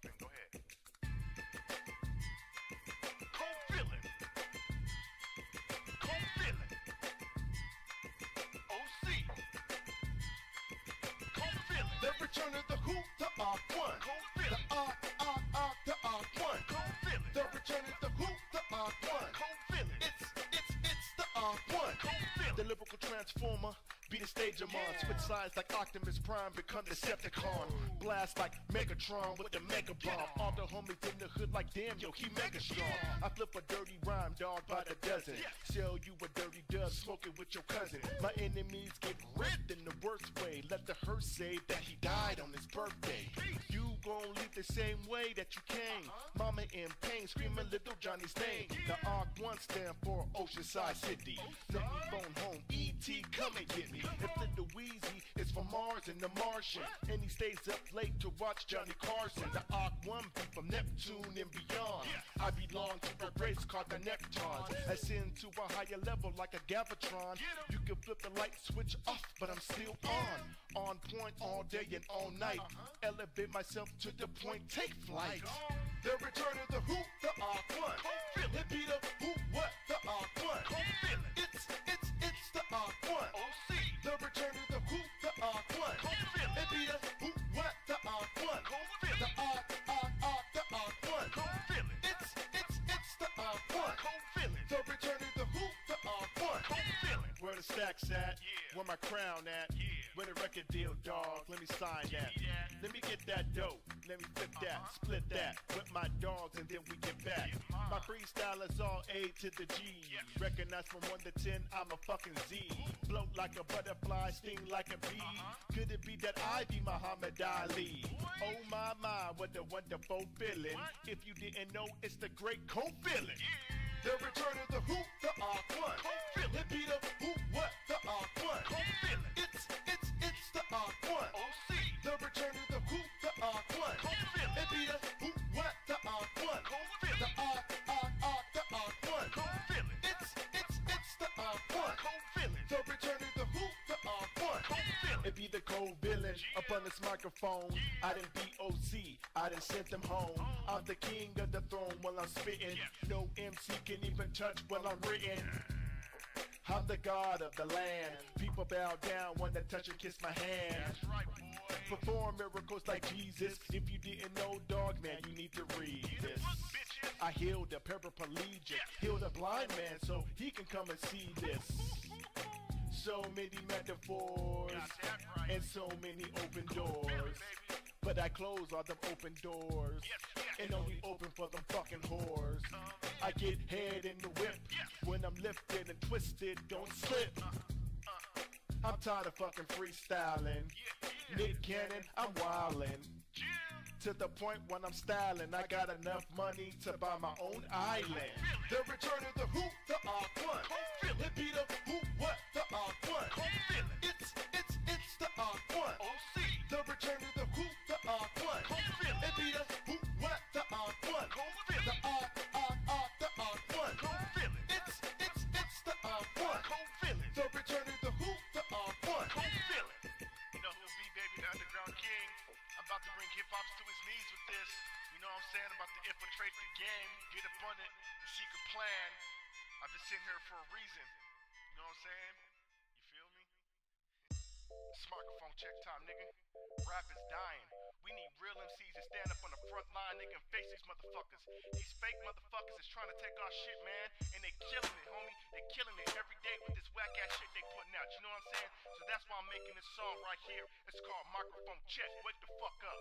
dropped in. Go ahead. Covillen. Covillen. OC. Covillen. The return of the who to R1. Covillen. The R to R1. Covillen. The return of the who to R1. Covillen. It's the R1. Covillen. The lyrical transformer. Be the stage I'm on, switch sides like Optimus Prime, become Decepticon. Blast like Megatron with the Mega Bomb. All the homies in the hood like, damn, yo, he mega strong. I flip a dirty rhyme, dog, by the dozen. Sell you a dirty dub, smoke it with your cousin. My enemies get ripped in the worst way. Let the hearse say that he died on his birthday. You gon' leave the same way that you came. Mama in pain, screaming little Johnny's name. The ARC-1 stand for Oceanside City. Let me phone home, E.T., come and get me. If Little Weezy is from Mars and the Martian, and he stays up late to watch Johnny Carson. The Arc-1 be from Neptune and beyond. I belong to a race called the Neptons. Ascend to a higher level like a Gavatron. You can flip the light switch off, but I'm still on. On point all day and all night. Elevate myself to the point, take flight. The return of the who, the Arc-1. It be the who, what, the Arc-1. It's the Arc-1. The return of the who, the R1. It be the who, what, the R1. The R, the R1. It's the R1. The return of the who, the R1. Where the stacks at? Where my crown at? Where the record deal, dog? Let me sign that. Let me get that dope. Let me flip that, split that with my dogs, and then we get back. My freestyle is all A to the G. Recognize from 1 to 10, I'm a fucking Z. Float like a butterfly, sting like a bee. Could it be that I be Muhammad Ali? Oh my, what a wonderful feeling. If you didn't know, it's the great Covillen. The return of the who, the R1. It be the who, what, the R1. It's the R1. The return of the who, the R1. It be the who, what, the R1. The R, the R1. It's the R1. The return of the who, the R1. It be the Covillen up on this microphone. I done BOC, I done sent them home. I'm the king of the throne while I'm spitting. No MC can even touch while I'm written. I'm the god of the land. People bow down, want to touch and kiss my hand. That's right, boy. Perform miracles like Jesus. If you didn't know, dog, man, you need to read this. I healed a paraplegic, healed a blind man so he can come and see this. So many metaphors, and so many open doors. But I close all them open doors, and only open for them fucking whores. I get head in the whip, when I'm lifted and twisted, don't slip. I'm tired of fucking freestyling, Nick Cannon, I'm wildin'. To the point when I'm styling, I got enough money to buy my own island. The return of the who, the R1. It be the who, what, the R1. It's the R1. The return of the who, the R1. It be the who, what, the R1. The R, the R1. It's the R1. The return of the who, the R1. You know who's me, baby, the underground king. I'm about to bring hip-hops to his knees with this. You know what I'm saying? I'm about to infiltrate the game, get up on it, and seek a plan. I've been sitting here for a reason. You know what I'm saying? You feel me? Smartphone check time, nigga. Rap is dying. We need real MCs to stand up on the front line, nigga, and face these motherfuckers. These fake motherfuckers is trying to take our shit, man, and they killing it, homie. They killing it every day with this whack ass shit they putting out. You know what I'm saying? So that's why I'm making this song right here. It's called Microphone Check. Wake the fuck up.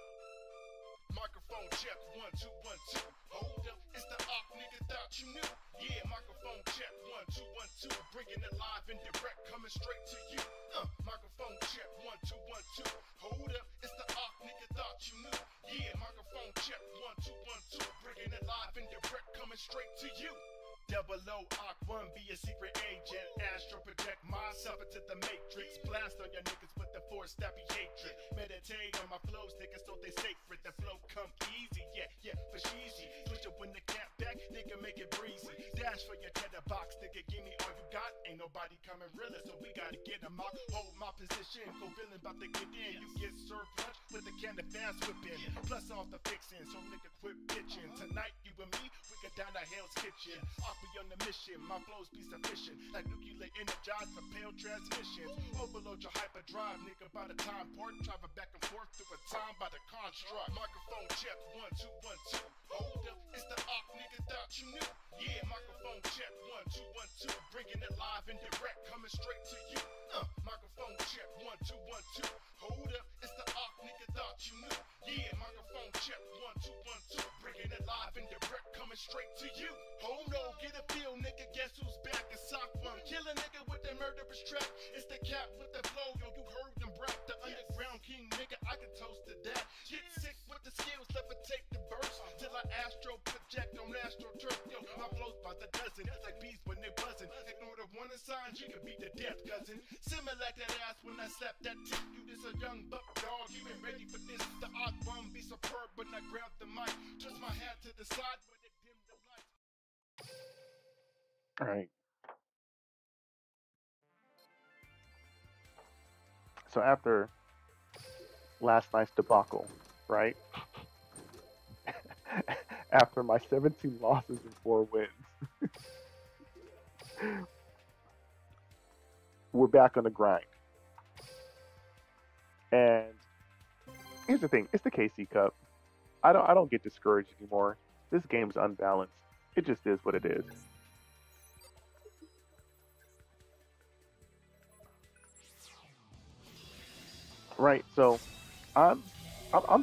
Microphone check, 1 2 1 2. Hold up, it's the op, nigga. Thought you knew. Yeah, microphone check, 1 2 1 2. Bringing it live and direct, coming straight to you. Microphone check, 1 2 1 2. Hold up, it's the op, nigga. Thought you knew. Yeah, microphone check, 1 2 1 2. Bringing it live and direct, coming straight to you. Double O, Oc-1, be a secret agent. Astro project myself into the matrix. Blast on your niggas with the force that be hatred. Meditate on my flows, niggas so they sacred. The flow come easy, yeah, for cheesy. Switch up when the cap back, nigga, make it breezy. Dash for your tether box, nigga, give me all you got. Ain't nobody coming realer, so we gotta get 'em out. Hold my position, Covillen 'bout to get in. You get served lunch with the Nick and the fast whipping, plus off the fixing. So nigga quit bitching. Tonight you and me, we go down to Hell's Kitchen. Off we on the mission, my flows be sufficient, like nuclear energized propelled transmissions. Overload your hyperdrive, nigga, by the time port. Driving back and forth through a time by the construct. Microphone check, 1 2 1 2. Hold up, it's the op, nigga, thought you knew. Yeah, microphone check, 1 2 1 2. Bringing it live and direct, coming straight to you. Microphone check, 1 2 1 2. Hold up, it's the op, nigga, thought you knew. Yeah, microphone check, 1 2 1 2. Bringing it live and direct, coming straight to you. Hold on, get a feel, nigga, guess who's back? It's Sock One, kill a nigga with that murderous track. It's the cap with the flow, yo, you heard them rap. The underground king, nigga, I can toast to that. Get sick with the skills, levitate the verse till I astro project on astro turf. Yo, my flow's by the dozen, like bees when they buzzin'. Ignore the warning signs, you can beat the death cousin. Simmer like that ass when I slap that tip. You just a young buck dog, you ain't ready for this. The odd one be superb, but I grab the mic. Just my hat to the side, but it dimmed the light. All right. So after last night's debacle, right? After my 17 losses and 4 wins, we're back on the grind. And here's the thing: it's the KC Cup. I don't get discouraged anymore. This game's unbalanced. It just is what it is. Right, so I'm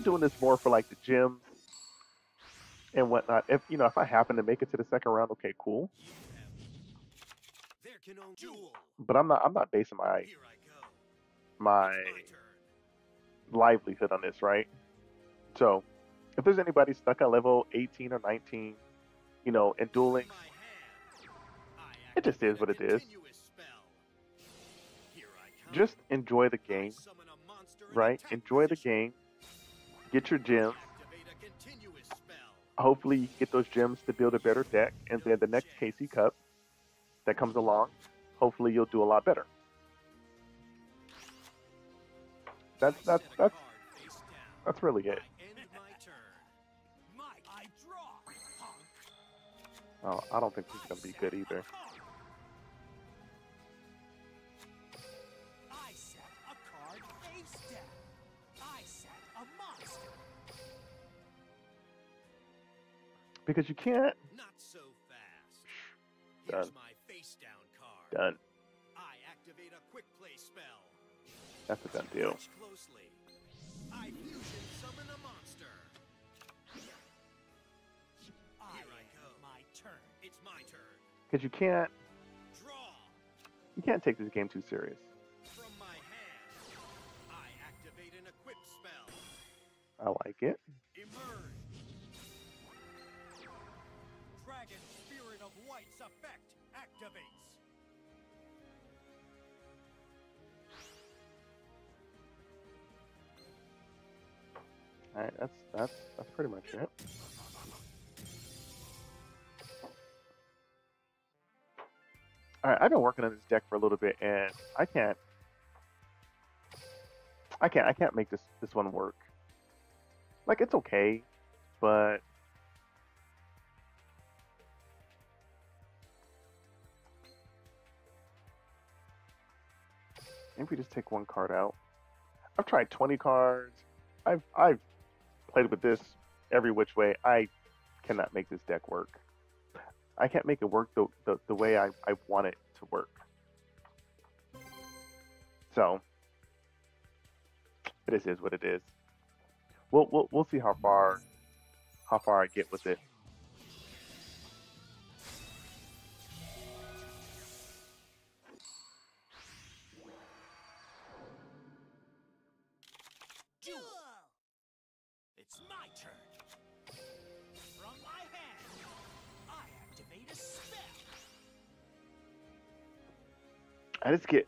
doing this more for like the gyms and whatnot. If you know, if I happen to make it to the second round, okay, cool. But I'm not basing my livelihood on this, right? So if there's anybody stuck at level 18 or 19, you know, in Duel Links, it just is what it is. Just enjoy the game. Right, enjoy the game, get your gems, hopefully you get those gems to build a better deck, and then the next KC Cup that comes along, hopefully you'll do a lot better. That's really it. Oh, I don't think he's gonna be good either. Because you can't. Not so fast. Done. Here's my face down card. Done. I activate a quick play spell. That's a done deal. Closely. I fusion summon a monster. Here I go. My turn. It's my turn. Because you can't. Draw. You can't take this game too serious. From my hand, I activate an equip spell. I like it. Emerge. Spirit of Light's effect activates. All right, that's pretty much it. All right, I've been working on this deck for a little bit, and I can't make this one work. Like, it's okay, but. Maybe just take one card out. I've tried 20 cards. I've played with this every which way. I cannot make this deck work. I can't make it work the way I want it to work. So this is what it is. We'll see how far I get with it.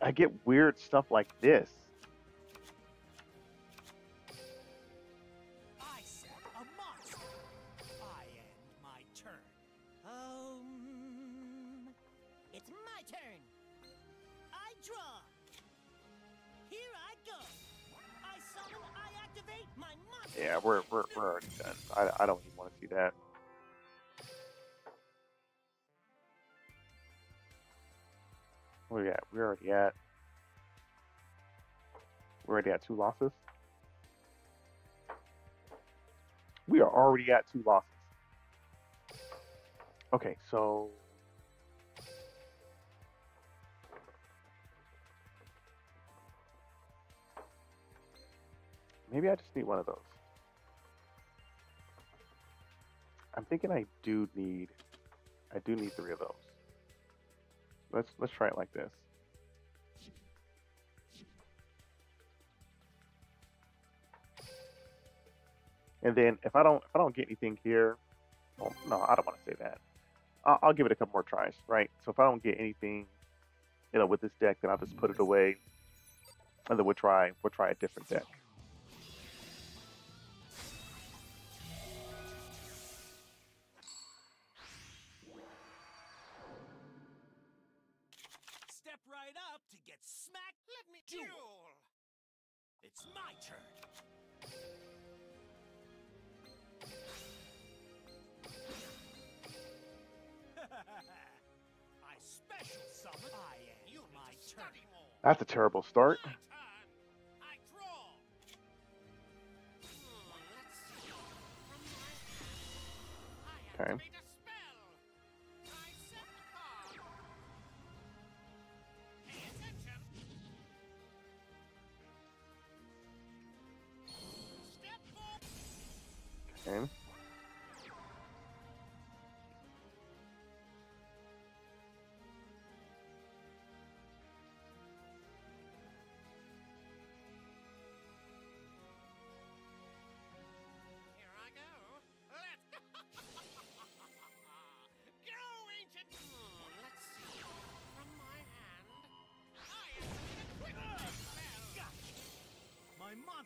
I get weird stuff like this. I set a monster. I end my turn. It's my turn. I draw. Here I go. I summon. I activate my Yeah, we're already done. I don't even want to see that. Where are we at? We're already at 2 losses. We are already at 2 losses. Okay, so maybe I just need one of those. I'm thinking I do need 3 of those. Let's try it like this. And then if I don't get anything here, well, no, I don't want to say that. I'll give it a couple more tries, right? So if I don't get anything, you know, with this deck, then I'll just put it away, and then we'll try a different deck. Step right up to get smacked. Let me duel. It's my turn. I special summon. I am you my turn. That's a terrible start. I draw. Okay. Okay.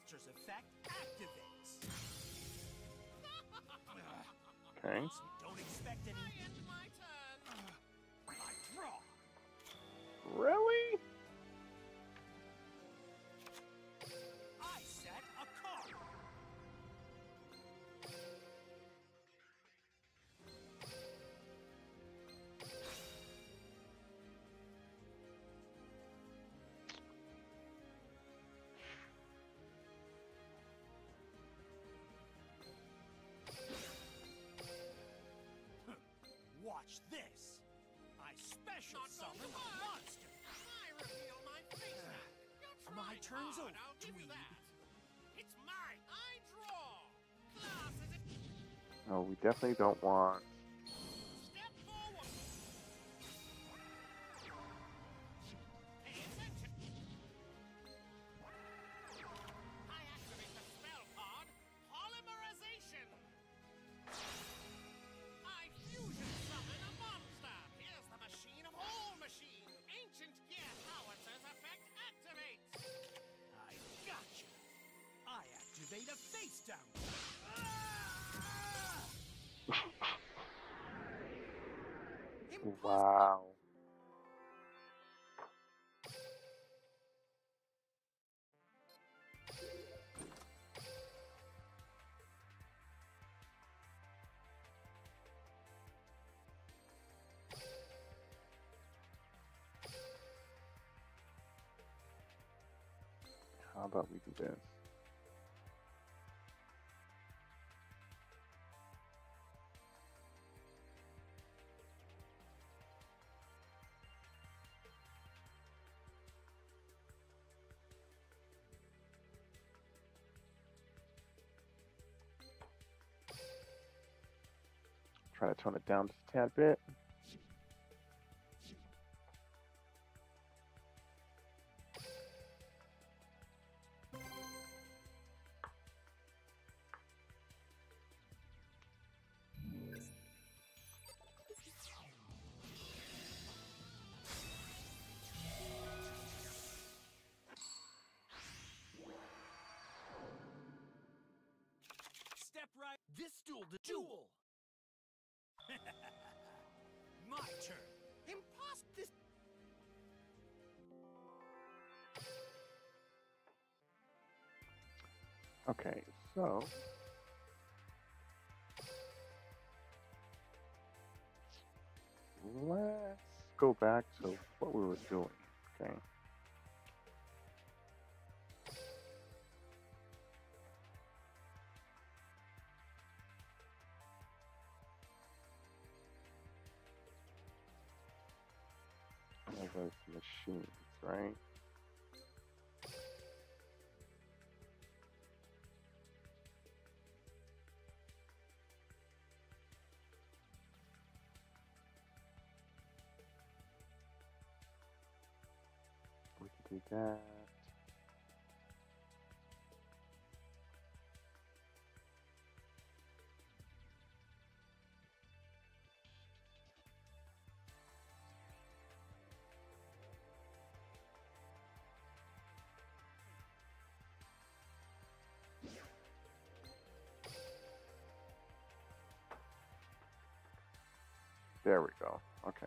Effect activates. Okay. Don't expect any. I draw. Really? I set a card. Watch this. I special summon a monster. I reveal my face. My turn's over. I'll give you that. It's mine. I draw. No, we definitely don't want. Step forward. Pay attention. I activate the spell pod. Polymerization. I fusion. Activate a face down. Wow. How about we do this? Try to tone it down just a tad bit. Step right. This duel, the duel. My turn. Impostus. Okay, so... let's go back to what we were doing, okay? All those machines, right? We can do that. There we go. Okay.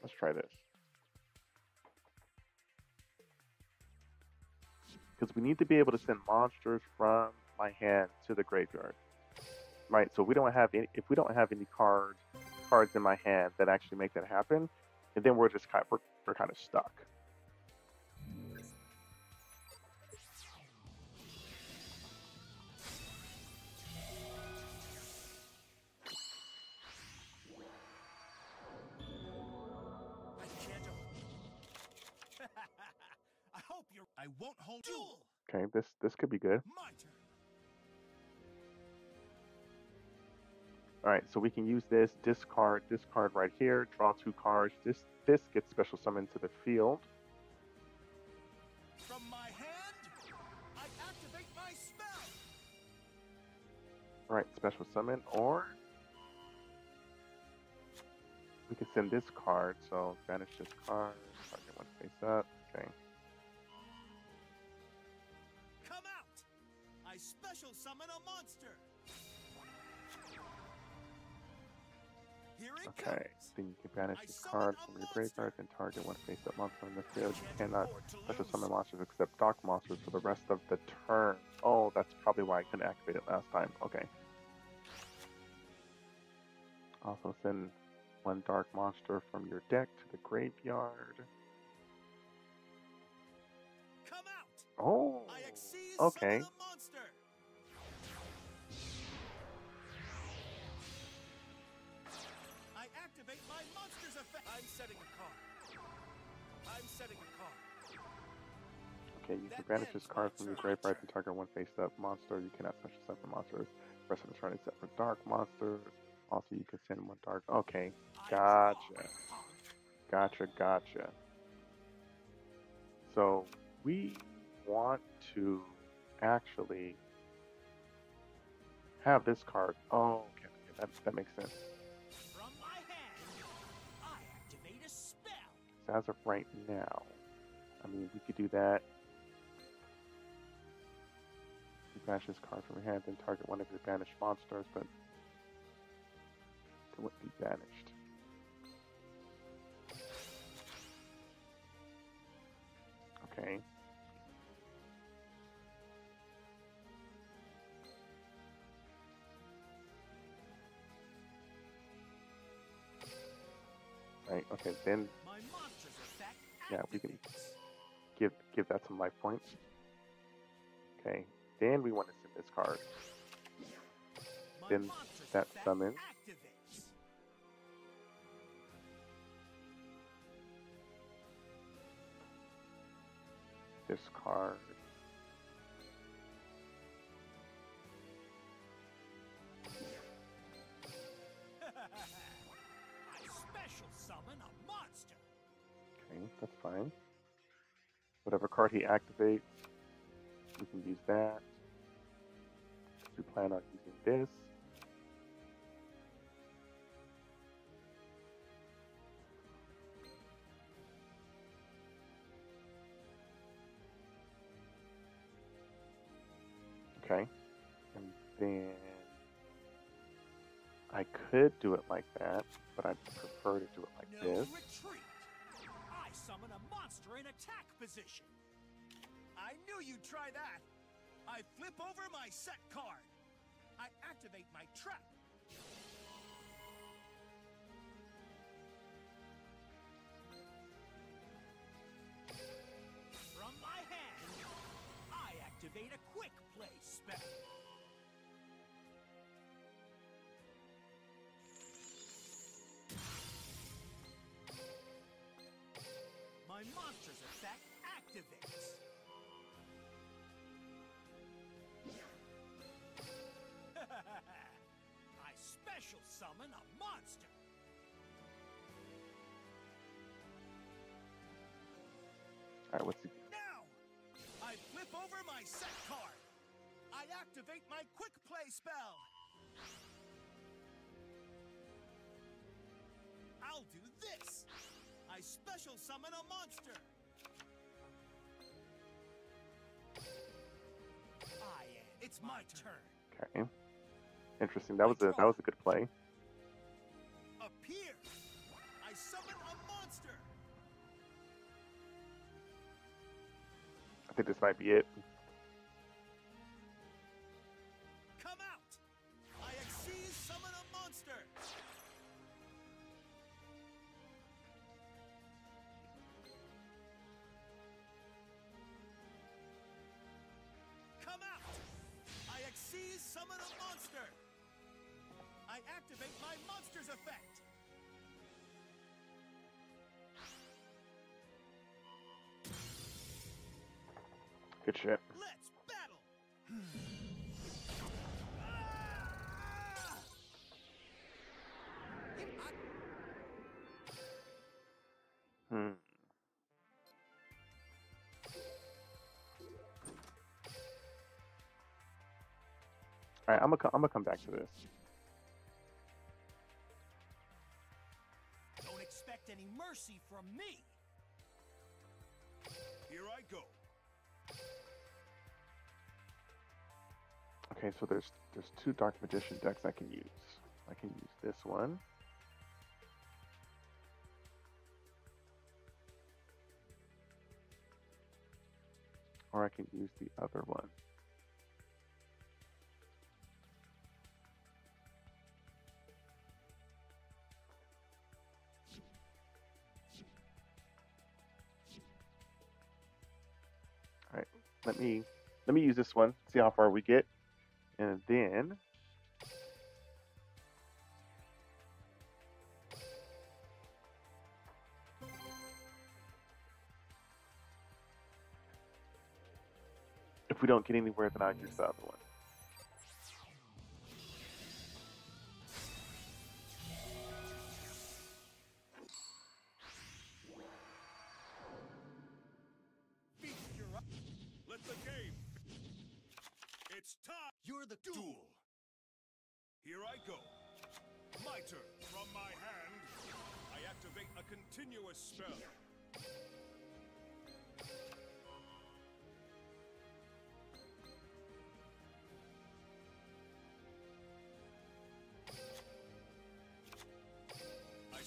Let's try this. Because we need to be able to send monsters from my hand to the graveyard. Right, so we don't have any, if we don't have any cards in my hand that actually make that happen, and then we're kind of stuck. I hope you're. I won't hold duel. Okay, this could be good. My turn. All right, so we can use this card right here, draw two cards. This gets special summoned to the field. From my hand, I activate my spell. All right, special summon, or we can send this card. So banish this card. Target one face up. Okay. Come out! I special summon a monster. Okay, so you can banish the card from your graveyard and target one face-up monster in the field. You cannot special summon monsters except dark monsters for the rest of the turn. Oh, that's probably why I couldn't activate it last time. Okay. Also send one dark monster from your deck to the graveyard. Come out. Oh, okay. Okay, you can banish this card from your graveyard and target one face-up monster. You cannot special summon monsters the rest of the turn except for dark monsters. Also, you can send one dark... Okay, gotcha. Gotcha. So, we want to actually have this card. Oh, okay, that makes sense. As of right now, I mean, we could do that. You banish this card from your hand, then target one of your banished monsters, but it wouldn't be banished. Okay. Right, okay, then... yeah, we can give that some life points. Okay, then we want to send this card. Then that summons. This card. That's fine. Whatever card he activates, we can use that. We plan on using this. Okay. And then I could do it like that, but I prefer to do it like this. Retreat. I summon a monster in attack position. I knew you'd try that. I flip over my set card. I activate my trap. From my hand, I activate a quick play spell. My monster's effect activates. I special summon a monster. All right, what's the... Now, I flip over my set card. I activate my quick play spell. I'll do this. I special summon a monster. It's my turn. Okay. Interesting. That was a good play. Appear. I summon a monster. I think this might be it. Come out. I exceed summon a monster. Come out. I exceed summon a monster. I activate my monster's effect. Good shit. Let's battle. All right, I'm gonna come back to this. Any mercy from me. Here I go. Okay, so there's two Dark Magician decks I can use. I can use this one. Or I can use the other one. Let me use this one, see how far we get, and then if we don't get anywhere, then I'll use the other one.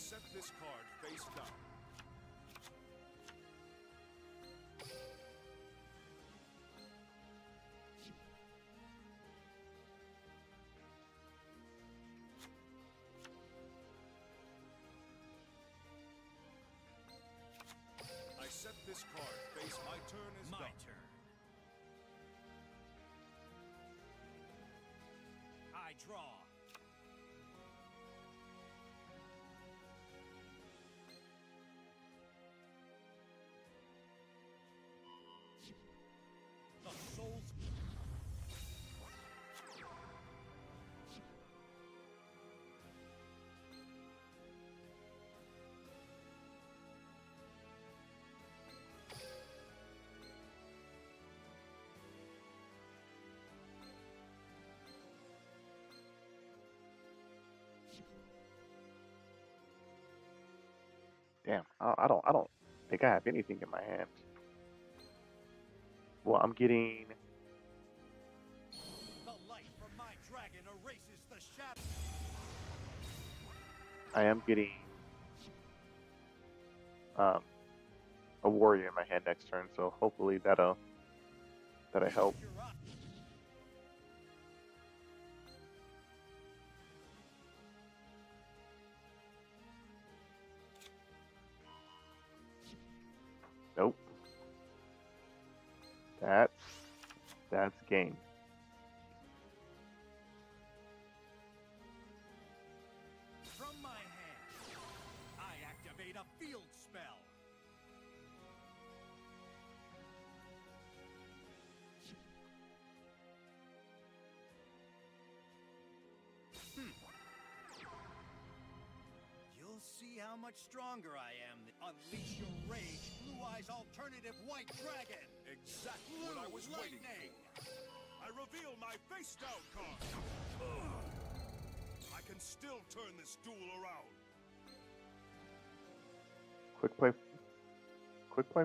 Set this card face down. I set this card face. My turn is my turn. I draw. Damn, I don't think I have anything in my hand. Well, I'm getting dragon erases the shadow. I am getting a warrior in my hand next turn, so hopefully that'll help. Nope. That's game. From my hand, I activate a field spell. You'll see how much stronger I am. Unleash your rage, Blue Eyes alternative white dragon. Exactly what I was waiting for. I reveal my face down card. I can still turn this duel around. Quick play. Quick play.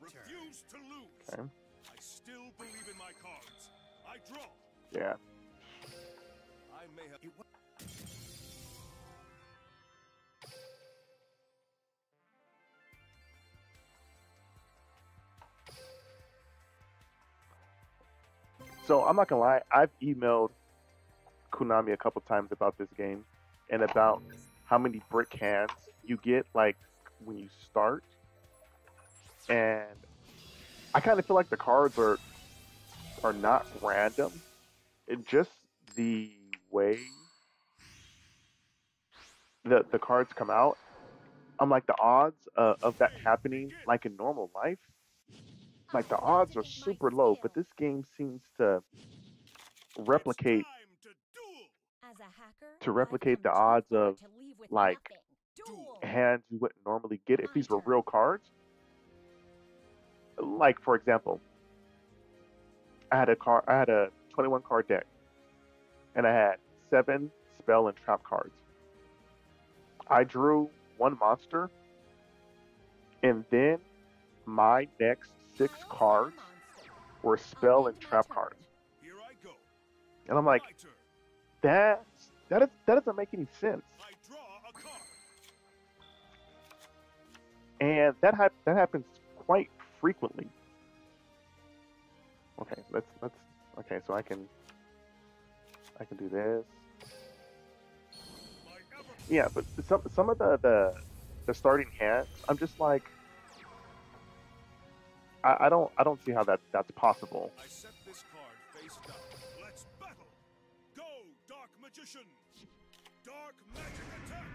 Refuse to lose. Okay. I still believe in my cards. I draw. Yeah. I may have. So I'm not gonna lie. I've emailed Konami a couple times about this game and about how many brick hands you get like when you start. And I kind of feel like the cards are not random. It just the way the cards come out. I'm like the odds of that happening like in normal life. Like the odds are super low, but this game seems to replicate the odds of like hands you wouldn't normally get if these were real cards. Like for example, I had a 21 card deck, and I had 7 spell and trap cards. I drew 1 monster, and then my next 6 cards were spell and trap cards. And I'm like, that doesn't make any sense. And that happens quite frequently. Okay, let's okay, so I can do this. Yeah, but some of the starting hands, I'm just like I don't see how that's possible. I set this card face down. Let's battle. Go, Dark Magician. Dark magic attack.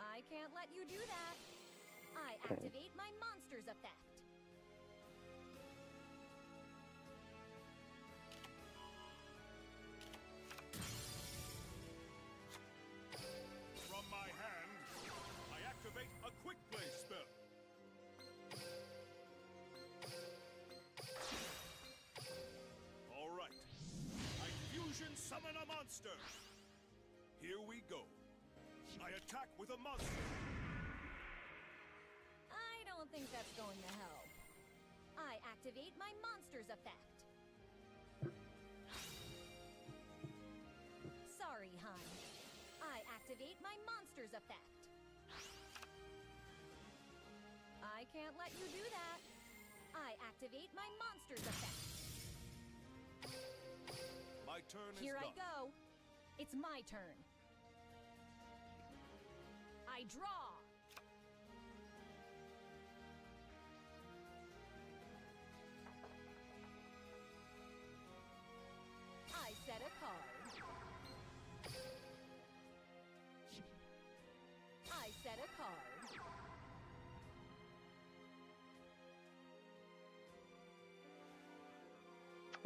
I can't let you do that. I activate my monster's effect. From my hand, I activate a quick play spell. All right. I fusion summon a monster. Here we go. I attack with a monster. I think that's going to help. I activate my monster's effect. Sorry, hon. I activate my monster's effect. I can't let you do that. I activate my monster's effect. My turn is here done. I go. It's my turn. I draw.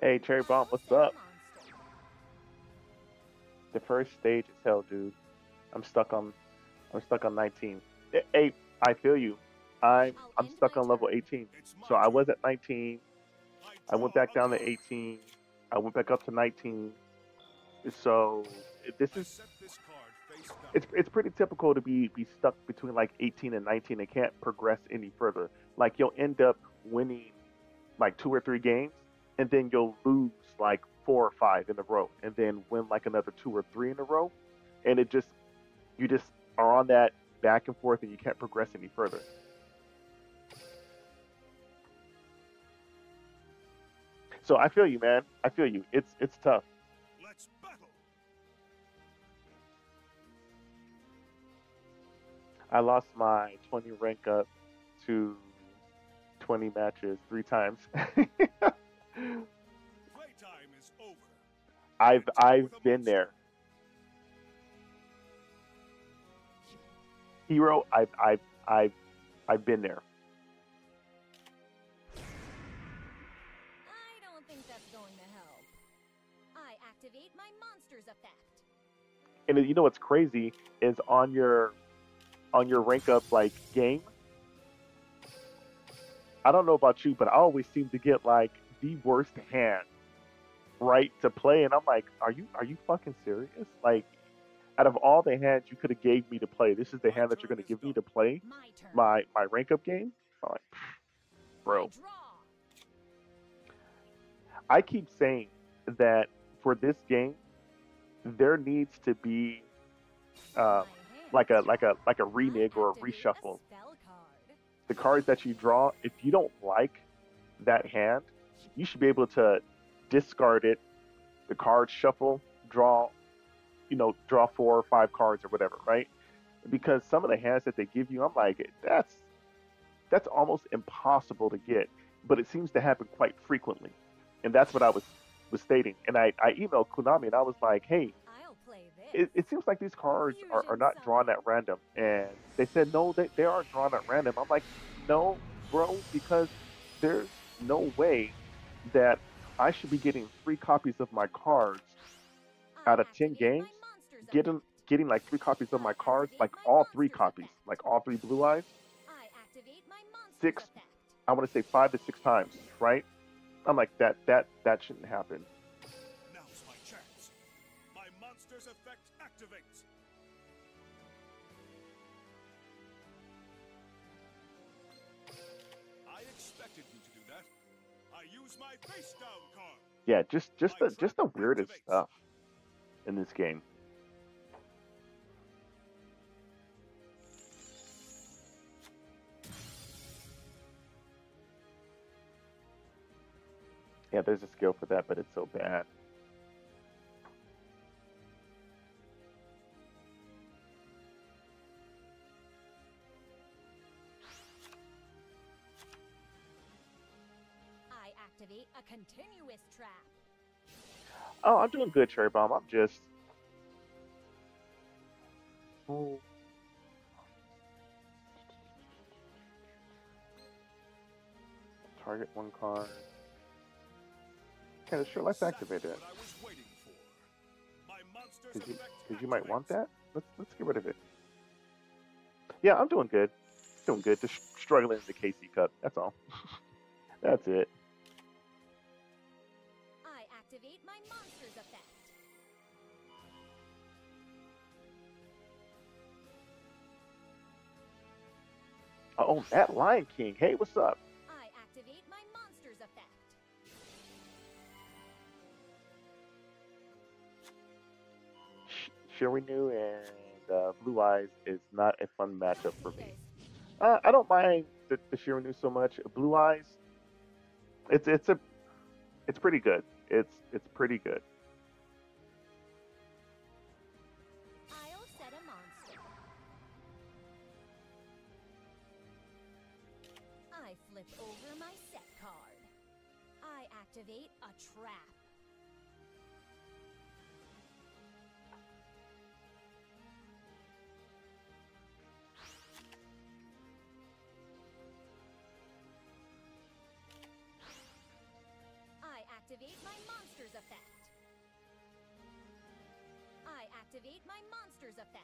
Hey, Cherry Bomb, what's up? The first stage is hell, dude. I'm stuck on 19. Hey, I feel you. I'm stuck on level 18. So I was at 19. I went back down to 18. I went back up to 19. So this is, it's pretty typical to be stuck between like 18 and 19 and can't progress any further. Like you'll end up winning like 2 or 3 games, and then you'll lose like 4 or 5 in a row, and then win like another 2 or 3 in a row, and it just, you just are on that back and forth, and you can't progress any further. So I feel you, man. I feel you. It's tough. Let's battle. I lost my 20 rank up to 20 matches 3 times. Playtime is over. I've been there. Hero, I've been there. I don't think that's going to help. I activate my monster's effect. And you know what's crazy is on your rank up like game. I don't know about you, but I always seem to get like the worst hand right to play, and I'm like, are you fucking serious? Like, out of all the hands you could have gave me to play, this is the hand that you're going to give me to play my rank up game? I'm like, bro. I keep saying that for this game, there needs to be like a renege or a reshuffle. The cards that you draw, if you don't like that hand, you should be able to discard it, the card shuffle, draw, you know, draw 4 or 5 cards or whatever, right? Because some of the hands that they give you, I'm like, that's almost impossible to get, but it seems to happen quite frequently. And that's what I was stating. And I emailed Konami and I was like, hey, it seems like these cards are not drawn at random. And they said, no, they are drawn at random. I'm like, no, bro, because there's no way that I should be getting 3 copies of my cards out of 10 games, getting like 3 copies of my cards, like all 3 copies, like all 3 Blue Eyes, 5 to 6 times, right? I'm like, that shouldn't happen. Now's my chance. My monster's effect activates. I expected you to do that. I use my face down card. Yeah, just the weirdest stuff in this game. Yeah, there's a skill for that, but it's so bad. I activate a continuous trap. Oh, I'm doing good, Cherry Bomb. I'm just... Oh. Target 1 card. Yeah, sure, let's activate it. Because you might want that. Let's get rid of it. Yeah, I'm doing good. Doing good. Just struggling in the KC Cup. That's all. That's it. I activate my monster's effect. Oh, that Lion King. Hey, what's up? I activate my monster's effect. Renew and Blue Eyes is not a fun matchup for me. I don't mind the Shirinu so much. Blue Eyes, it's pretty good. It's pretty good. I'll set a monster. I flip over my set card. I activate a trap. Activate my monster's effect. I activate my monster's effect.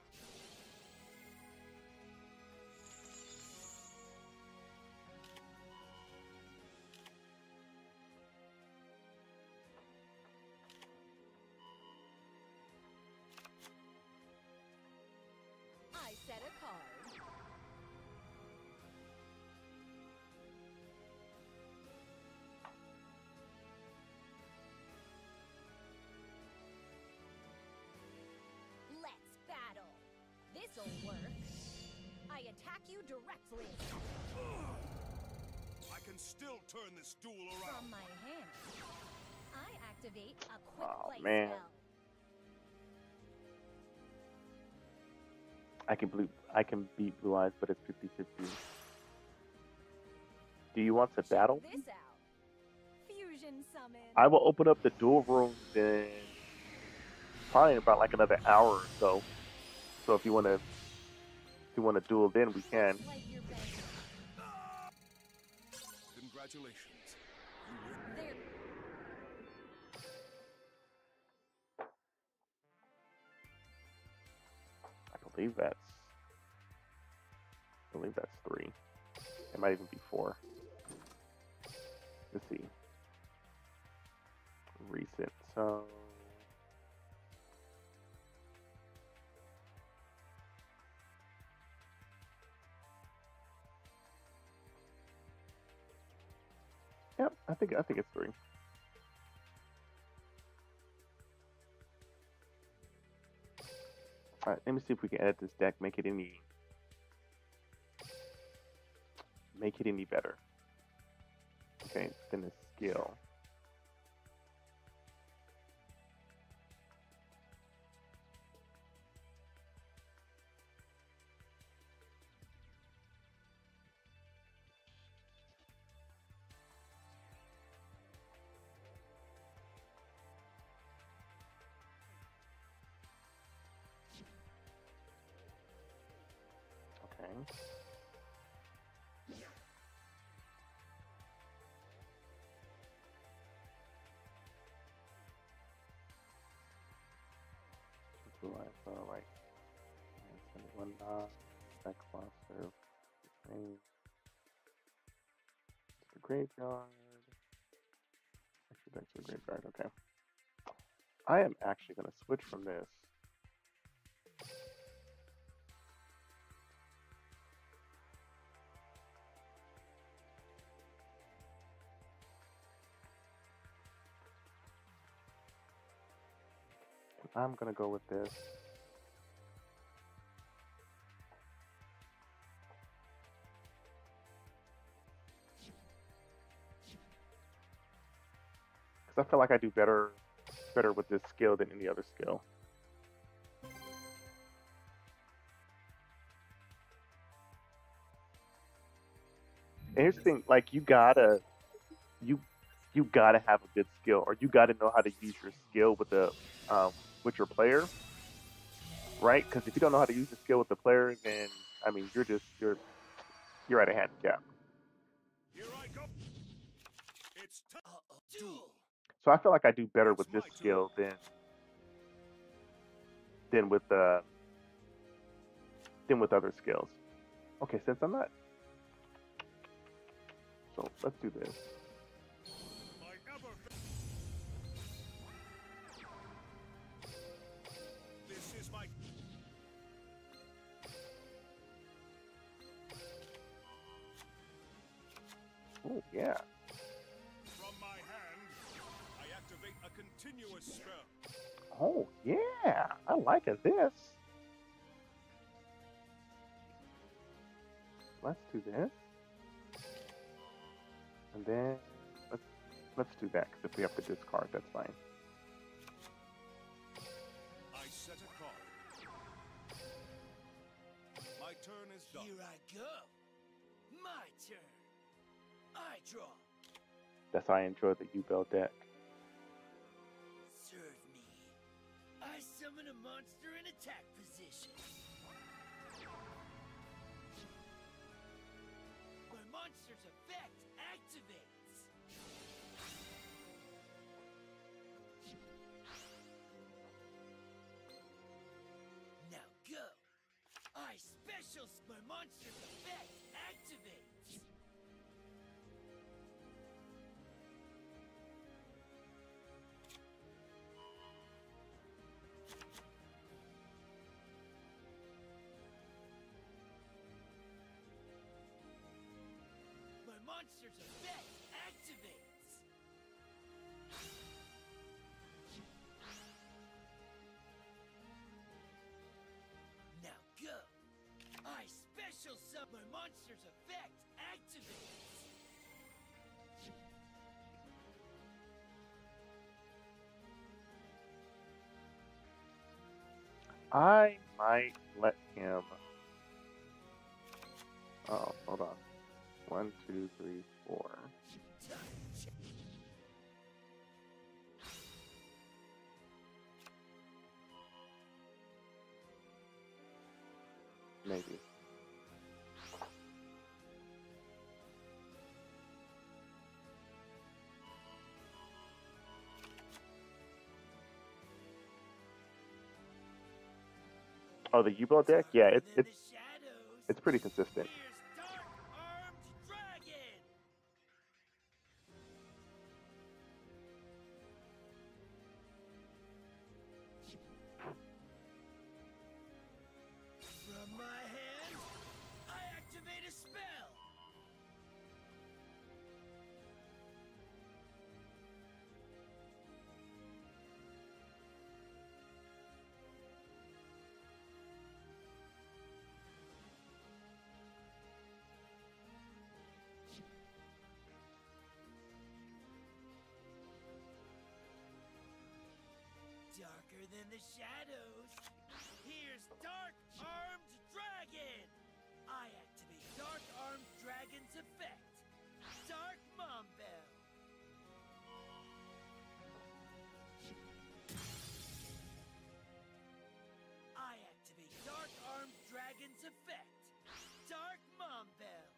you directly. I can still turn this duel around. From my hand, I activate a quick play spell. I can beat Blue Eyes, but it's 50-50. Do you want to battle? I will open up the duel room in probably in about like another hour or so. So if you want to, duel, then we can. Congratulations. I believe that's 3. It might even be 4. Let's see. Recent. So yep, I think it's 3. Alright, let me see if we can edit this deck, make it any better. Okay, then the skill. Graveyard. Actually, back to the graveyard. Okay. I am actually going to switch from this. I'm going to go with this. I feel like I do better with this skill than any other skill. And here's the thing, like you gotta have a good skill, or you gotta know how to use your skill with the with your player, right? Because if you don't know how to use the skill with the player, then I mean you're at a handicap. Here I go. It's duel. So I feel like I do better with this skill than with other skills. Okay, since I'm not, so let's do this. Oh yeah. Oh yeah, I like this. Let's do this, and then let's do that. Because if we have to discard, that's fine. I set a card. My turn is done. Here I go. My turn. I draw. That's how I enjoy the U-Bell deck. I summon a monster in attack position. My monster's effect activates. Now go. I special. My monster's effect activates. Monster's effect activates. Now go. I special summon monster's effect activates! I might let him... Oh, hold on. 1, 2, 3, 4. Maybe. Oh, the U-Ball deck? Yeah, it's pretty consistent. Darker than the shadows, here's Dark-Armed Dragon! I activate Dark-Armed Dragon's effect, Dark Mom Bell. I activate Dark-Armed Dragon's effect, Dark Mom Bell.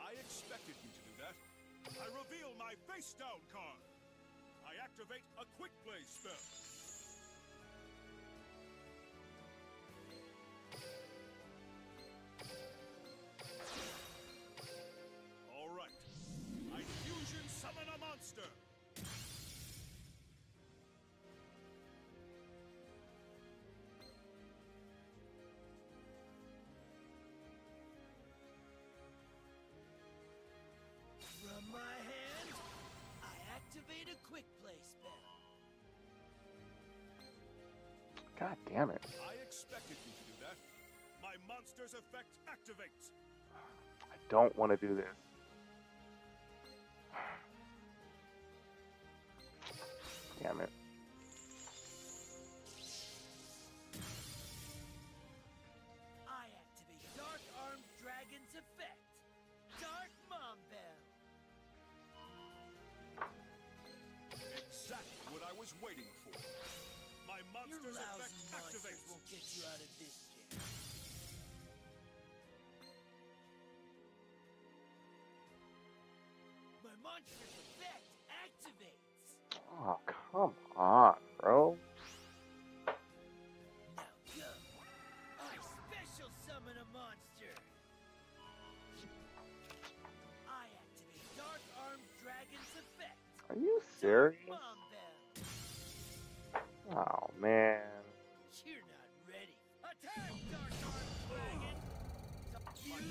I expected you to do that. I reveal my face-down card. I activate a quick play spell. All right. I fusion summon a monster. From my hand, I activate a quick play spell. God damn it. I expected you to do that. My monster's effect activates. I don't want to do this. Damn it. I activate Dark-Armed Dragon's effect. Dark Mom Bell. Exactly what I was waiting for. My monster's effect activates. Won't get you out of this jam. My monster's effect activates. Oh, come on, bro. Now go. I special summon a monster. I activate Dark-Armed Dragon's effect. Are you serious? Oh man. You're not ready. Attack, Dark-Armed Dragon.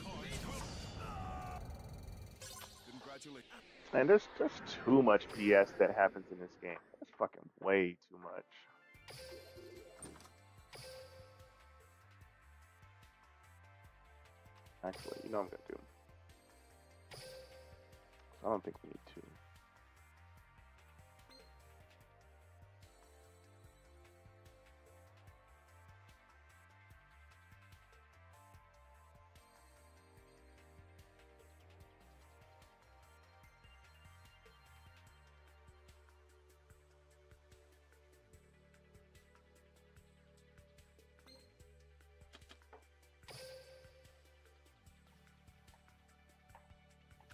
Congratulations. Man, there's just too much BS that happens in this game. That's fucking way too much. Actually, you know what I'm gonna do. I don't think we need to.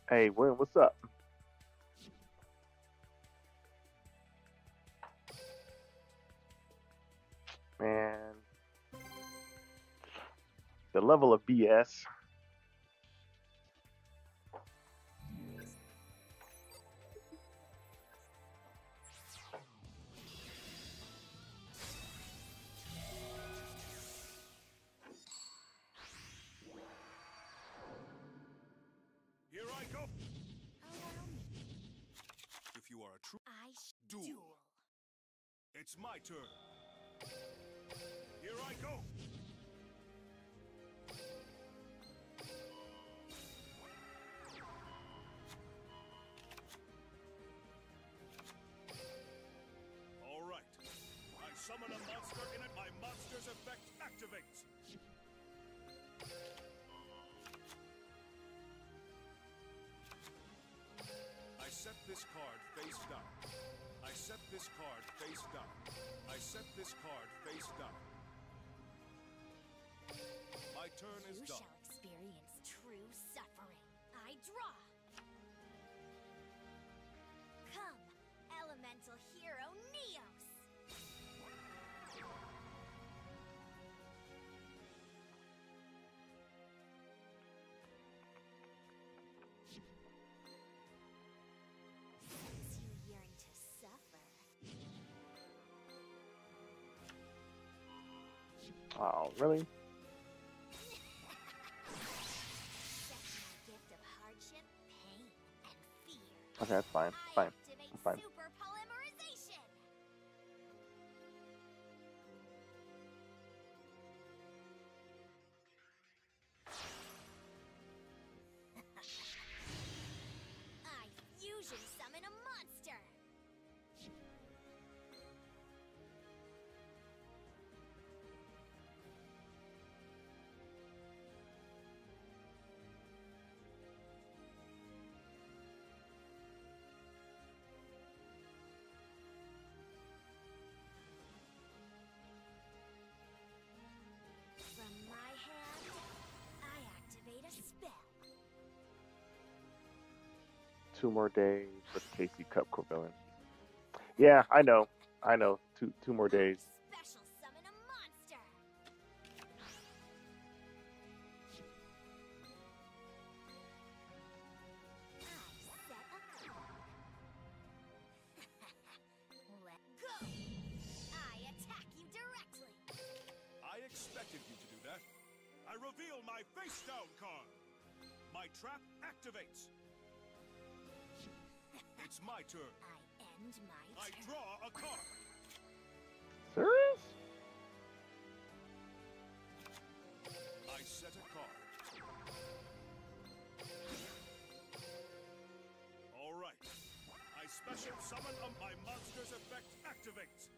Hey, William, what's up? Man. The level of BS. It's my turn. Here I go. this card face down. I set this card face down. I set this card face down. My turn is done. You shall experience true suffering. I draw. Come, elemental hero Neos. Oh, really? Okay, that's fine. Fine. I'm fine. From my hand, I activate a spell. 2 more days with KC Cup Covillen. Yeah, I know. I know. Two more days. Special summon a monster. I set a card. Let go. I attack you directly. I expected you to do that. I reveal my face down card. My trap activates. It's my turn. I end my turn. I draw a card. Serious? I set a card. All right. I special summon on my monster's effect activates.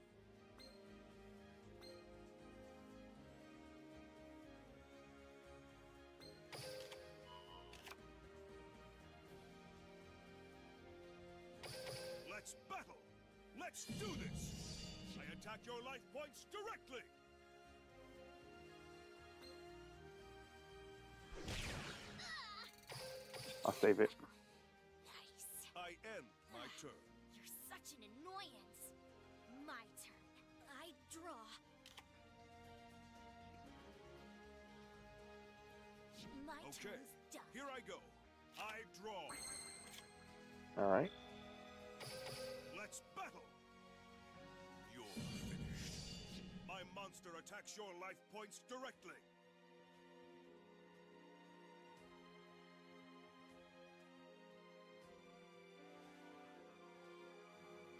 Let's battle! Let's do this! I attack your life points directly! I'll save it. Nice. I end my turn. You're such an annoyance. My turn. I draw. My turn is done. Here I go. I draw. All right. Let's battle! You're finished. My monster attacks your life points directly.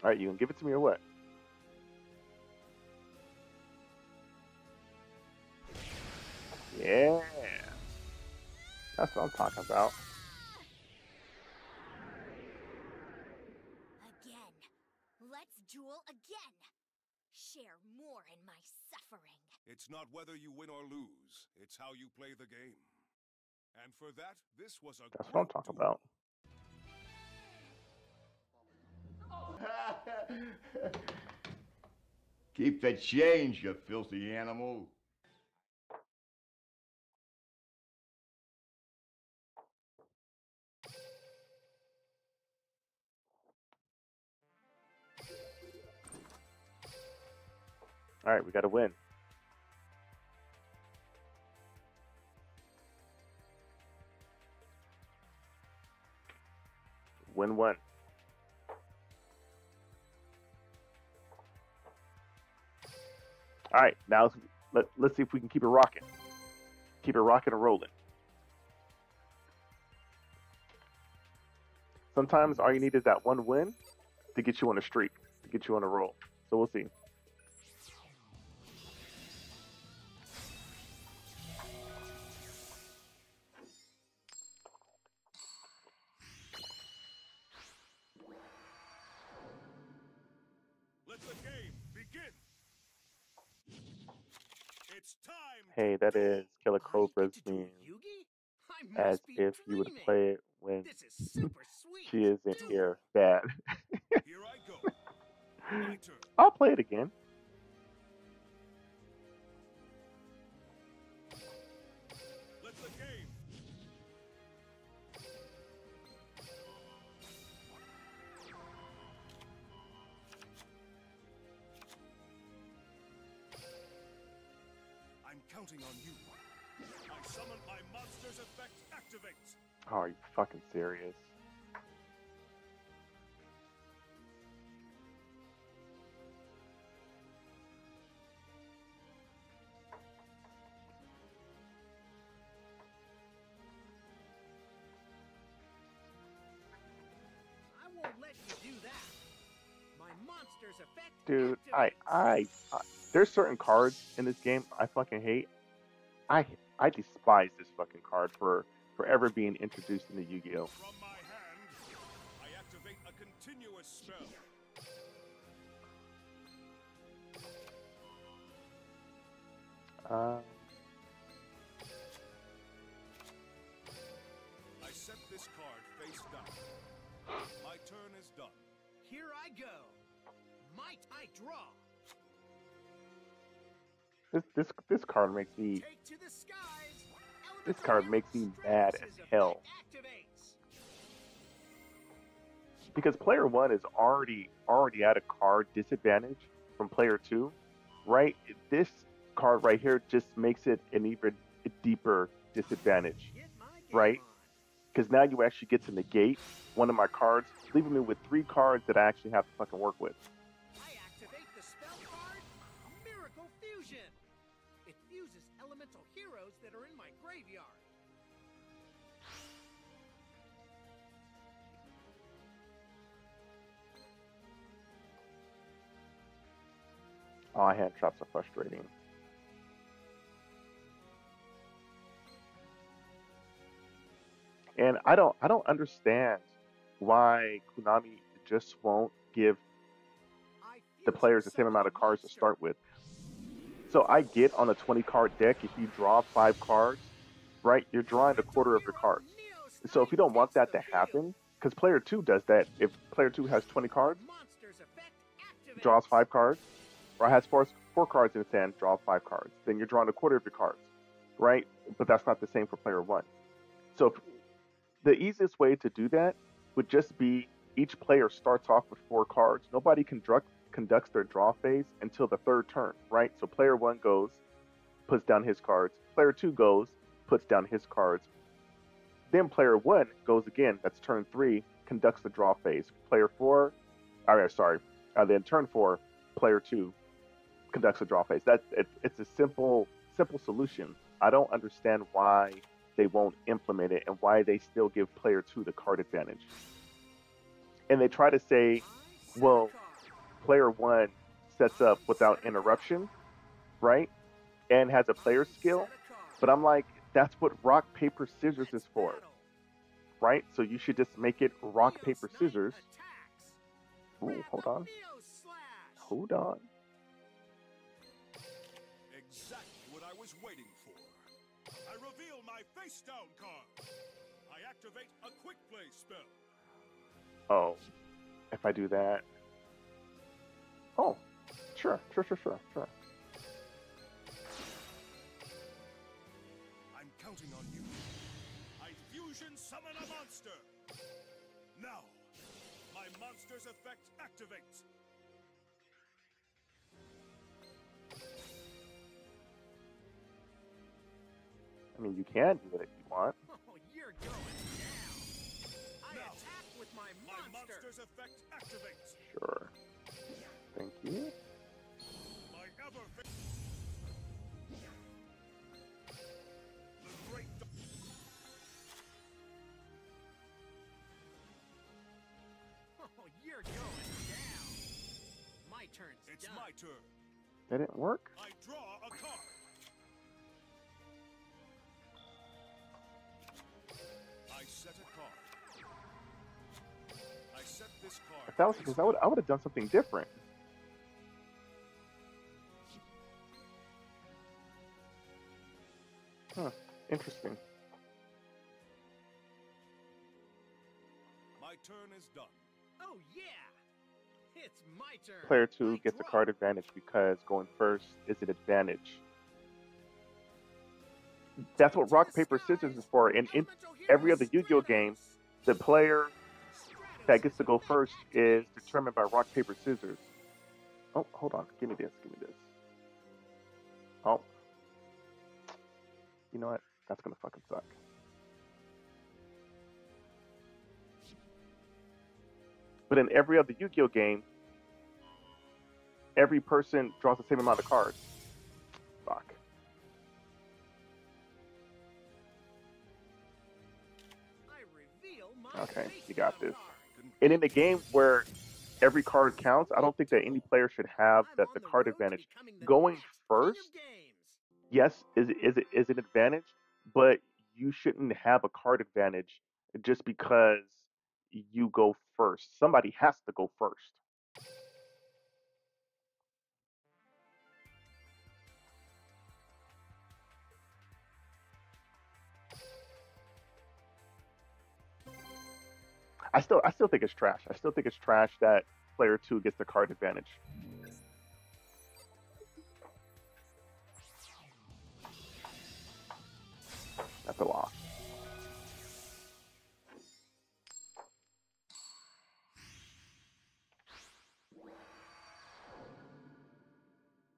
Alright, you can give it to me or what? Yeah! That's what I'm talking about. Duel again. Share more in my suffering. It's not whether you win or lose, it's how you play the game. And for that, this was a that's what I'm talking about. Keep the change, you filthy animal. All right, we got to win. Win one. All right, now let's see if we can keep it rocking. Keep it rocking and rolling. Sometimes all you need is that one win to get you on a streak, to get you on a roll. So we'll see. Hey, that is Killer Cobra's theme. As if you would play it when this is super sweet. She is in here bad. Here I go. My turn. I'll play it again. Let the game. I'm counting on you. I summon my monster's effect activate. Oh, are you fucking serious? I won't let you do that. My monster's effect. Dude, I there's certain cards in this game I fucking hate. I despise this fucking card for forever being introduced into Yu-Gi-Oh. From my hand, I activate a continuous spell. I set this card face down. My turn is done. Here I go. Might I draw? This card makes me. Take to the skies. This card makes me mad as hell. Because player one is already at a card disadvantage from player two, right? This card right here just makes it an even deeper disadvantage, right? Because now you actually get to negate one of my cards, leaving me with three cards that I actually have to fucking work with. I activate the spell card, Miracle Fusion. It fuses elemental heroes that are in my graveyard. Oh, hand traps are frustrating. And I don't understand why Konami just won't give the players the same amount of cards to start with. So I get on a 20-card deck, if you draw 5 cards, right, you're drawing a quarter of your cards. So if you don't want that to happen, because player 2 does that, if player 2 has 20 cards, draws 5 cards, or has four cards in its hand, draws 5 cards, then you're drawing a quarter of your cards, right? But that's not the same for player 1. So the easiest way to do that would just be each player starts off with 4 cards. Nobody can conducts their draw phase until the third turn, right? So player one goes, puts down his cards. Player two goes, puts down his cards. Then player one goes again. That's turn 3. Conducts the draw phase. Player 4, then turn 4, player 2 conducts the draw phase. It's a simple solution. I don't understand why they won't implement it and why they still give player 2 the card advantage. And they try to say, well, player 1 sets up without interruption, right? And has a player skill. But I'm like, that's what rock, paper, scissors is for, right? So you should just make it rock, paper, scissors. Ooh, hold on. Hold on. Exactly what I was waiting for. I reveal my face down card. I activate a quick play spell. Oh, if I do that. Oh, sure. I'm counting on you. I fusion summon a monster. Now, my monster's effect activates. I mean, you can do it if you want. Oh, you're going down. I attack with my monster's effect activates. Sure. Thank you. Oh, you're going down. My turn. It's my turn. That didn't work? I draw a card. I set a card. I set this card. If that was because I would have done something different. Huh, interesting. Player 2 gets a card advantage because going first is an advantage. That's what rock, paper, scissors is for. And in every other Yu-Gi-Oh game, the player that gets to go first is determined by rock, paper, scissors. Oh, hold on. Give me this. Give me this. Oh. You know what? That's gonna fucking suck. But in every other Yu-Gi-Oh game, every person draws the same amount of cards. Fuck. Okay, you got this. And in a game where every card counts, I don't think that any player should have that the card advantage. Going first, yes, is an advantage, but you shouldn't have a card advantage just because you go first. Somebody has to go first. I still think it's trash. I still think it's trash that player 2 gets the card advantage. That's a loss.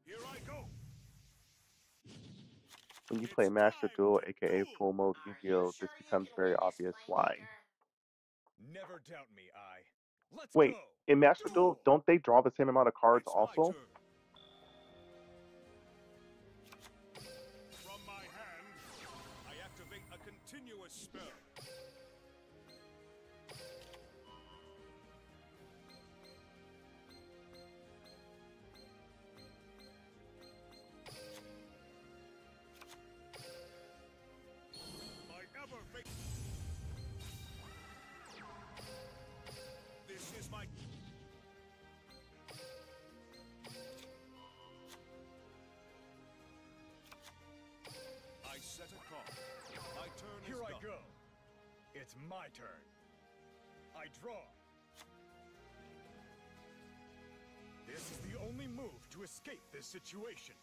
Here I go. When you play Master Duel, aka Full Mode Yu-Gi-Oh, this becomes very obvious why. Never doubt me, Let's wait, go. In Master Duel, don't they draw the same amount of cards also? From my hand, I activate a continuous spell. It's my turn. I draw. This is the only move to escape this situation.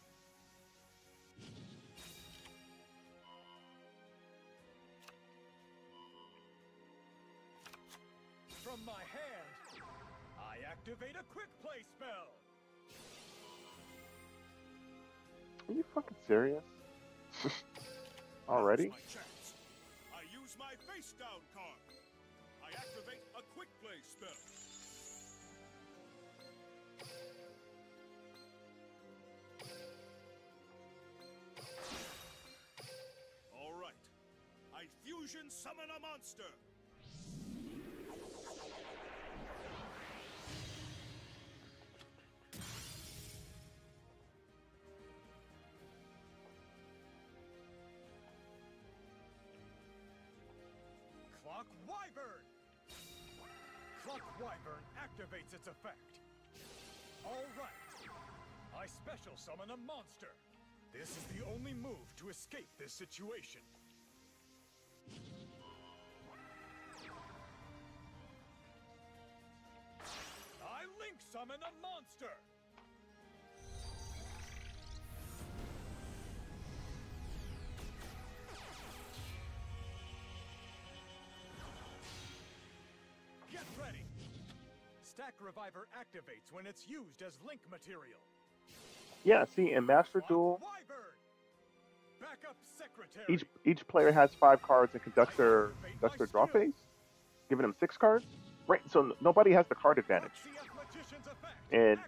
From my hand, I activate a quick play spell. Are you fucking serious? Already? My face down card. I activate a quick play spell. All right. I fusion summon a monster. Wyvern activates its effect. All right. I special summon a monster. This is the only move to escape this situation. I link summon a monster. Get ready. Stack Reviver activates when it's used as link material. Yeah, see, in Master Duel, each player has 5 cards and conducts their draw phase, giving them 6 cards. Right, so nobody has the card advantage in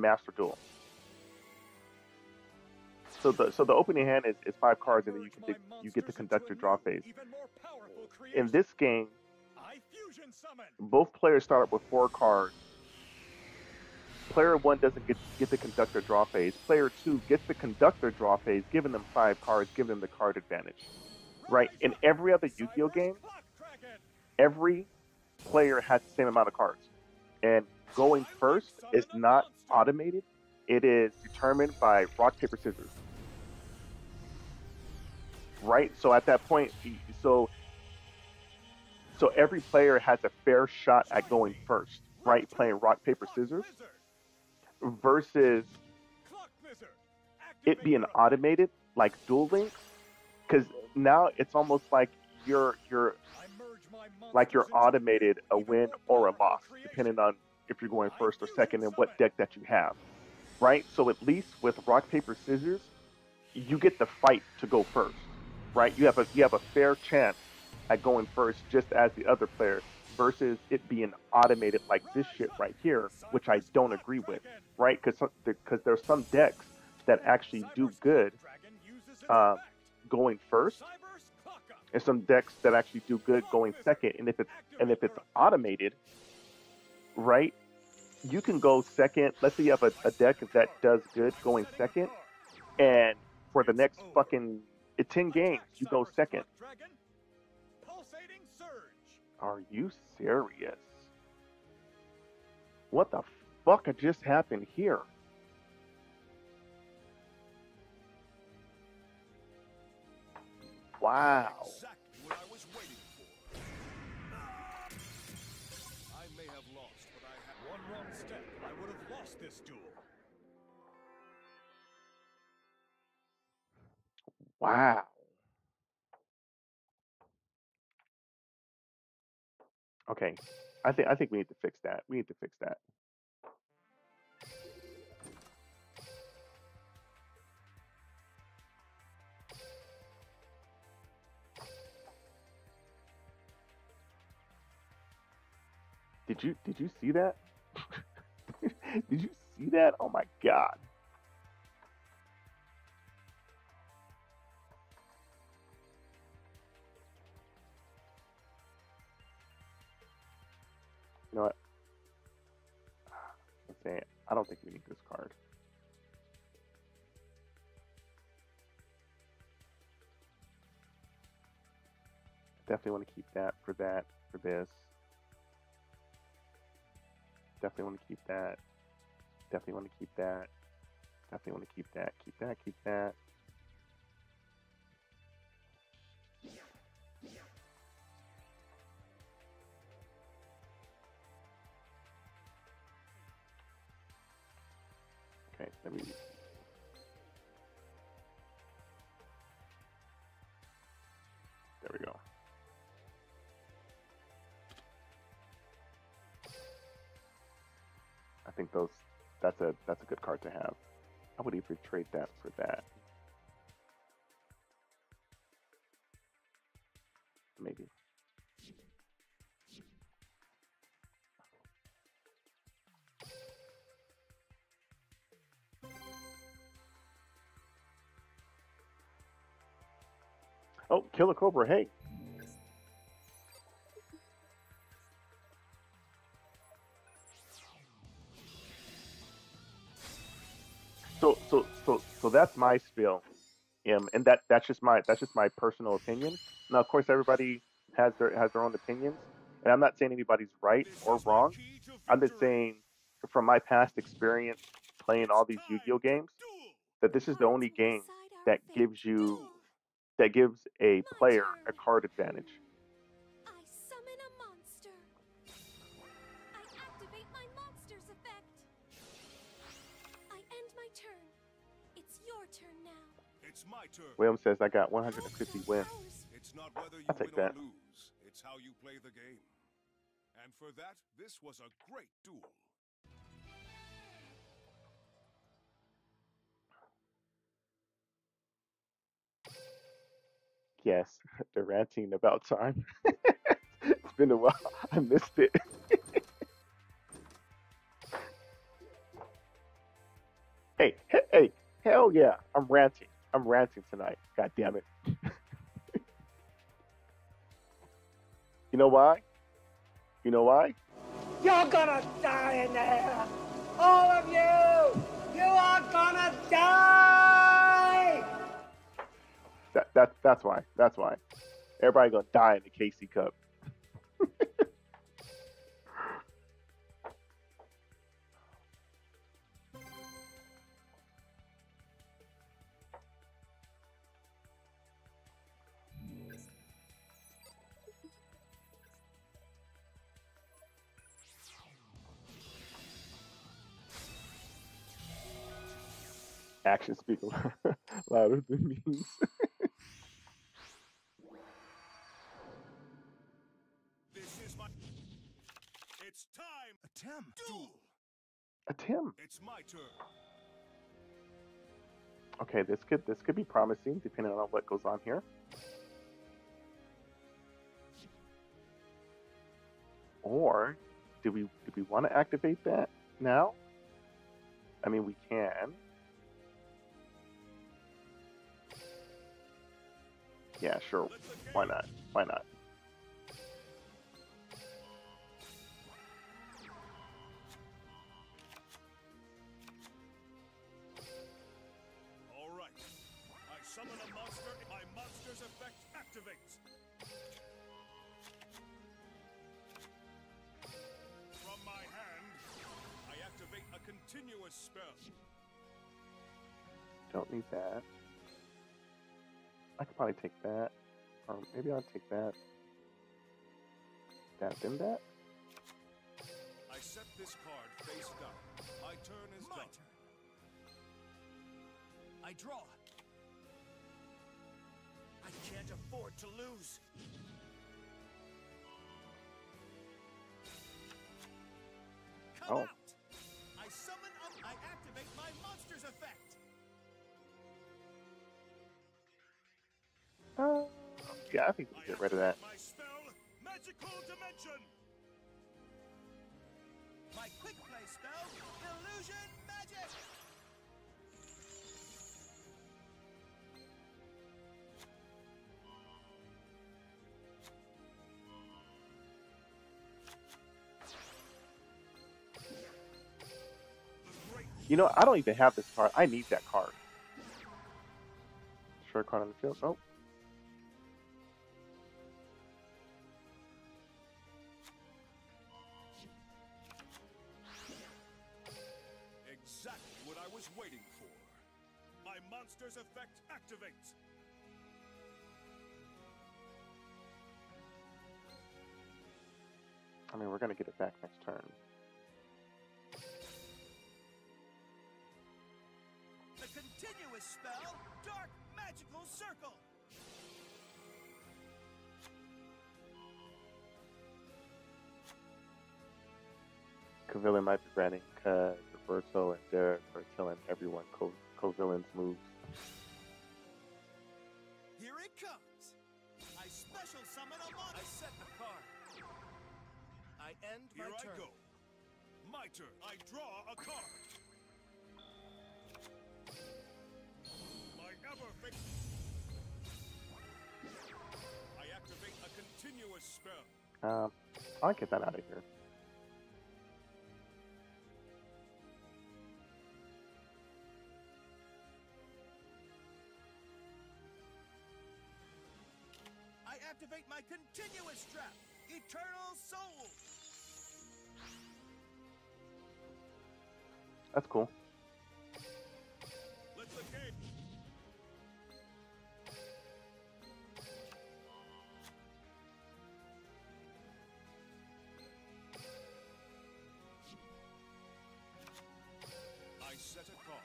Master Duel. So the opening hand is 5 cards, and then you get to conduct your draw phase. In this game, both players start up with 4 cards. Player 1 doesn't get to conduct their draw phase. Player 2 gets to conduct their draw phase, giving them 5 cards, giving them the card advantage. Right? In every other Yu-Gi-Oh game, every player has the same amount of cards. And going first is not automated. It is determined by rock, paper, scissors. Right? So at that point, So every player has a fair shot at going first, right? Playing rock, paper, scissors versus it being automated like Duel Links, because now it's almost like you're automated a win or a loss depending on if you're going first or second and what deck that you have, right? So at least with rock, paper, scissors, you get the fight to go first, right? You have a fair chance at going first just as the other player, versus it being automated like this shit right here, which I don't agree with, right? Because there's some decks that actually do good going first, and some decks that actually do good going second. And if it's automated, right, you can go second. Let's say you have a deck that does good going second, and for the next fucking 10 games, you go second. Are you serious? What the fuck just happened here? Wow. Exactly what I was waiting for. I may have lost, but I had one wrong step. I would have lost this duel. Wow. Okay, I think we need to fix that. We need to fix that. Did you see that? Did you see that? Oh my God. You know what? I'm saying, I don't think we need this card. Definitely want to keep that, for this. Definitely want to keep that. Definitely want to keep that. Definitely want to keep that. Keep that, keep that. Okay, let me... There we go. I think those, that's a good card to have. I would even trade that for that. Maybe. Oh, Killer Cobra, hey. So that's my spiel, and that's just my personal opinion. Now, of course, everybody has their own opinions, and I'm not saying anybody's right or wrong. I'm just saying, from my past experience playing all these Yu-Gi-Oh games, that this is the only game that gives a player a card advantage. I summon a monster. I activate my monster's effect. I end my turn. It's your turn now. It's my turn. William says I got 150 wins. It's not whether you I'll take win that. Or lose. It's how you play the game. And for that, this was a great duel. Yes, they're ranting about time. It's been a while. I missed it. hey, hell yeah. I'm ranting tonight. God damn it. You know why? You know why? You're gonna die in there. All of you. You are gonna die. That's why. Everybody gonna die in the KC Cup. actions speak louder than memes. This is my. It's time. Attempt. Duel. Attempt. It's my turn. Okay, this could be promising depending on what goes on here. Or do we want to activate that now? I mean, we can. Yeah, sure. Why not? Why not? All right. I summon a monster. My monster's effect activates. From my hand, I activate a continuous spell. Don't need that. I could probably take that. Or maybe I'll take that. That, then that. I set this card face down. My turn is done. I draw. I can't afford to lose. Come out. I summon up. I activate my monster's effect. Yeah, I think we can get rid of that. My spell, magical dimension. My quick play spell, illusion magic. You know, I don't even have this card. I need that card. Short card on the field. Oh. Effect activates. I mean, we're gonna get it back next turn. The continuous spell, Dark Magical Circle. Covillen might be running Roberto and Derek are killing everyone. Covillen's moves. Here it comes. I special summon a monster. I set the card. I end my turn. Here I go. My turn. I draw a card. My ever-fix. I activate a continuous spell. I'll get that out of here. Activate my continuous trap, Eternal Soul. That's cool. Let the game. I set a card.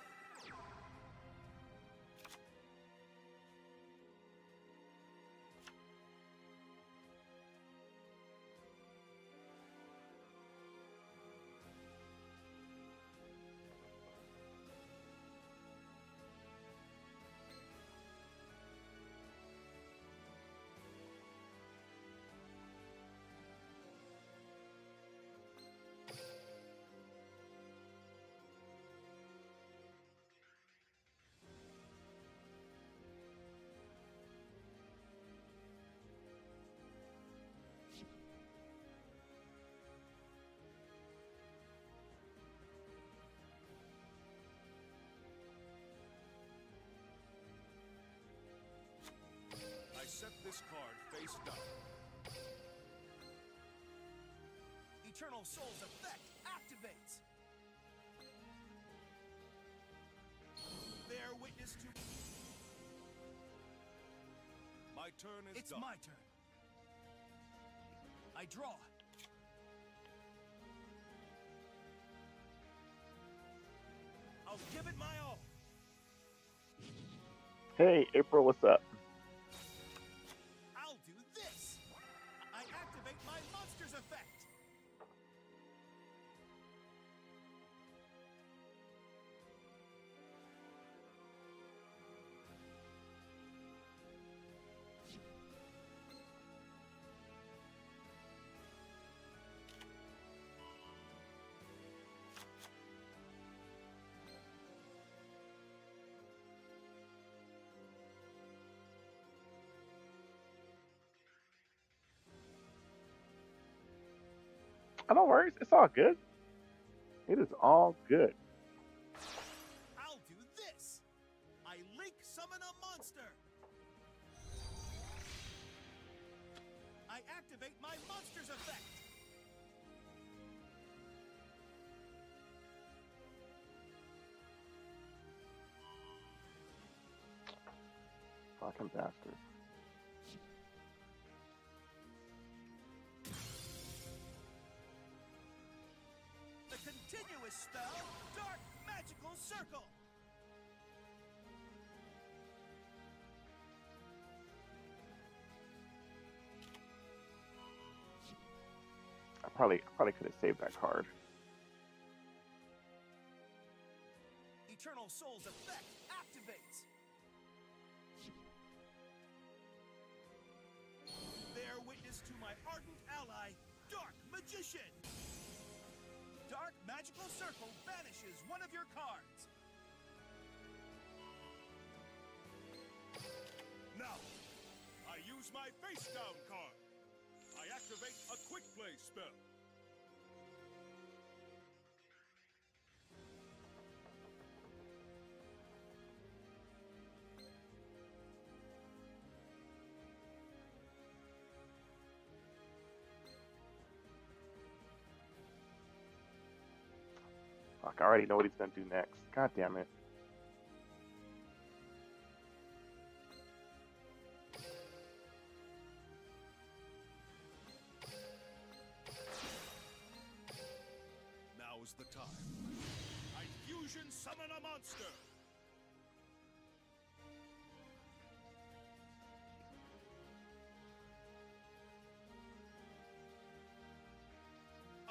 I set this card face down. Eternal Soul's effect activates. Bear witness to. My turn is done. It's my turn. I draw. I'll give it my all. Hey, April, what's up? I'll do this. I activate my monster's effect. Oh, no worries. It's all good. It is all good. I'll do this. I link summon a monster. I activate my monster's effect. Fucking bastard. Continuous spell, Dark Magical Circle. I probably could have saved that card. Eternal Soul's effect activates. Bear witness to my ardent ally, Dark Magician. Dark Magical Circle banishes one of your cards. Now, I use my face down card. I activate a quick play spell. I already know what he's gonna do next. God damn it. Now is the time. I fusion summon a monster.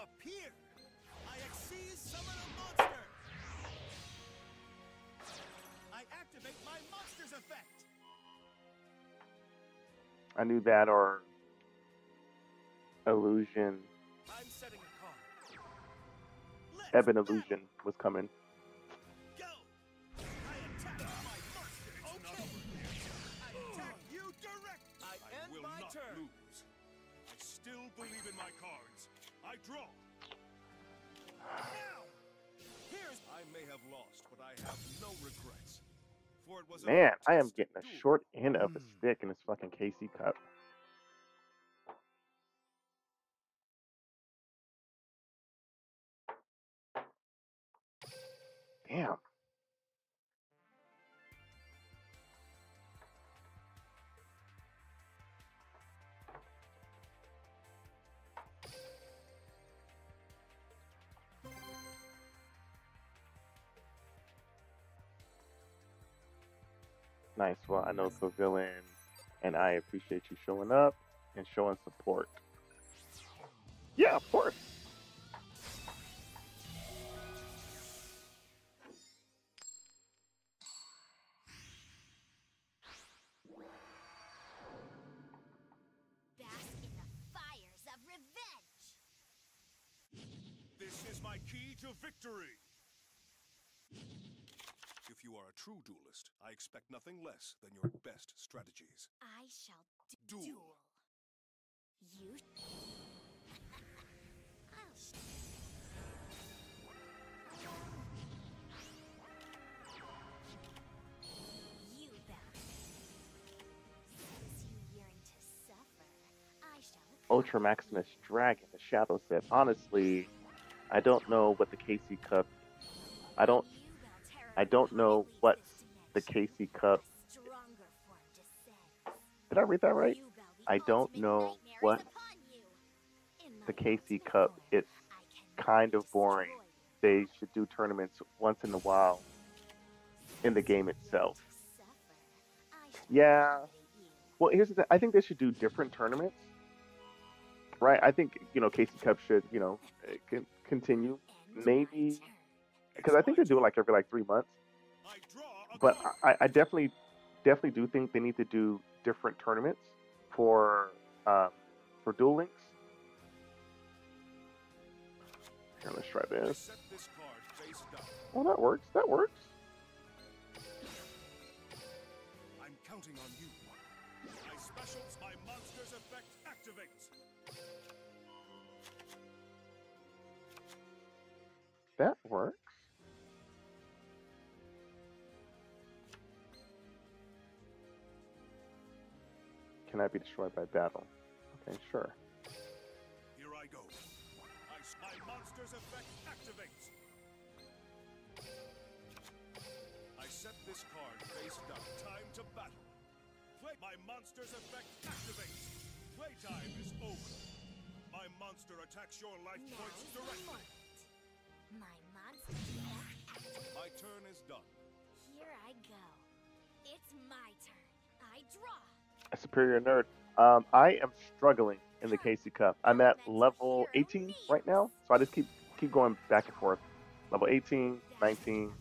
Appear. I exceed summon a monster! I activate my monster's effect! I knew that or... Illusion. I'm setting a card. Ebon Illusion was coming. Go! I attack my monster! Okay! I attack you direct! I end my turn! Lose. I still believe in my cards. I draw! Now, here's I may have lost, but I have no regrets. For it was man, I am getting a short end of a stick in this fucking KC Cup. Damn. Nice. Well, I know Covillen, and I appreciate you showing up and showing support. Yeah, of course. Bask in the fires of revenge. This is my key to victory. If you are a true duelist, I expect nothing less than your best strategies. I shall duel. You. I'll you bow. Since you yearn to suffer, I shall. Ultra Maximus Dragon, the Shadow said, honestly, I don't know what the KC Cup. I don't know what the KC Cup. Did I read that right? I don't know what the KC Cup. It's kind of boring. They should do tournaments once in a while in the game itself. Yeah. Well, here's the thing. I think they should do different tournaments, right? I think, you know, KC Cup should, you know, continue. Maybe, because I think they're doing like every 3 months. But I definitely do think they need to do different tournaments for Duel Links. Here, let's try this. Oh, that works. That works. I'm counting on you. My specials, my monster's effect activates. That works. Can I be destroyed by battle? Okay, sure. Here I go. My monster's effect activates. I set this card face down. Time to battle. Play. My monster's effect activates. Playtime is over. My monster attacks your life points directly. My monster activates. My turn is done. Here I go. It's my turn. I draw. A superior nerd. I am struggling in the KC Cup. I'm at level 18 right now, so I just keep going back and forth. Level 18, 19.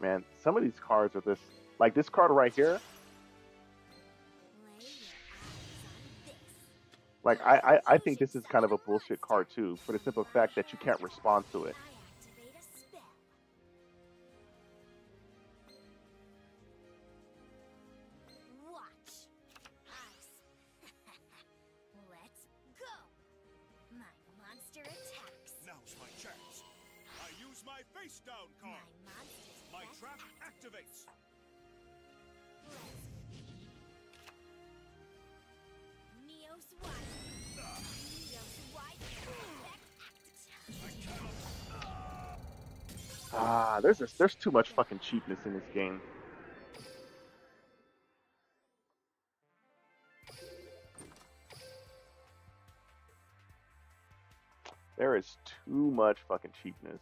Man, some of these cards are this, like this card right here. Like, I think this is kind of a bullshit card too, for the simple fact that you can't respond to it. There's too much fucking cheapness in this game. There is too much fucking cheapness.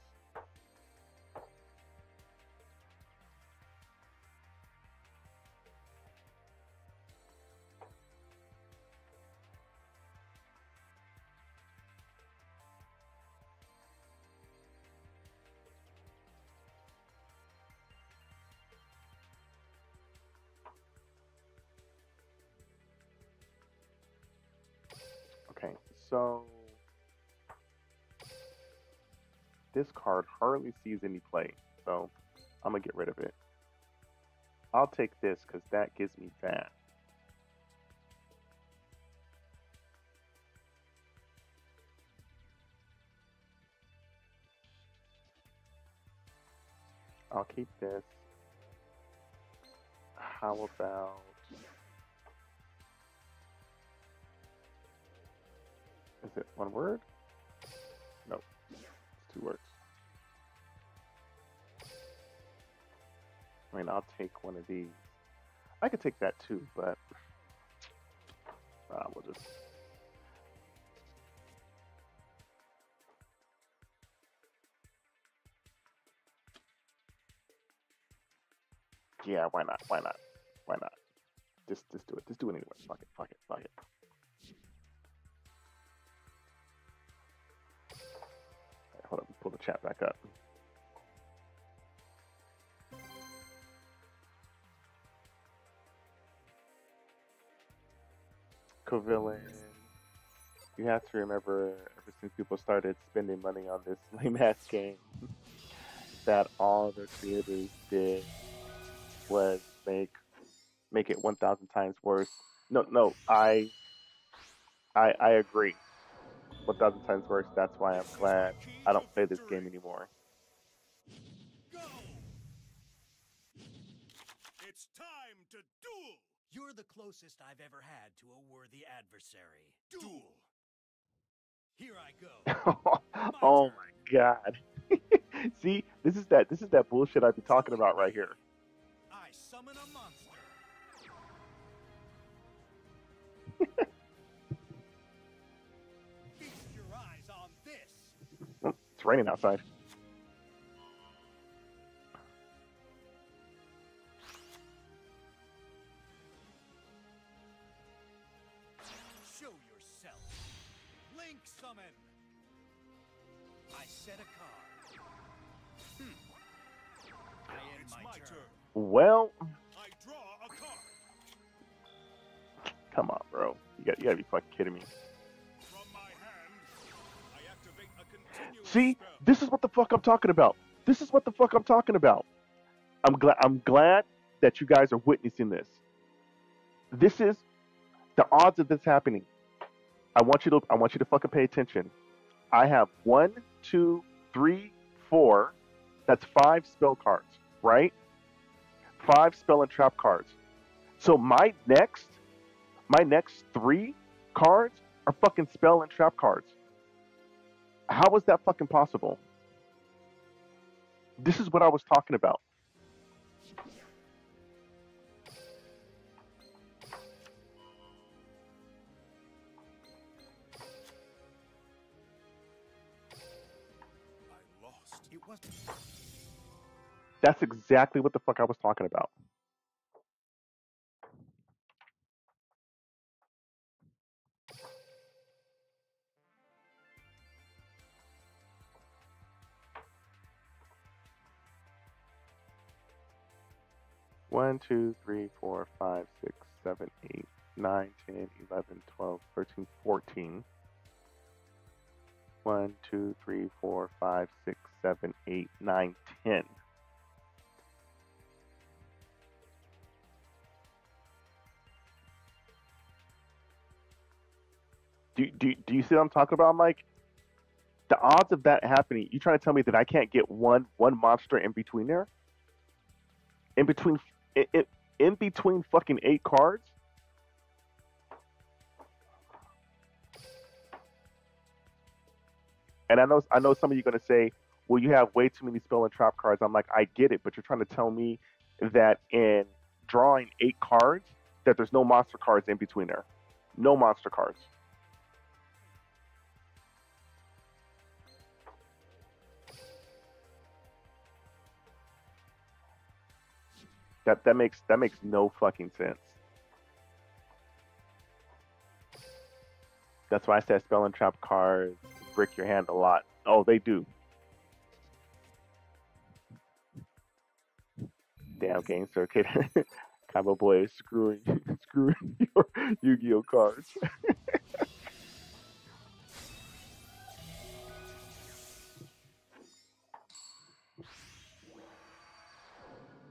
So this card hardly sees any play, so I'm gonna get rid of it. I'll take this because that gives me that. I'll keep this. How about... Is it one word? No, it's two words. I mean, I'll take one of these. I could take that too, but we'll just... Yeah, why not? Why not? Why not? Just do it. Just do it anyway. Fuck it. Fuck it. Fuck it. Hold up, pull the chat back up. Covillen, you have to remember, ever since people started spending money on this lame-ass game, that all the creators did was make it 1,000 times worse. No, I agree. 1,000 times worse. That's why I'm glad I don't play this game anymore. Go. It's time to duel. You're the closest I've ever had to a worthy adversary. Duel. Here I go. Oh my god. See, this is that bullshit I've been talking about right here. I summon a monster. Feast your eyes on this. Oh, it's raining outside. Show yourself. Link summon. I set a card. Well, I draw a card. Come on, bro. You gotta be fucking kidding me. From my hand, I activate a continuous spell. This is what the fuck I'm talking about. I'm glad that you guys are witnessing this. This is the odds of this happening. I want you to fucking pay attention. I have 1, 2, 3, 4. That's 5 spell cards, right? 5 spell and trap cards. So my next 3 cards are fucking spell and trap cards. How is that fucking possible? This is what I was talking about. I lost. It wasn't. That's exactly what the fuck I was talking about. One, two, three, four, five, six, seven, eight, nine, 10, 11, 12, 13, 14. 1, 2, 3, 4, 5, 6, 7, 8, 9, 10. Do you see what I'm talking about, Mike? The odds of that happening, you trying to tell me that I can't get one monster in between there? In between fucking 8 cards? And I know some of you are going to say, well, you have way too many spell and trap cards. I'm like, I get it, but you're trying to tell me that in drawing 8 cards, that there's no monster cards in between there. No monster cards. That makes no fucking sense. That's why I said spell and trap cards brick your hand a lot. Oh, they do. Damn Game Circuit. Combo Boy is screwing your Yu-Gi-Oh cards.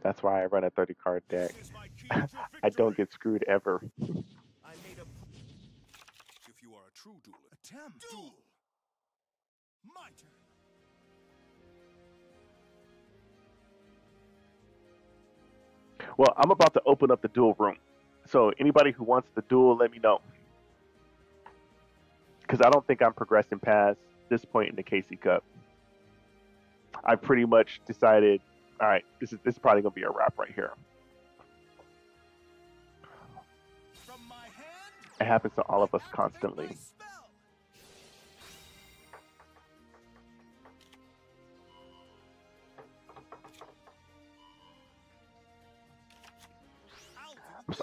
That's why I run a 30-card deck. I don't get screwed ever. If you are a true duelist, attempt duel. My turn. Well, I'm about to open up the duel room. So anybody who wants the duel, let me know. Because I don't think I'm progressing past this point in the KC Cup. I pretty much decided, all right, this is probably going to be a wrap right here. From my hand, it happens to all of us constantly.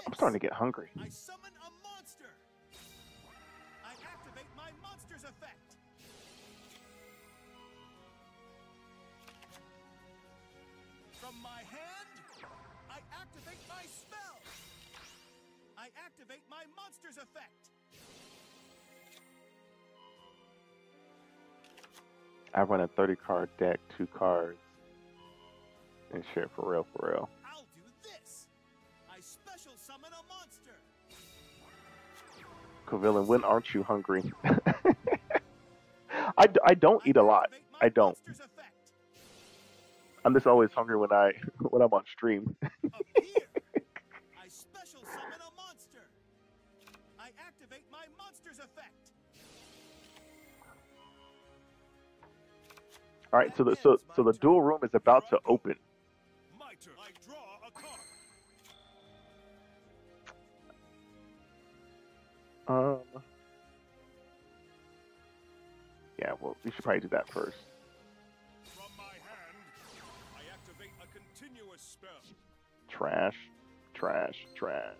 I'm starting to get hungry. I summon a monster. I activate my monster's effect. From my hand, I activate my spell. I activate my monster's effect. I run a 30-card deck, 2 cards, and shit for real, for real. I'll do this. I special summon a monster. Covillen, when aren't you hungry? I don't eat a lot. I don't. I'm just always hungry when I'm on stream. I special summon a monster. I activate my monster's effect. All right, so the dual room is about to open. Yeah, well, we should probably do that first. From my hand, I activate a continuous spell. Trash, trash, trash.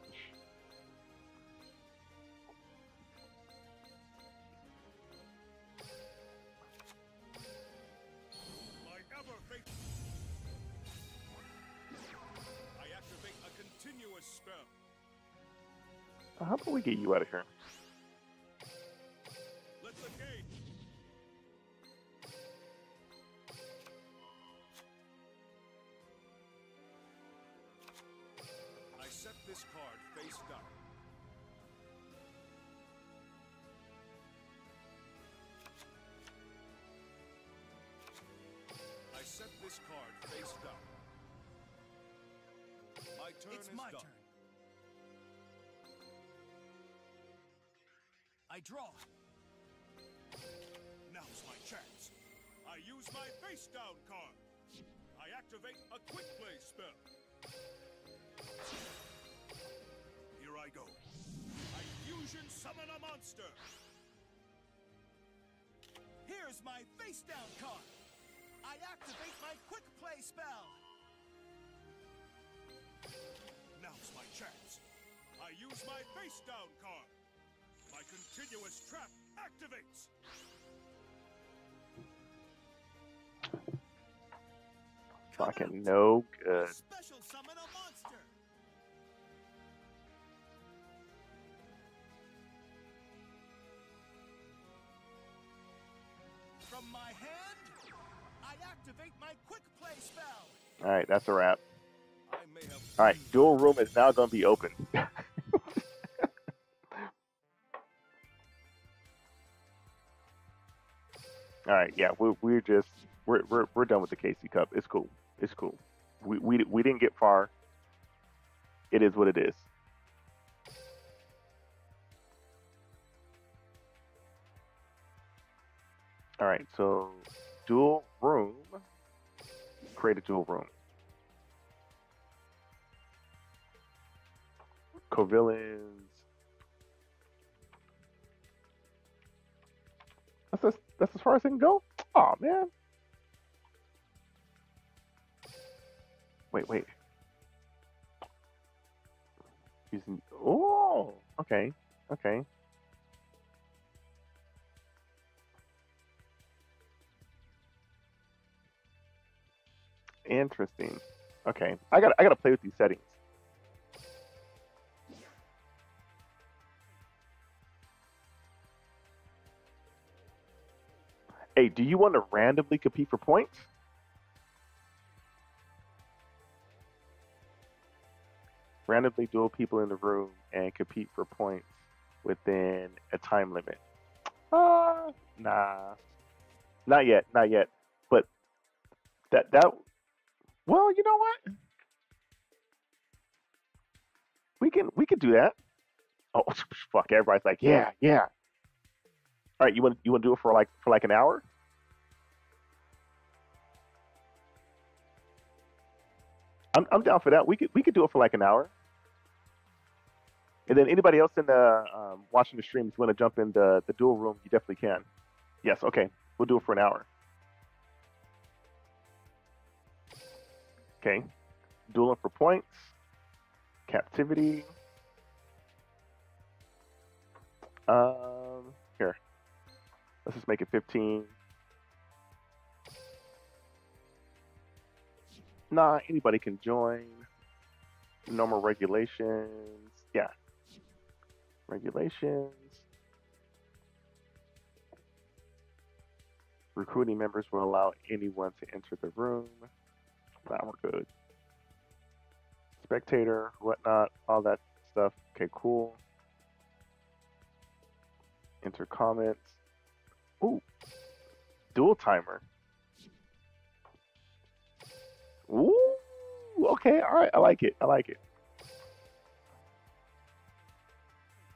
How about we get you out of here? Let's engage. I set this card face down. I set this card face down. My turn is done. I draw. Now's my chance. I use my face down card. I activate a quick play spell. Here I go. I fusion summon a monster. Here's my face down card. I activate my quick play spell. Now's my chance. I use my face down card. My continuous trap activates. Fucking no good. Special summon a monster. From my hand, I activate my quick play spell. All right, that's a wrap. All right, dual room is now going to be open. All right, yeah, we're done with the KC Cup. It's cool. It's cool. We didn't get far. It is what it is. All right, so dual room. Create a dual room. Covillen's. That's as far as I can go? Oh man. Wait, wait. Using oh okay. Okay. Interesting. Okay. I gotta play with these settings. Hey, do you want to randomly compete for points? Randomly duel people in the room and compete for points within a time limit. Nah. Not yet, not yet. But that well, you know what? We can do that. Oh fuck, everybody's like, yeah, yeah. All right, you want to do it for like an hour? I'm down for that. We could do it for like an hour. And then anybody else in the watching the stream, if you want to jump in the dual room, you definitely can. Yes, okay, we'll do it for an hour. Okay, dueling for points, captivity. Here. Let's just make it 15. Nah, anybody can join. Normal regulations. Yeah. Regulations. Recruiting members will allow anyone to enter the room. Nah, we're good. Spectator, whatnot, all that stuff. Okay, cool. Enter comments. Ooh, dual timer. Ooh, okay, all right, I like it, I like it.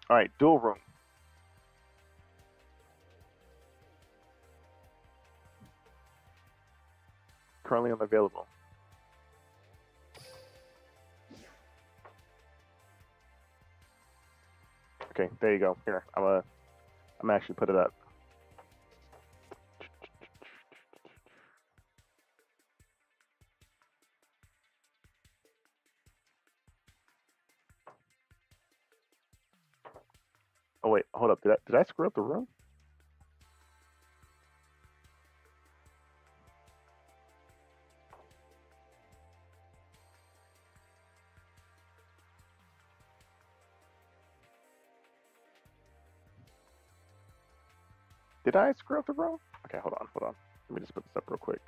All right, dual room. currently unavailable. Okay, there you go. Here, I'm actually put it up. Oh wait, hold up. Did I screw up the room? Did I screw up the room? Okay, hold on. Let me just put this up real quick.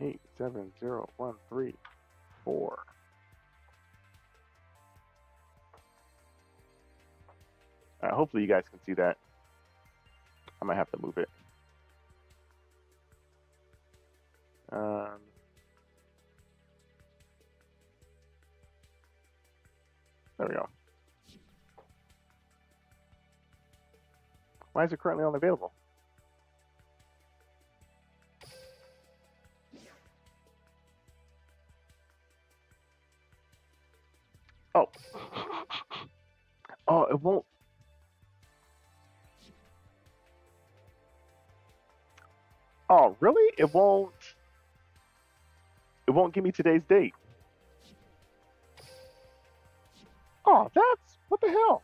Eight, 7, 0, 1, 3, 4. Hopefully you guys can see that. I might have to move it. There we go. Why is it currently unavailable? Oh. Oh, it won't. Oh, really? It won't. It won't give me today's date. Oh, that's, what the hell?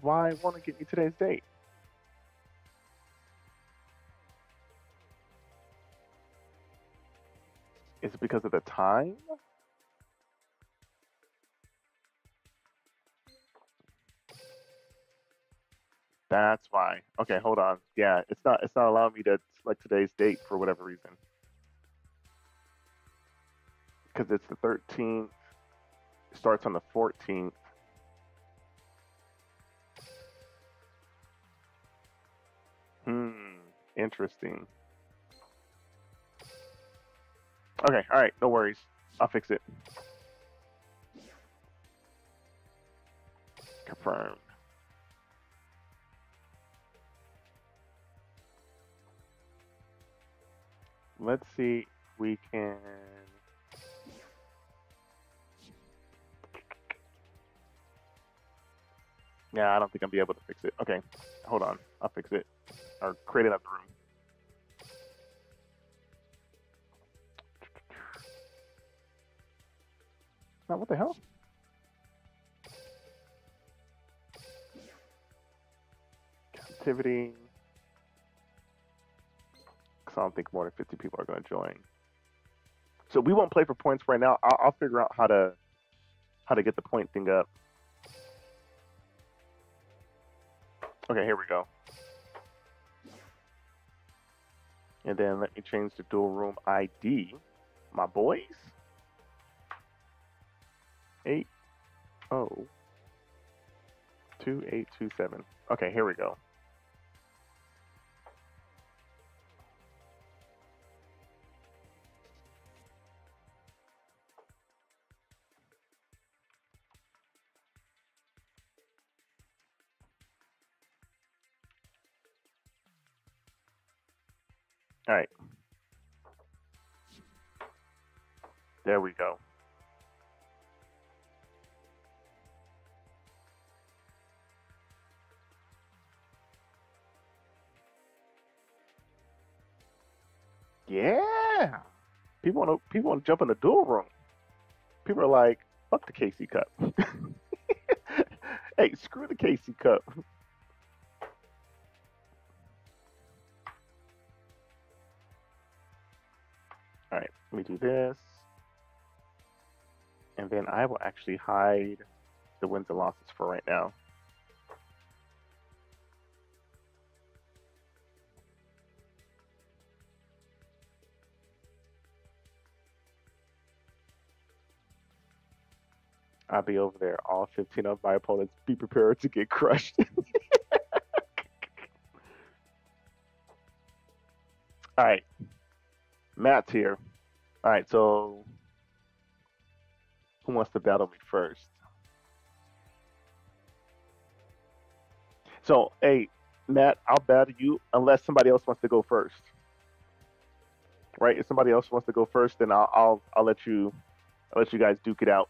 Why won't it give me today's date? Is it because of the time? That's why. Okay, hold on. Yeah, it's not allowing me to select today's date for whatever reason. Because it's the 13th, it starts on the 14th. Interesting. Okay, all right, no worries. I'll fix it. Confirm. Let's see if we can. Yeah, I don't think I'll be able to fix it. Okay, hold on. I'll fix it. Or create another room. Now, what the hell? Captivity. Because I don't think more than 50 people are going to join. So we won't play for points right now. I'll figure out how to get the point thing up. Okay, here we go. And then let me change the dual room ID, my boys. 8-0-2827. Okay, here we go. All right. There we go. Yeah. People want to jump in the duel room. People are like, fuck the KC Cup. Hey, screw the KC Cup. All right, let me do this. And then I will actually hide the wins and losses for right now. I'll be over there. All 15 of my opponents, be prepared to get crushed. All right. Matt's here. All right, so who wants to battle me first? So, hey, Matt, I'll battle you unless somebody else wants to go first. Right? If somebody else wants to go first, then I'll let you guys duke it out.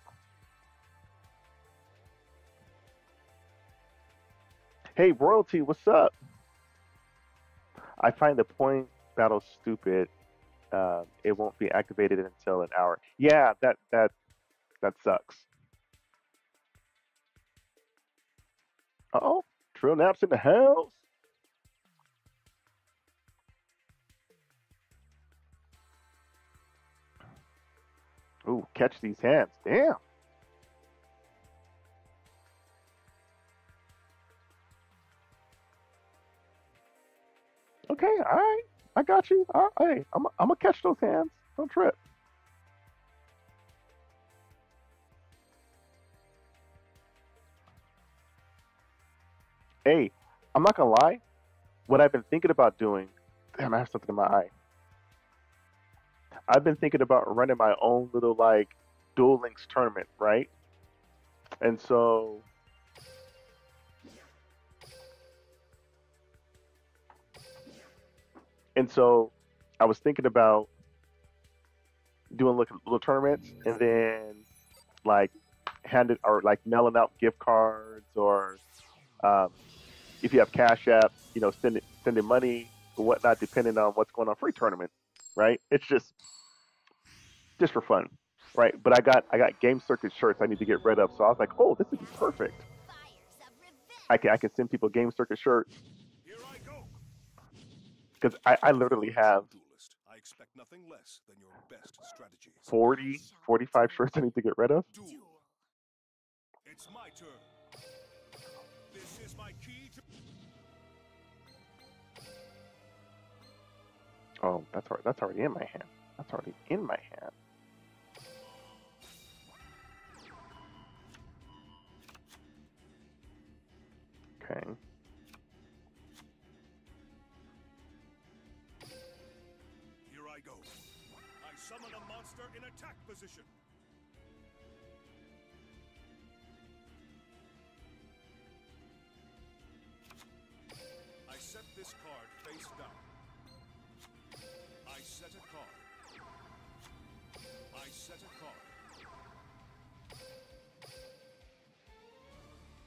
Hey, Royalty, what's up? I find the point battle stupid. It won't be activated until an hour. Yeah, that sucks. Uh-oh, Trill Nap's in the house. Ooh, catch these hands. Damn. Okay, all right. I got you. All right, hey, I'm gonna catch those hands. Don't trip. Hey, I'm not gonna lie. What I've been thinking about doing, damn, I have something in my eye. I've been thinking about running my own little like Duel Links tournament, right? And so. And so I was thinking about doing little tournaments and then like handed or like mailing out gift cards or if you have Cash App, you know, sending money or whatnot, depending on what's going on for a tournament, right? It's just for fun, right? But I got Game Circuit shirts I need to get rid of, so I was like, oh, this would be perfect. I can send people Game Circuit shirts. Because I literally have 45 shirts I need to get rid of. It's my turn. This is my key to... Oh, that's already in my hand. That's already in my hand. Okay. Summon a monster in attack position. I set this card face down. I set a card. I set a card.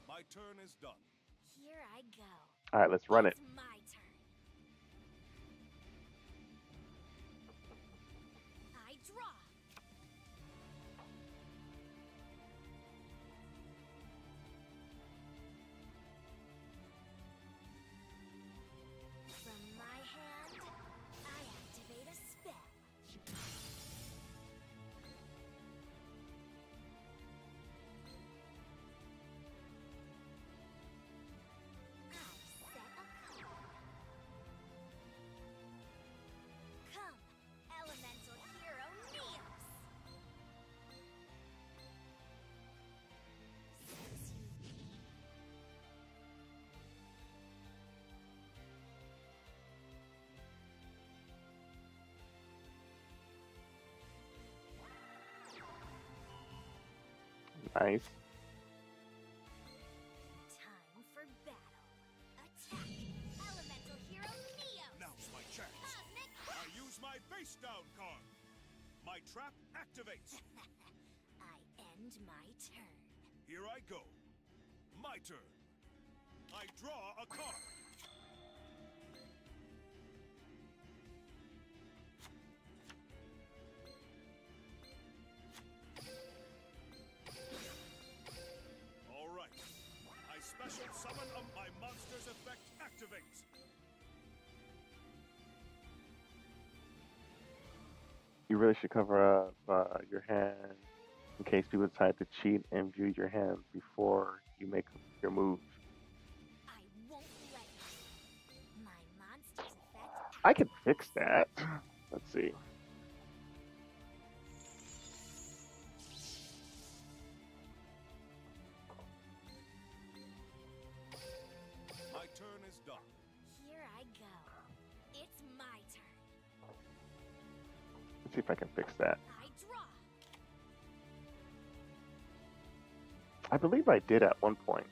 My turn is done. Here I go. All right, let's run it. It's my turn. Nice. Time for battle. Attack. Elemental hero Neo. Now's my chance. I use my face down card. My trap activates. I end my turn. Here I go. My turn. I draw a card. Special summon of my monster's effect activates. You really should cover up your hand in case people decide to cheat and view your hand before you make your move. I won't let you. My monster's effect. I can fix that. Let's see. See if I can fix that. I believe I did at one point.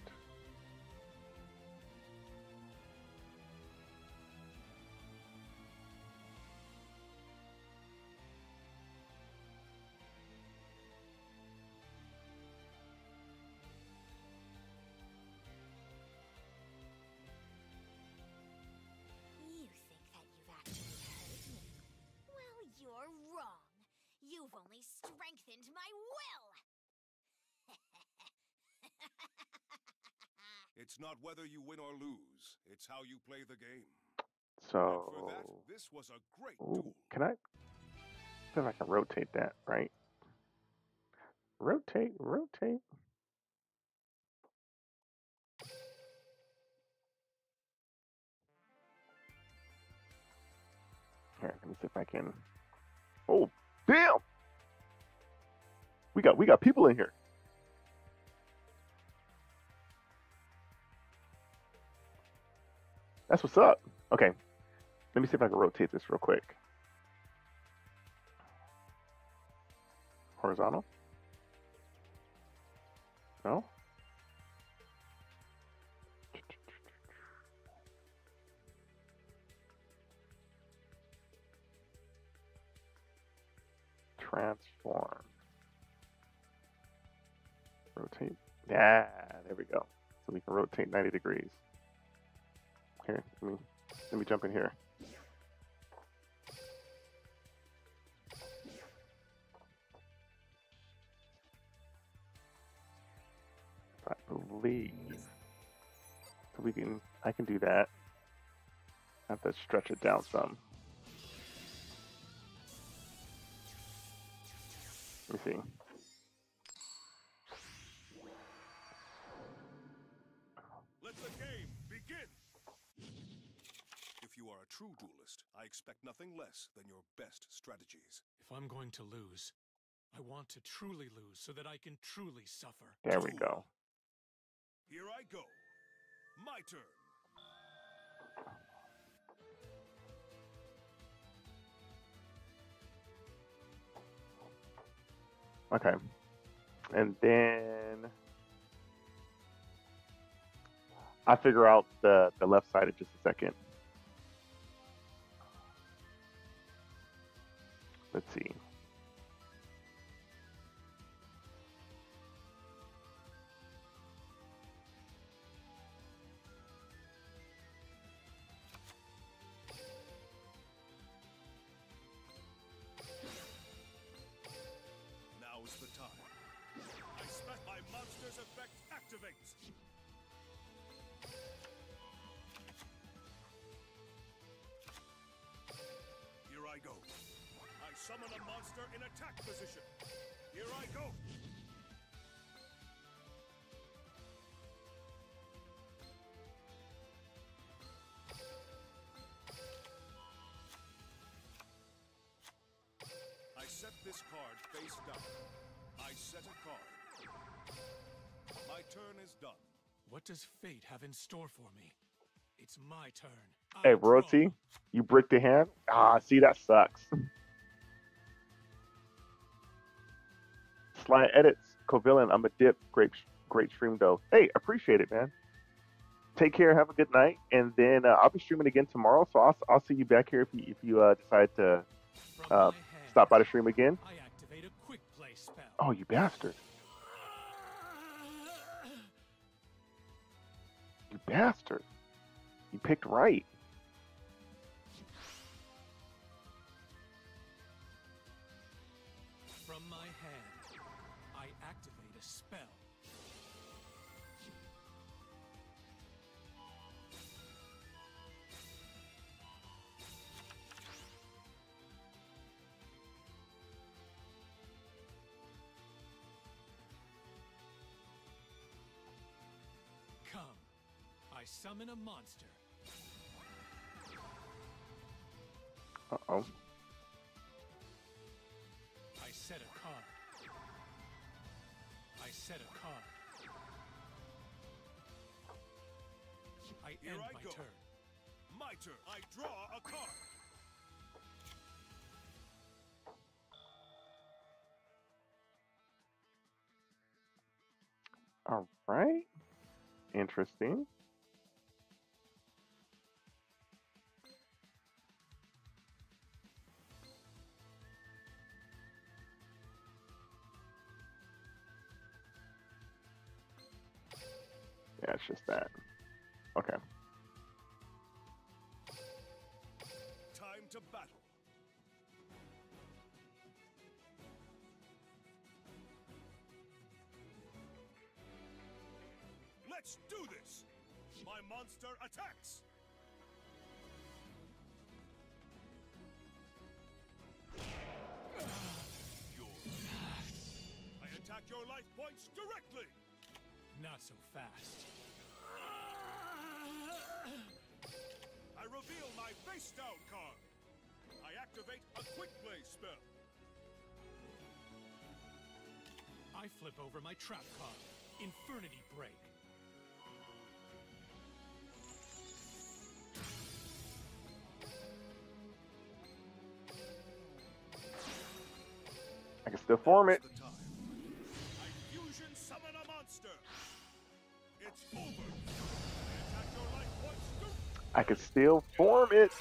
second my will! It's not whether you win or lose, it's how you play the game. So, for that, this was a great duel. Can I? I think I can rotate that, right? Rotate. All right, let me see if I can. Oh, damn! We got people in here. That's what's up. Okay, let me see if I can rotate this real quick. Horizontal? No? Transform. Rotate. Yeah, there we go. So we can rotate 90 degrees. Here, let me jump in here. I believe so I can do that. I have to stretch it down some. Let me see. Let the game begin. If you are a true duelist, I expect nothing less than your best strategies. If I'm going to lose, I want to truly lose so that I can truly suffer. There we go. Here I go. My turn. Okay. And then I figure out the left side in just a second. Let's see. Summon a monster in attack position. Here I go. I set this card face down. I set a card. My turn is done. What does fate have in store for me? It's my turn. Hey, royalty, you bricked the hand? Ah, see, that sucks. Slide edits, Covillen. I'm a dip. Great stream though. Hey, appreciate it, man. Take care. Have a good night. And then I'll be streaming again tomorrow. So I'll see you back here if you decide to stop by the stream again. I activate a quick play spell. Oh, you bastard! You bastard! You picked right. Summon a monster. Uh-oh. I set a card. I set a card. I end my turn. My turn. I draw a card. All right. Interesting. Yeah, it's just that. Okay. Time to battle. Let's do this! My monster attacks! I attack your life points directly! Not so fast. I reveal my face down card. I activate a quick play spell. I flip over my trap card, Infernity Break. I can still form it. I fusion summon a monster. It's over. Attack your life points. I can still form it.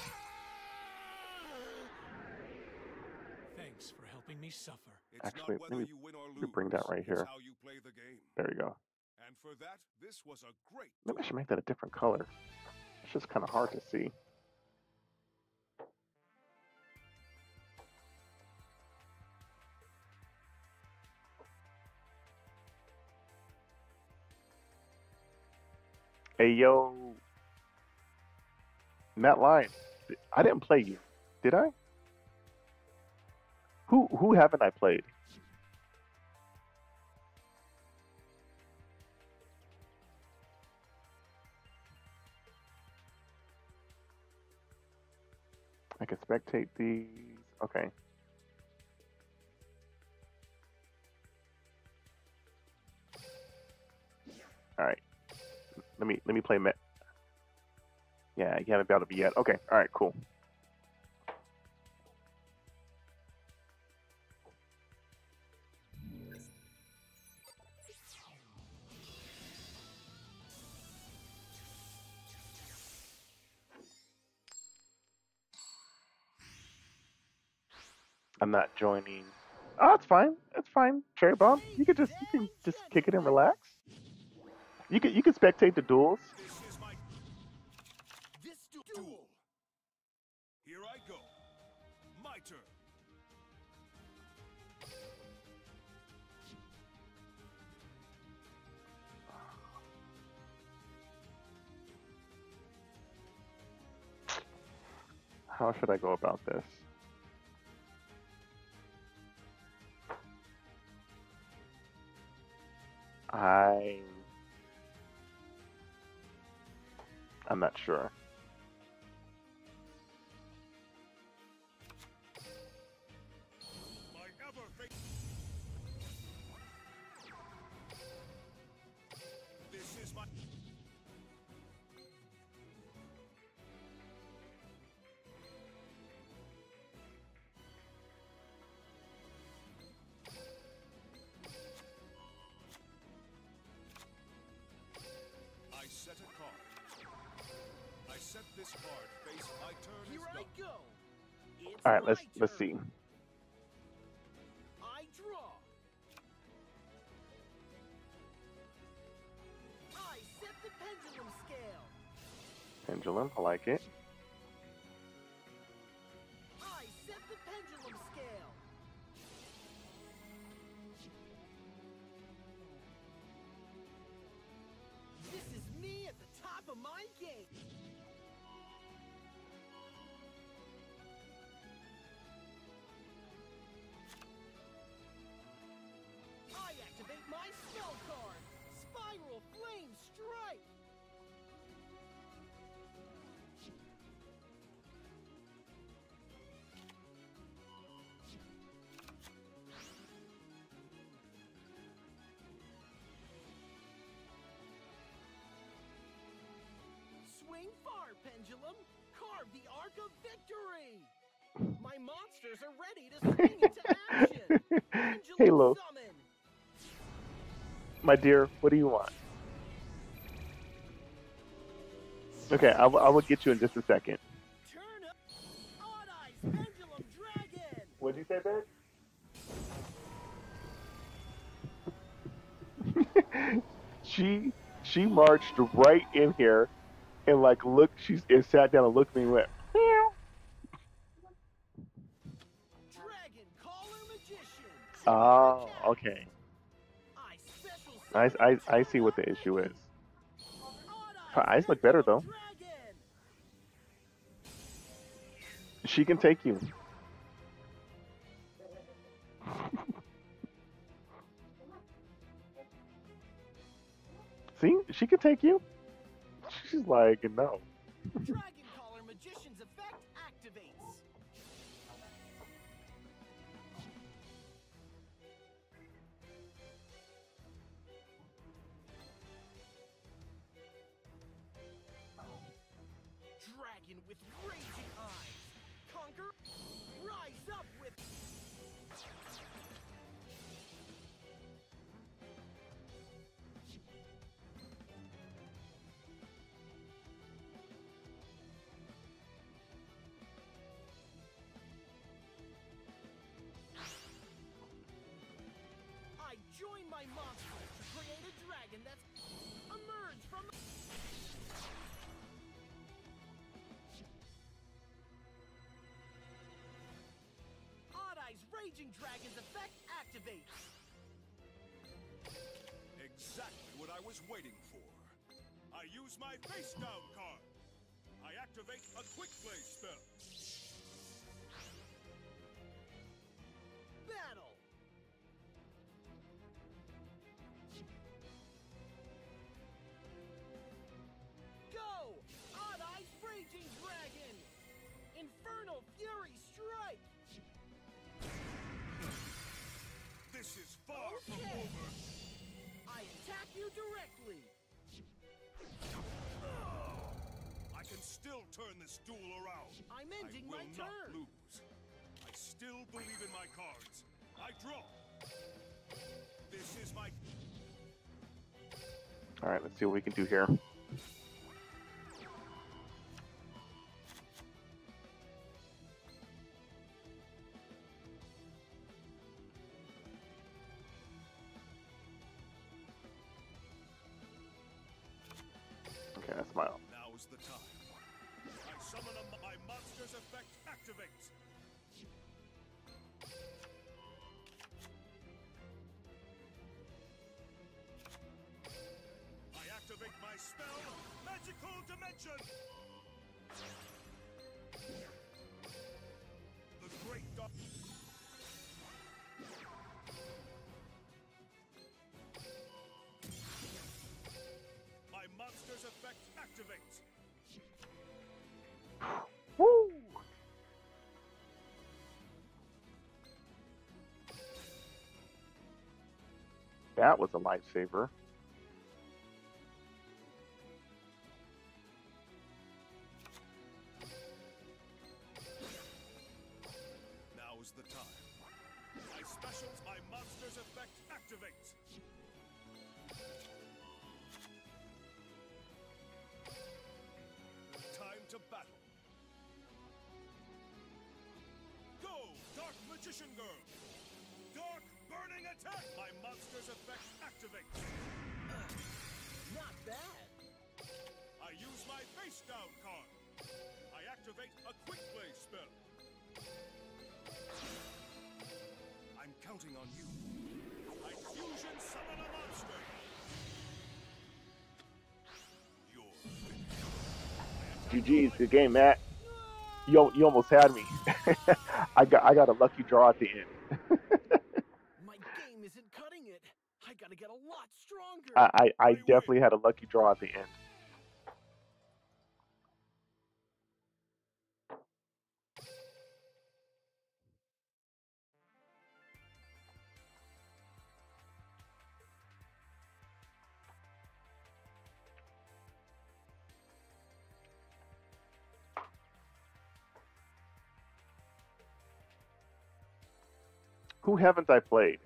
Thanks for helping me suffer. Actually, let me bring that right here. There you go. And for that, this was a great. Maybe I should make that a different color. It's just kind of hard to see. Hey, yo. Matt Lyon, I didn't play you, did I? Who haven't I played? I can spectate these. Okay. All right. Let me play Matt. Yeah, you haven't been able to be yet. Okay, all right, cool. I'm not joining. Oh, it's fine. It's fine. Cherry Bomb. You can just kick it and relax. You can spectate the duels. Duel. Here I go. My turn. How should I go about this? I'm not sure. All right, let's see. I draw. I set the pendulum scale. Pendulum, I like it. I set the pendulum scale. This is me at the top of my game. My spell card, Spiral Flame Strike. Swing far, Pendulum. Carve the Arc of Victory. My monsters are ready to swing into action. Pendulum Halo. Summon. My dear, what do you want? Okay, I will get you in just a second. Turn up Odd Eyes, Pendulum Dragon. What'd you say, babe? she marched right in here and like looked. She and sat down and looked at me and went. Meow. Dragon Caller Magician. Oh, okay. I see what the issue is. Her eyes look better, though. She can take you. See? She can take you. She's like, no. Dragon Caller Magician's effect activates. Dragon with raging eyes. Conquer. Rise up with. Join my monster to create a dragon that's emerged from the... Odd Eye's Raging Dragon's effect activates. Exactly what I was waiting for. I use my face down card. I activate a quick play spell. Still turn this duel around. I'm ending my turn. I will not lose. I still believe in my cards. I draw. This is my... All right, let's see what we can do here. Okay, that's my... Now's the time. Summon them, my monster's effect activates. I activate my spell, Magical Dimension. The Great Dark. My monster's effect activates. Woo! That was a lifesaver. Now is the time. My specials, my monster's effect activates. Time to battle. Dark Magician Girl! Dark Burning Attack! My monster's effect activates! Not bad! I use my face down card! I activate a quick play spell! I'm counting on you! I fusion summon a monster! GG's, good game, Matt! You almost had me. I got a lucky draw at the end. My game isn't cutting it. I gotta get a lot stronger. I definitely had a lucky draw at the end. Who haven't I played?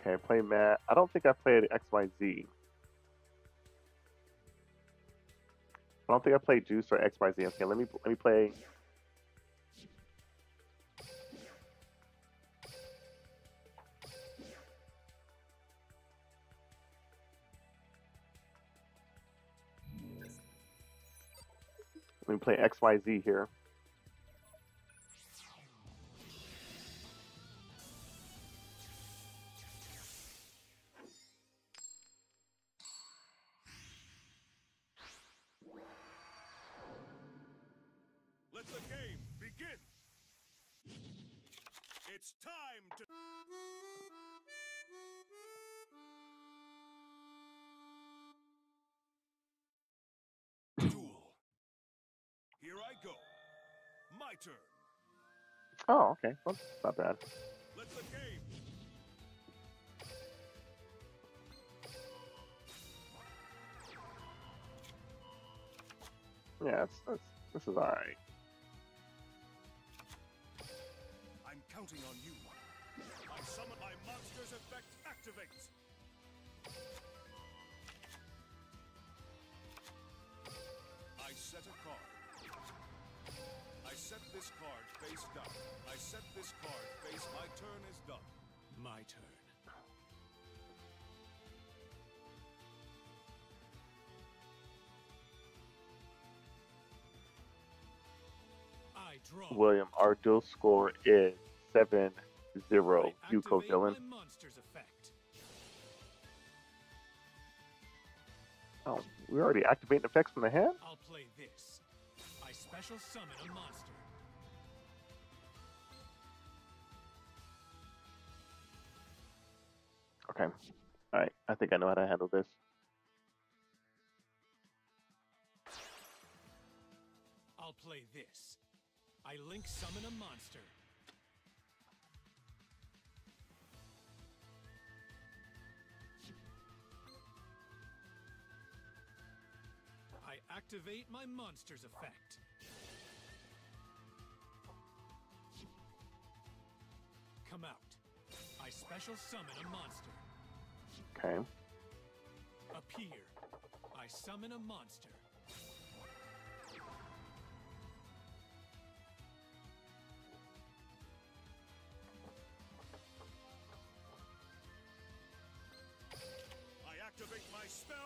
Okay, I play Matt. I don't think I played XYZ. I don't think I played Juice or XYZ. Okay, let me play. Let me play XYZ here. time to... Duel. Here I go. My turn. Oh, okay. Well, that's not bad. Let the game... Yeah, this is alright. I'm counting on you. I summon my monster's effect activates. I set a card. I set this card face down. I set this card face. My turn is done. My turn. William, our duel score is 7-0. You, Covillen. Oh, we're already activating effects from the hand? I'll play this. I special summon a monster. Okay. Alright, I think I know how to handle this. I'll play this. I link summon a monster. I activate my monster's effect. Come out. I special summon a monster. Okay. Appear. I summon a monster. Spell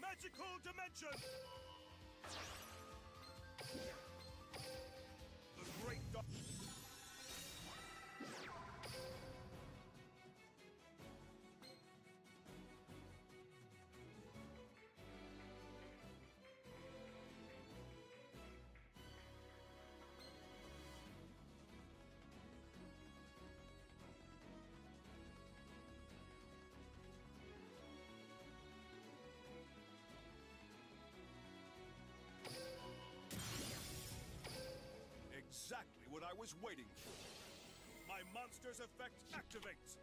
magical dimension. The great dog. Exactly what I was waiting for. My monster's effect activates.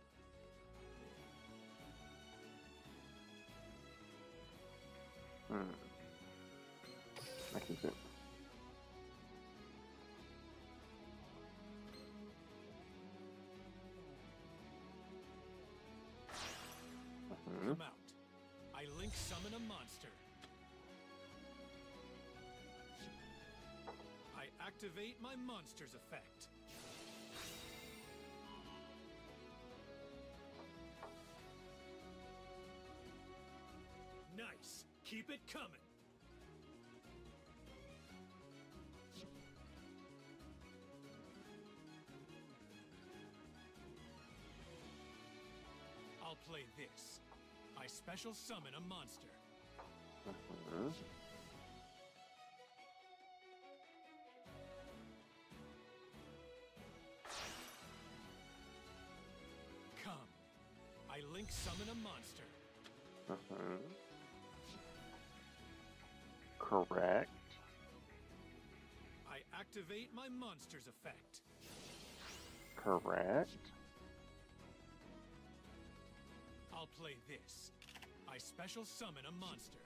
I can see it. Come out. I link summon a monster. Activate my monster's effect. Nice. Keep it coming. I'll play this. I special summon a monster. Link summon a monster. Correct. I activate my monster's effect. Correct. I'll play this. I special summon a monster.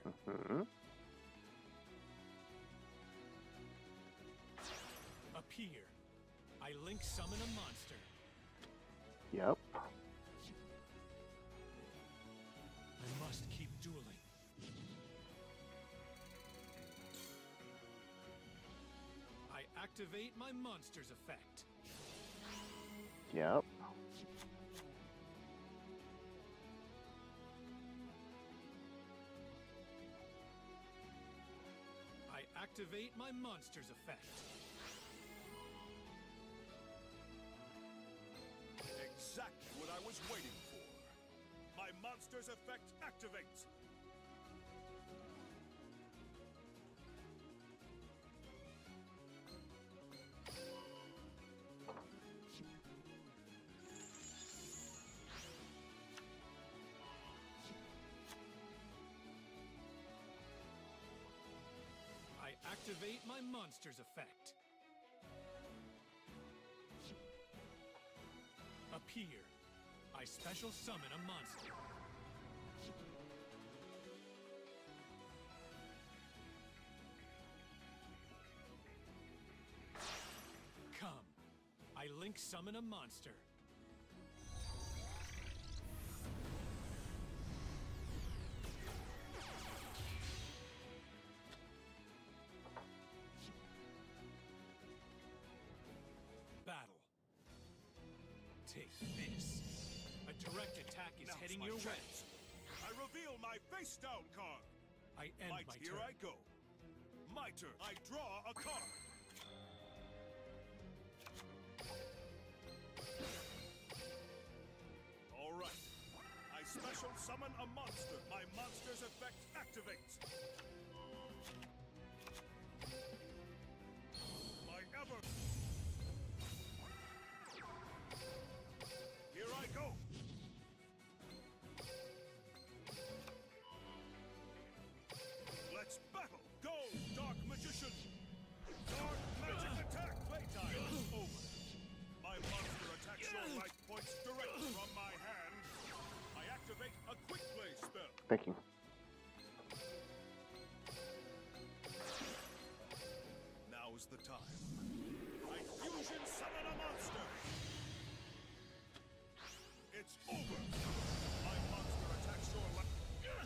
Appear. I link summon a monster. Yep. I must keep dueling. I activate my monster's effect. Yep. I activate my monster's effect. Exactly what I was waiting for. My monster's effect activates. Activate my monster's effect. Appear. I special summon a monster. Come. I link summon a monster. Battle. Take this. A direct attack is heading your way. I reveal my face down card. I end my turn. Here I go. My turn. I draw a card. All right. I special summon a monster. My monster's effect activates. My ever... Here I go! Let's battle! Go, Dark Magician! Dark magic attack! Playtime is over! My monster attacks your life points directly from my hand. I activate a quick play spell. Thank you. Now's the time. I fusion summon a monster! It's over! My monster attacks your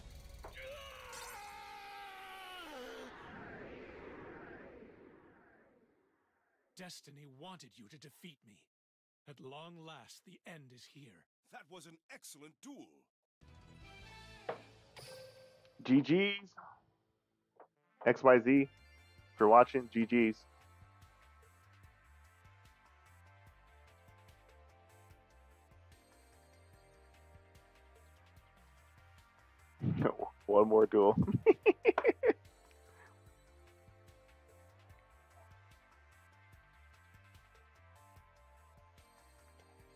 Destiny wanted you to defeat me. At long last, the end is here. That was an excellent duel. GG's. XYZ. If you're watching, GG's. One more duel.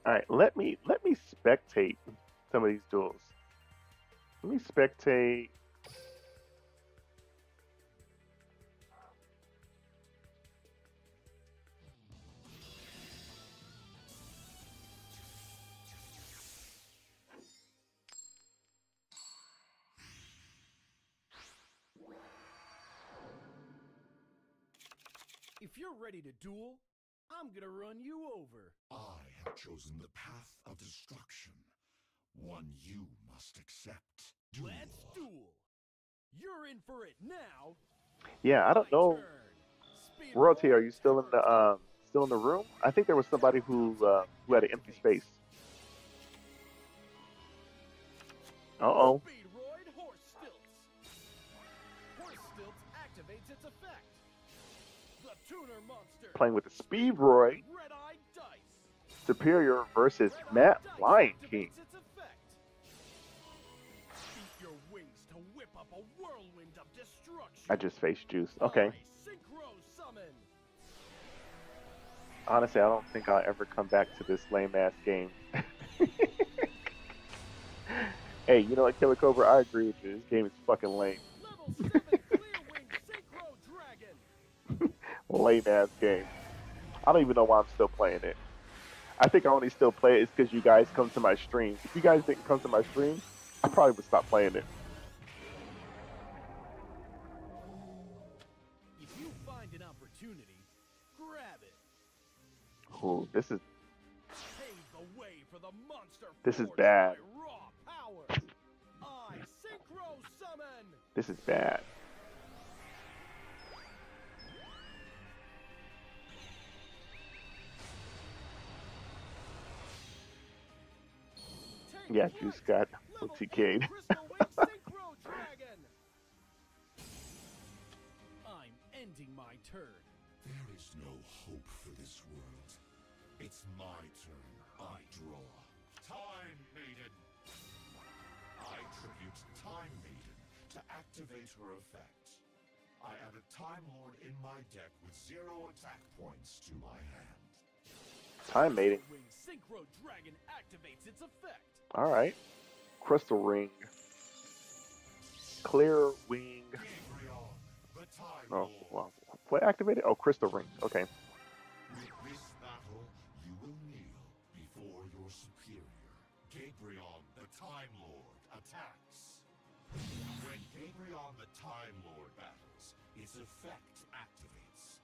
All right, let me spectate some of these duels. Let me spectate. If you're ready to duel, I'm gonna run you over. I have chosen the path of destruction, one you must accept. Duel. Let's duel. You're in for it now. Yeah, I don't know. Royalty, are you still in the room? I think there was somebody who had an empty space. Uh-oh. Speedroid horse stilts. Horse stilts activates its effect. The tuner monster. Playing with the Speedroid. Red-eyed dice. Superior versus Matt Lion King. Beat your wings to whip up a whirlwind of destruction. I just face juice. Okay. Honestly, I don't think I'll ever come back to this lame ass game. Hey, you know what, Killer Cobra? I agree with you. This game is fucking lame. Level 7 Clear Wing Synchro Dragon. Lame ass game. I don't even know why I'm still playing it. I think I only still play it is because you guys come to my stream. If you guys didn't come to my stream, I probably would stop playing it. If you find an opportunity, grab it. Ooh, this is. Pave the way for the monster. This is bad. Raw power. I synchro summon. This is bad. Yeah, Juice got OTK'd. I'm ending my turn. There is no hope for this world. It's my turn. I draw. Time Maiden. I tribute Time Maiden to activate her effect. I add a Time Lord in my deck with 0 attack points to my hand. Time Maiden. Synchro Dragon activates its effect. All right. Crystal Ring. Clear Wing. Oh, wow. What activated? Oh, Crystal Ring. Okay. With this battle, you will kneel before your superior. Gabrion, the Time Lord, attacks. When Gabrion, the Time Lord, battles, its effect activates.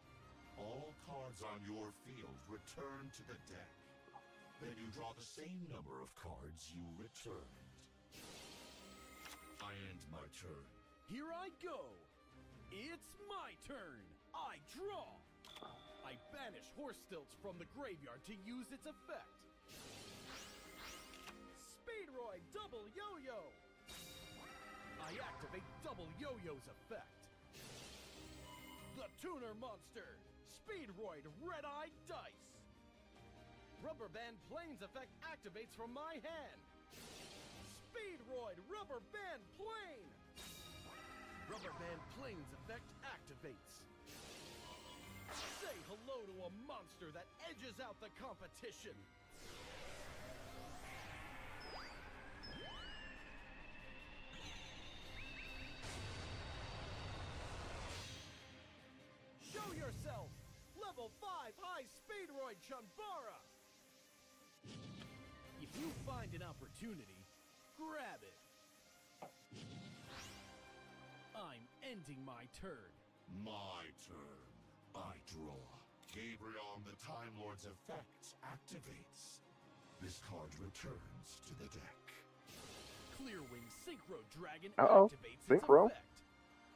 All cards on your field return to the deck. Then you draw the same number of cards you returned. I end my turn. Here I go. It's my turn. I draw. I banish Horsestilts from the graveyard to use its effect. Speedroid Double Yo-Yo. I activate Double Yo-Yo's effect. The Tuner Monster. Speedroid Red-Eye Dice. Rubber Band Planes effect activates from my hand. Speedroid Rubber Band Plane. Rubber Band Planes effect activates. Say hello to a monster that edges out the competition. Show yourself! Level 5 High Speedroid Chumbara! If you find an opportunity, grab it. I'm ending my turn. My turn. I draw. Gabrion the Time Lord's effect activates. This card returns to the deck. Clear Wing Synchro Dragon activates its effect.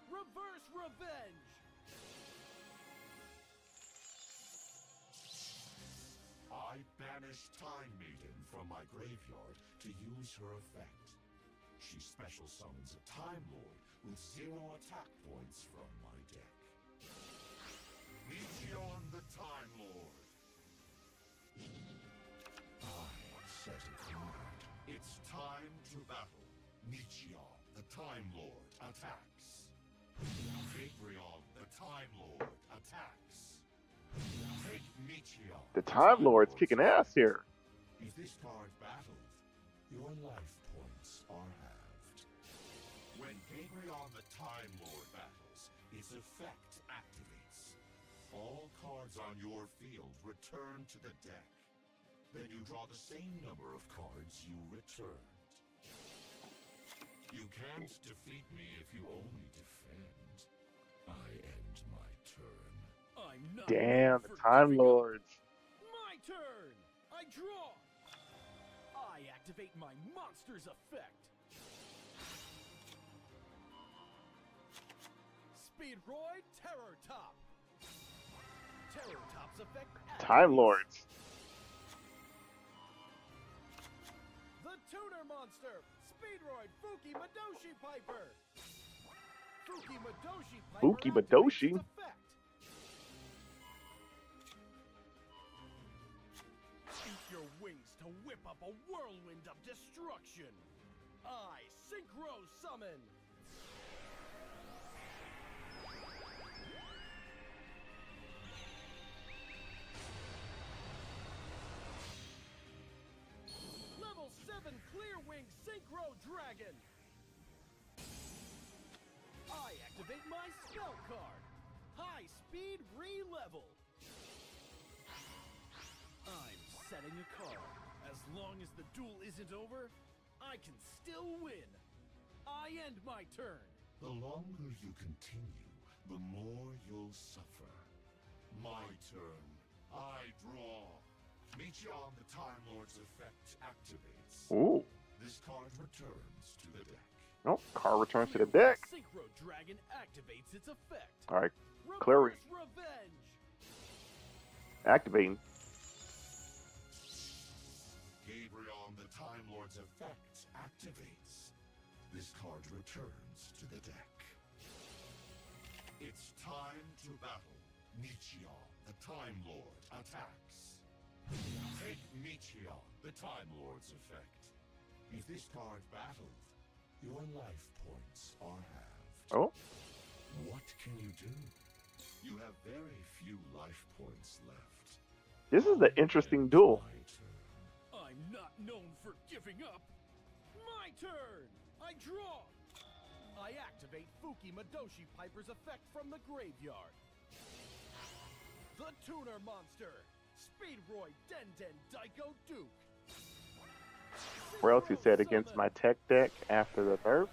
Reverse Revenge! I banish Time Maiden from my graveyard to use her effect. She special summons a Time Lord with 0 attack points from my deck. Meteon the Time Lord! I set a command. It's time to battle. Meteon the Time Lord attacks. Gabrion the Time Lord attacks. The Time Lord's kicking ass here. If this card battled, your life points are halved. When Gabrion the Time Lord battles, its effect activates. All cards on your field return to the deck. Then you draw the same number of cards you returned. You can't defeat me if you only defend. I end my turn. Damn, the Time Lords. My turn! I draw! I activate my monster's effect. Speedroid Terror Top. Terror Top's effect activates. Time Lords. The Tuner Monster. Speedroid Fuki Madoshi Piper. Fuki Madoshi Piper. Fuki Madoshi? Your wings to whip up a whirlwind of destruction. I synchro summon. Level 7 Clear Wing Synchro Dragon. I activate my spell card. High Speed Re-Level. I'm setting a card. As long as the duel isn't over, I can still win. I end my turn. The longer you continue, the more you'll suffer. My turn. I draw. Meteon the Time Lord's effect activates. Ooh. This card returns to the deck. Nope, card returns to the deck. Synchro Dragon activates its effect. All right, Clary. Revenge. Activating. Gabrion the Time Lord's effect activates. This card returns to the deck. It's time to battle. Meteon the Time Lord attacks. Take Meteon the Time Lord's effect. If this card battled, your life points are halved. Oh? What can you do? You have very few life points left. This is the interesting duel. I'm not known for giving up. My turn! I draw! I activate Fuki Madoshi Piper's effect from the graveyard. The Tuner Monster, Speedroid Denden Daiko Duke. Royalty set against my tech deck after the nerf.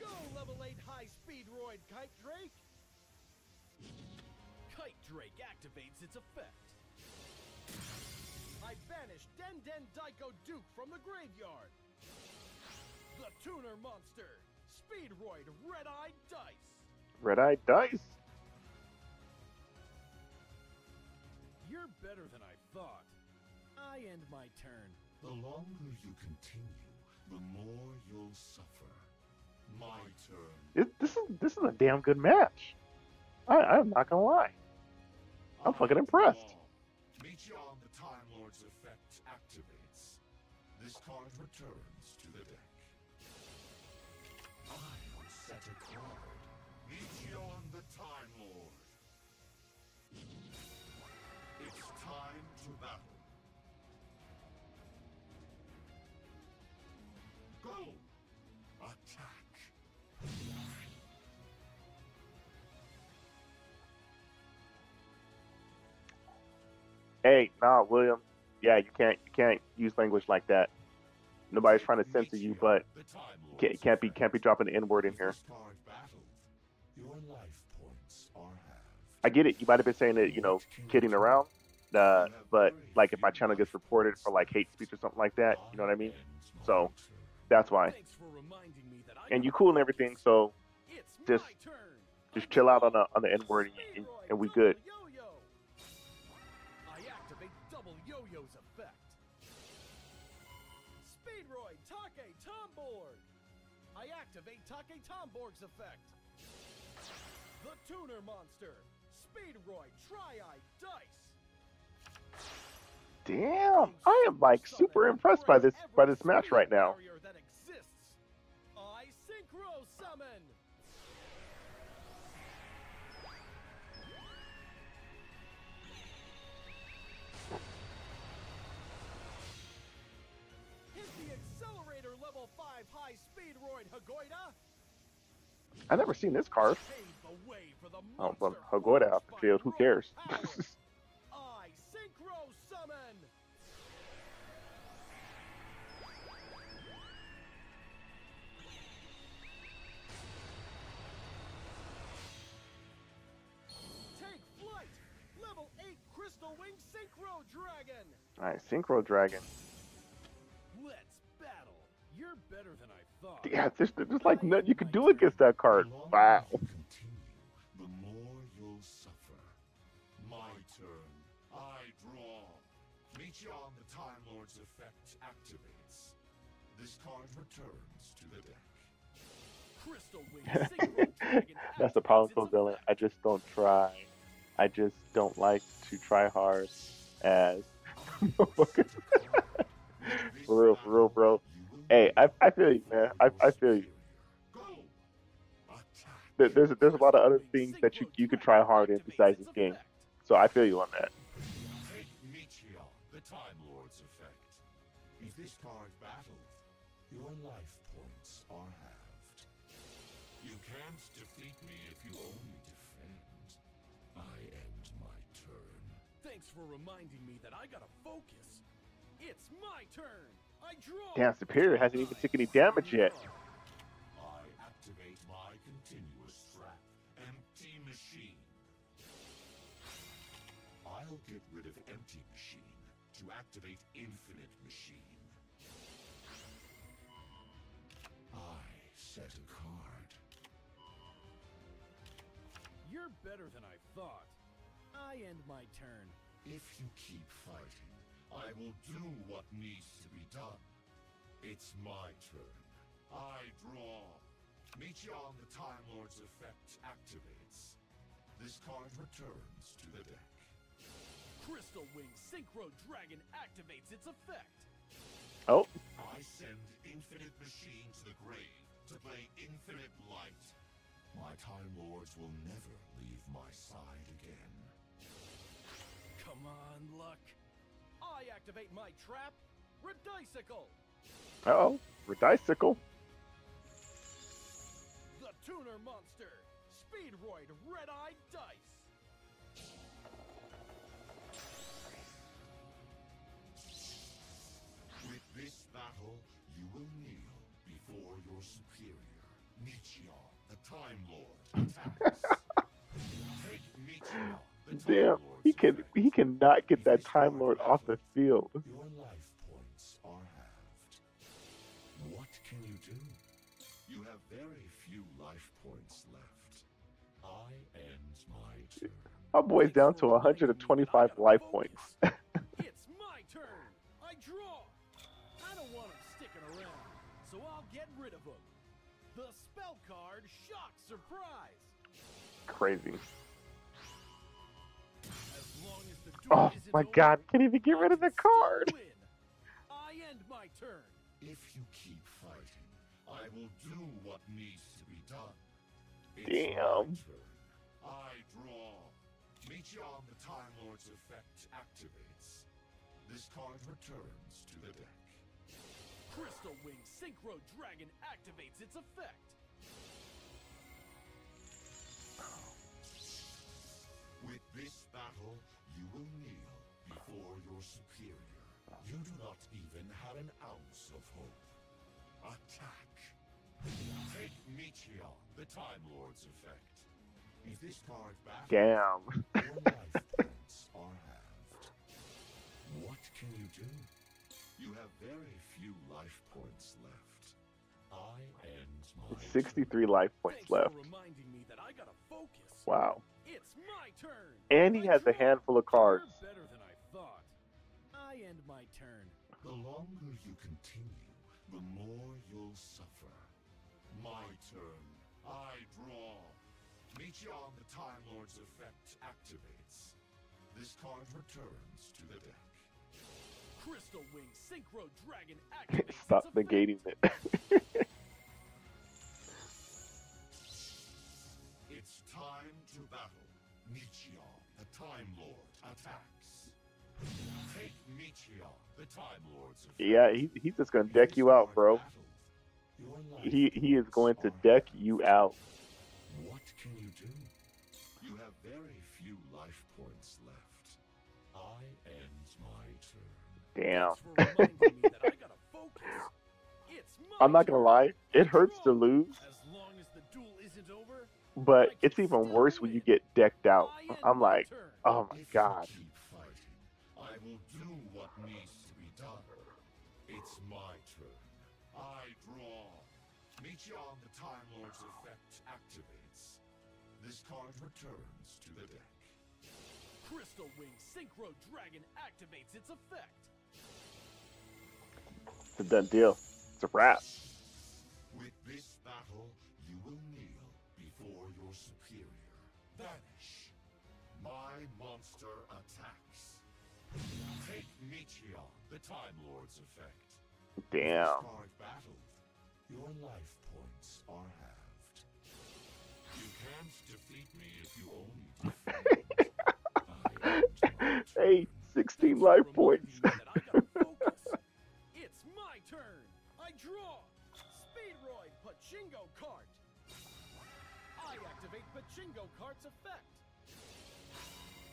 Go level 8 high Speedroid Kite Drake. Kite Drake activates its effect. I banished Denden Daiko Duke from the graveyard. The Tuner Monster, Speedroid Red-Eyed Dice. Red-Eyed Dice? You're better than I thought. I end my turn. The longer you continue, the more you'll suffer. My turn. This is a damn good match. I'm not gonna lie. I'm fucking impressed. Meteon the Time Lord's effect activates. This card returns to the deck. I will set a card. Meteon the Time Lord. It's time to battle. Go! Attack! Hey, nah, William. Yeah, you can't use language like that. Nobody's trying to censor you, but can't be dropping the N-word in here. I get it. You might have been saying that, you know, kidding around, but like if my channel gets reported for like hate speech or something like that, you know what I mean? So that's why. And you cool and everything, so just chill out on the N-word and we good. Tomborg. I activate Take Tomborg's effect. The Tuner Monster, Speedroid Tri-Eyed Dice. Damn, I am like super impressed by this match right now. That exists. I synchro summon. High Speedroid Hagoida. I've never seen this card. Oh, but Hagoida out the field. Who cares? I synchro summon. Take flight. Level 8 Crystal Wing Synchro Dragon. All right, Synchro Dragon. You're better than I thought. Yeah, there's like nothing you can do against that card. Wow. The more you'll suffer. My turn. I draw. Meteon the Time Lord's effect activates. This card returns to the deck. Crystal Wing. That's the problem, Covillen. I just don't try. I just don't like to try hard as. For real, bro. Hey, I feel you, man. I feel you. There's a lot of other things that you could try hard in besides this game, so I feel you on that. Take Meteor, the Time Lord's effect. If this card battled, your life points are halved. You can't defeat me if you only defend. I end my turn. Thanks for reminding me that I gotta focus. It's my turn. Damn, Superior hasn't even taken any damage yet. I activate my continuous trap, Empty Machine. I'll get rid of Empty Machine to activate Infinite Machine. I set a card. You're better than I thought. I end my turn. If you keep fighting, I will do what needs to be done. It's my turn. I draw. Meteon the Time Lord's effect activates. This card returns to the deck. Crystal Wing Synchro Dragon activates its effect. Oh. I send Infinite Machine to the grave to play Infinite Light. My Time Lords will never leave my side again. Come on, Luck. I activate my trap, Redicycle. Uh-oh, Redicycle. The tuner monster, Speedroid Red-Eyed Dice. With this battle, you will kneel before your superior, Nietzsche, the Time Lord, attacks. Take Nietzsche, the Time Lord. Damn, he cannot get that Time Lord off the field. Your life points are halved. What can you do? You have very few life points left. I end my turn. Our boy's down to 125 life points. It's my turn. I draw. I don't want him sticking around, so I'll get rid of him. The spell card, Shock Surprise. Crazy. Oh my god, can't even get rid of the card. I end my turn. If you keep fighting, I will do what needs to be done. It's damn. I draw. Meteon, the Time Lord's effect activates. This card returns to the deck. Crystal Wing Synchro Dragon activates its effect. With this battle, you will kneel before your superior. You do not even have an ounce of hope. Attack! Take Meteor, the Time Lord's effect. If this card battles, damn. Your life points are halved. What can you do? You have very few life points left. I end my 63 turn. Life points thanks left. For reminding me that I gotta focus. Wow. It's my turn. And he has a handful of cards. You're better than I thought. I end my turn. The longer you continue, the more you'll suffer. My turn. I draw. Meteon, the Time Lord's effect activates. This card returns to the deck. Crystal Wing Synchro Dragon activates. Stop negating it. It's time to battle. Meteor, the Time Lord, attacks. Take Meteor, the Time Lord's effect. Yeah, he's just gonna deck you out, bro. He is going to deck you out. What can you do? You have very few life points left. I end my turn. Damn. I'm not gonna lie, it hurts to lose, but it's even worse when you get decked out. I'm like, oh my god. I will do what needs to be done. It's my turn. I draw. Meteon, the Time Lord's effect activates. This card returns to the deck. Crystal Wing Synchro Dragon activates its effect. It's a done deal. It's a wrap. With this battle, you will kneel before your superior. Vanish. My monster attacks. Take Meteor, the Time Lord's effect. Damn. This card battled. Your life points are halved. You can't defeat me if you only defeat. Hey, 16 life points. Turn. I draw. Speedroid Pachingo Cart. I activate Pachingo Cart's effect.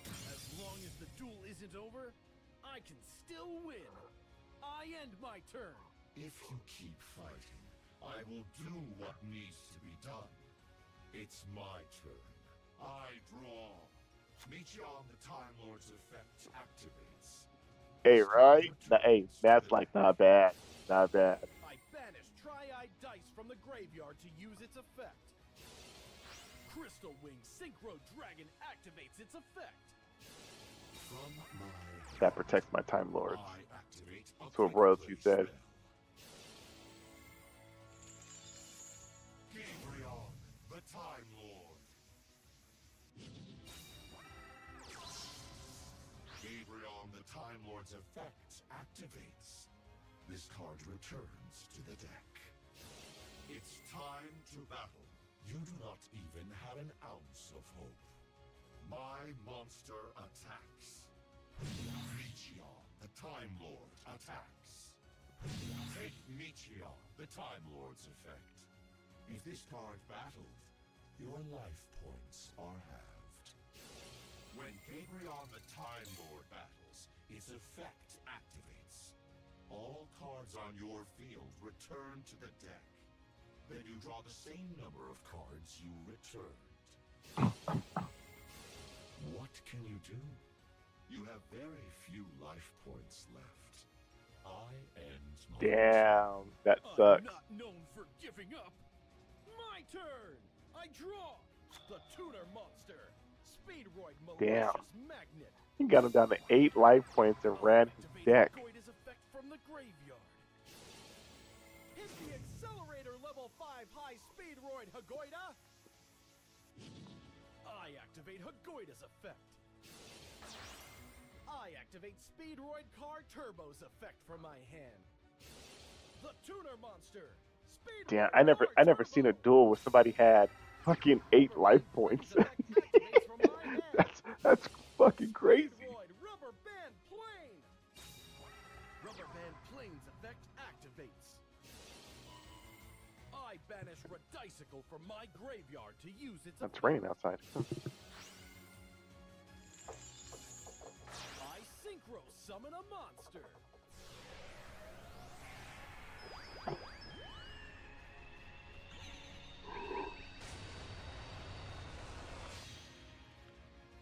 As long as the duel isn't over, I can still win. I end my turn. If you keep fighting, I will do what needs to be done. It's my turn. I draw. Meteon, the Time Lord's effect activates. Hey, right? Now, hey, that's like not bad. Not bad. I banish Tri-Eyed Dice from the graveyard to use its effect. Crystal Wing Synchro Dragon activates its effect. From my that protects my Time Lord. That's what royalty said. Gabriel, the Time Lord. Gabriel, the Time Lord's effect activates. This card returns to the deck. It's time to battle. You do not even have an ounce of hope. My monster attacks. Meteor, the Time Lord, attacks. Take Meteor, the Time Lord's effect. If this card battled, your life points are halved. When Gabrion the Time Lord battles, its effect activates. All cards on your field return to the deck. Then you draw the same number of cards you returned. What can you do? You have very few life points left. I end my damn, that sucks. I'm not known for giving up. My turn. I draw the Tutor Monster. Speedroid malicious magnet. He got him down to 8 life points and ran his deck. His effect from the graveyard. Hit the accelerator level 5 high Speedroid Hagoida. I activate Hagoida's effect. I activate Speedroid Car Turbo's effect from my hand. The Tuner Monster. Speedroid I never seen a duel where somebody had fucking 8 life points. That's fucking crazy. Rubber Band Plane. Rubber Band Plane's effect activates. I banish Radicycle from my graveyard to use its. It's raining outside. I synchro summon a monster.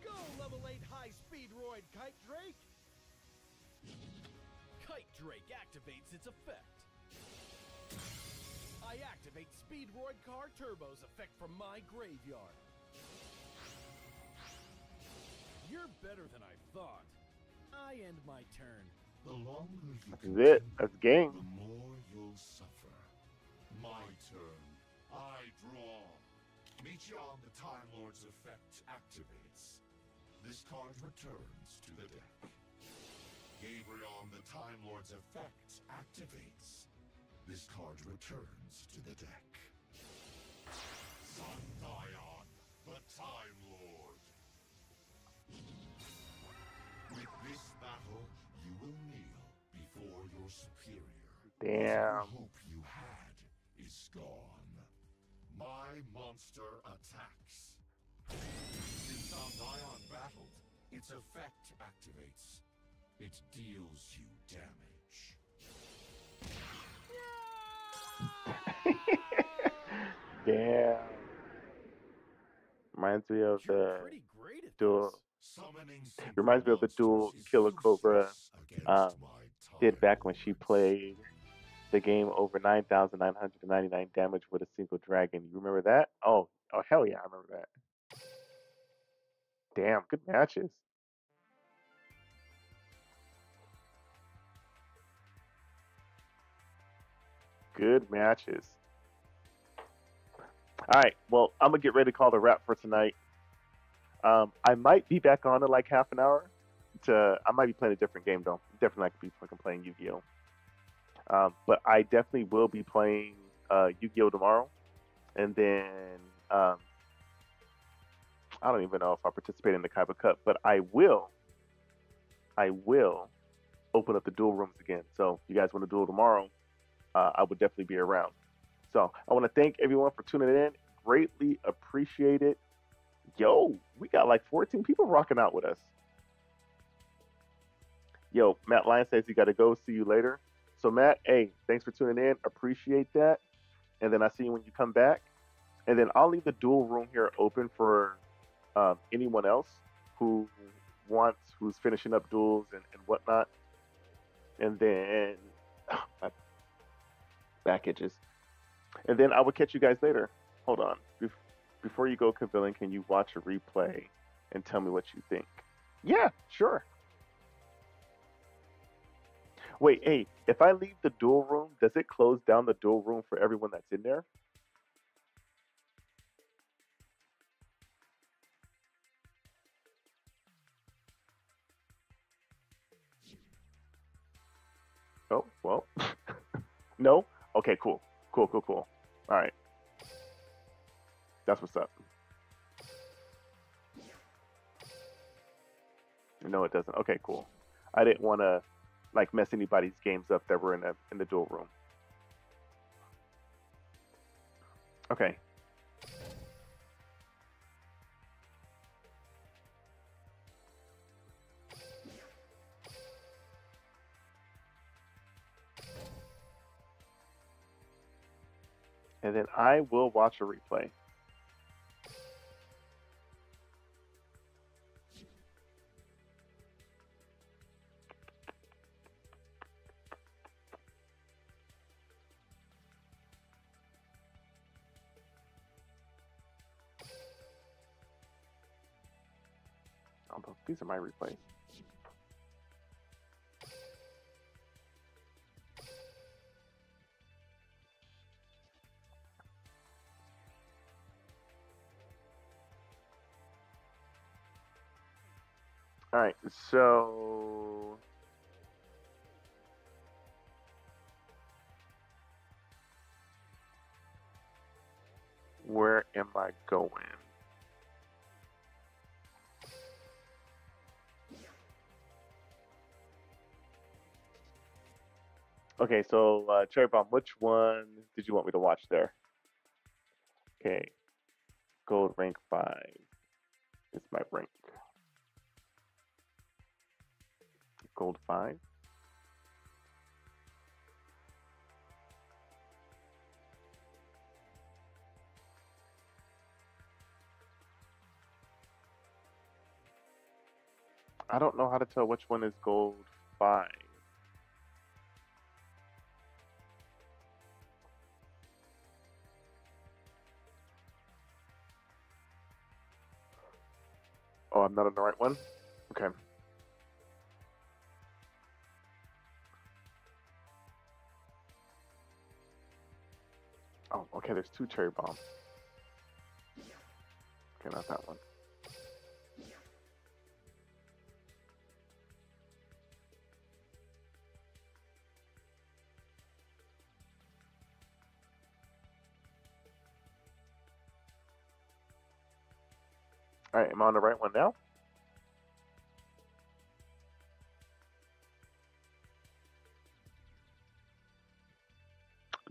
Go level 8 high Speedroid Kite Drake. Kite Drake activates its effect. I activate Speedroid Car Turbo's effect from my graveyard. You're better than I thought. I end my turn. The longer you that's game. The more you'll suffer. My turn. I draw. Meteon the Time Lord's effect activates. This card returns to the deck. Gabrion the Time Lord's effect activates. This card returns to the deck. Sundion, the Time Lord. With this battle, you will kneel before your superior. Damn. The hope you had is gone. My monster attacks. Since Sundion battled, its effect activates. It deals you damage. Damn. Reminds me of the duel. Reminds me of the duel Killer Cobra did back when she played the game over 9,999 damage with a single dragon. You remember that? Oh hell yeah, I remember that. Damn, good matches. Good matches. All right, well, I'm gonna get ready to call the wrap for tonight. I might be back on in like half an hour. I might be playing a different game though. Definitely not gonna be fucking playing Yu-Gi-Oh. But I definitely will be playing Yu-Gi-Oh tomorrow, and then I don't even know if I'll participate in the KC Cup, but I will open up the duel rooms again. So if you guys want to duel tomorrow, I would definitely be around. So I want to thank everyone for tuning in. Greatly appreciate it. Yo, we got like 14 people rocking out with us. Yo, Matt Lyon says he got to go. See you later. So Matt, hey, thanks for tuning in. Appreciate that. And then I see you when you come back. And then I'll leave the dual room here open for anyone else who who's finishing up duels and whatnot. And then my back itches. And then I will catch you guys later. Hold on. Before you go, Covillen, can you watch a replay and tell me what you think? Yeah, sure. Wait, hey, if I leave the duel room, does it close down the duel room for everyone that's in there? Oh, well. No? Okay, cool. Cool. All right. That's what's up. No, it doesn't. Okay, cool. I didn't want to like mess anybody's games up that were in the duel room. Okay. And then I will watch a replay. Although these are my replays. All right, so where am I going? Okay, so Cherry Bomb, which one did you want me to watch there? Okay, gold rank 5 is my rank. Gold 5. I don't know how to tell which one is gold 5. Oh, I'm not on the right one? Okay. Oh, okay, there's 2 Cherry Bombs. Okay, not that one. All right, am I on the right one now?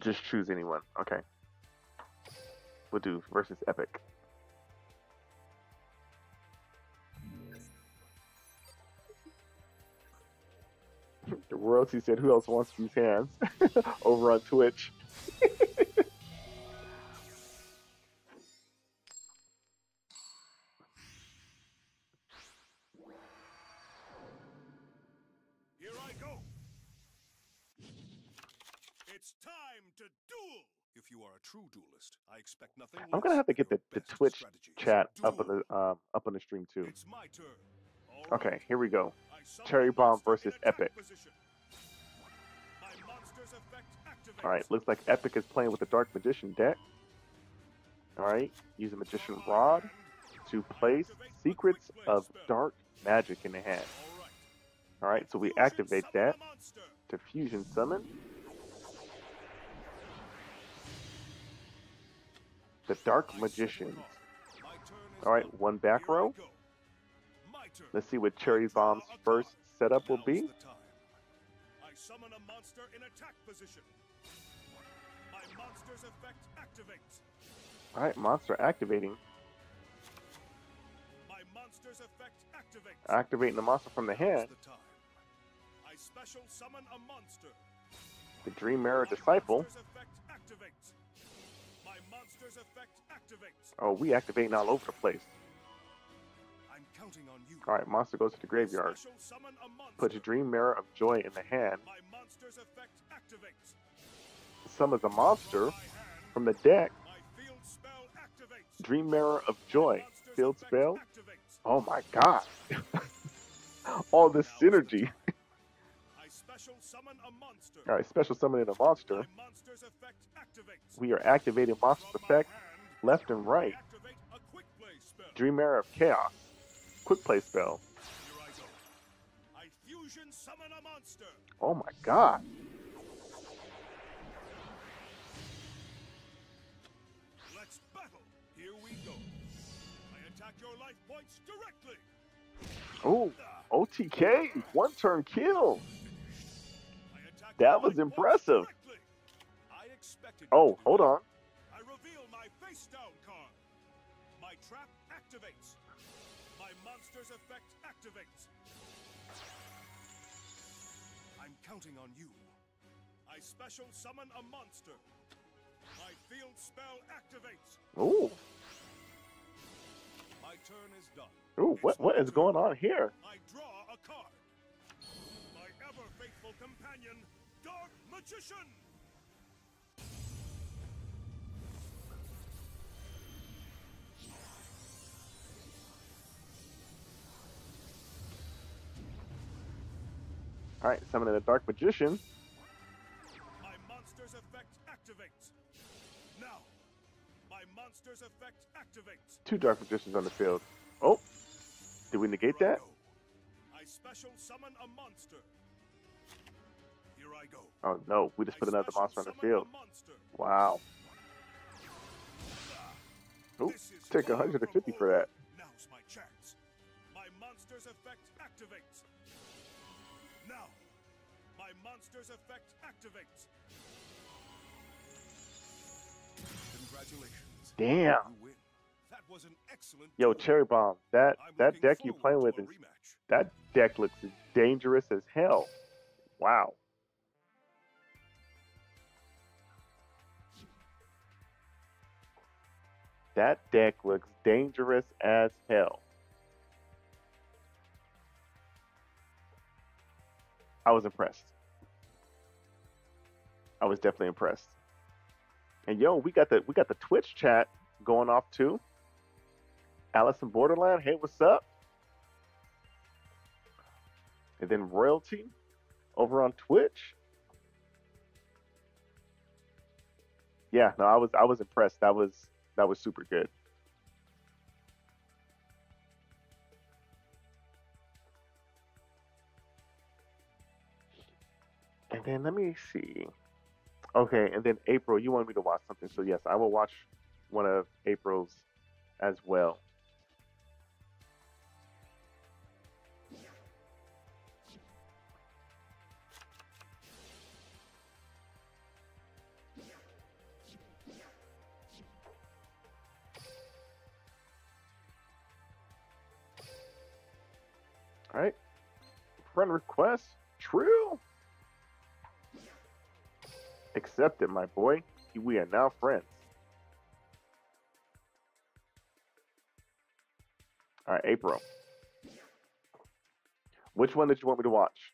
Just choose anyone. Okay. We'll do versus Epic. The royalty said, "Who else wants these hands?" Over on Twitch. I expect nothing. I'm gonna have to get the Twitch strategies. Chat up on the stream too. It's my turn. Okay, right. Here we go. Cherry Bomb versus Epic. All right, looks like Epic is playing with the Dark Magician deck. All right, use a Magician Rod to place Secrets of Dark Magic in the hand. All right, so we activate that to Fusion Summon the Dark Magician. All right, one back row. Let's see what Cherry Bomb's first setup will be. I summon a monster in attack position. My monster's effect activates. All right, monster activating. My monster's effect activates. Activating the monster from the hand. I special summon a monster. The Dream Mirror Disciple. Oh, we activating all over the place. I'm counting on you. All right, monster goes to the graveyard. Puts Dream Mirror of Joy in the hand. My monster's effect activates. Summons a monster from the deck. My field spell activates. Dream Mirror of Joy. Field spell. Activates. Oh my God! All this synergy. Special summon a monster. All right, special summoning a monster. We are activating monster's effect left and right. Dream Mirror of Chaos. Quick play spell. Here I go. I fusion summon a monster. Oh my God. Let's battle. Here we go. I attack your life points directly. Oh, OTK. One turn kill. That was impressive. Oh, hold on. I reveal my face down card. My trap activates. My monster's effect activates. I'm counting on you. I special summon a monster. My field spell activates. Ooh. My turn is done. Ooh, what is going on here? I draw a card. My ever faithful companion, Dark Magician. All right, summoning the Dark Magician. My monster's effect activates. Now, my monster's effect activates. Two Dark Magicians on the field. Oh, did we negate that? I special summon a monster. Here I go. Oh no, we just put another monster on the field. Wow. Ooh, take 150 for that. Now's my chance. My monster's effect activates. Now, my monster's effect activates. Congratulations. Damn. You win. That was an excellent yo, Cherry Bomb. That deck you playing with is that deck looks as dangerous as hell. Wow. That deck looks dangerous as hell. I was impressed. I was definitely impressed. And yo, we got the Twitch chat going off too. Alice in Borderland, hey, what's up? And then Royalty over on Twitch. Yeah, no, I was impressed. That was super good. And then let me see. Okay, and then April, you wanted me to watch something. So yes, I will watch one of April's as well. All right, friend request, true. Accept it, my boy. We are now friends. All right, April. Which one did you want me to watch?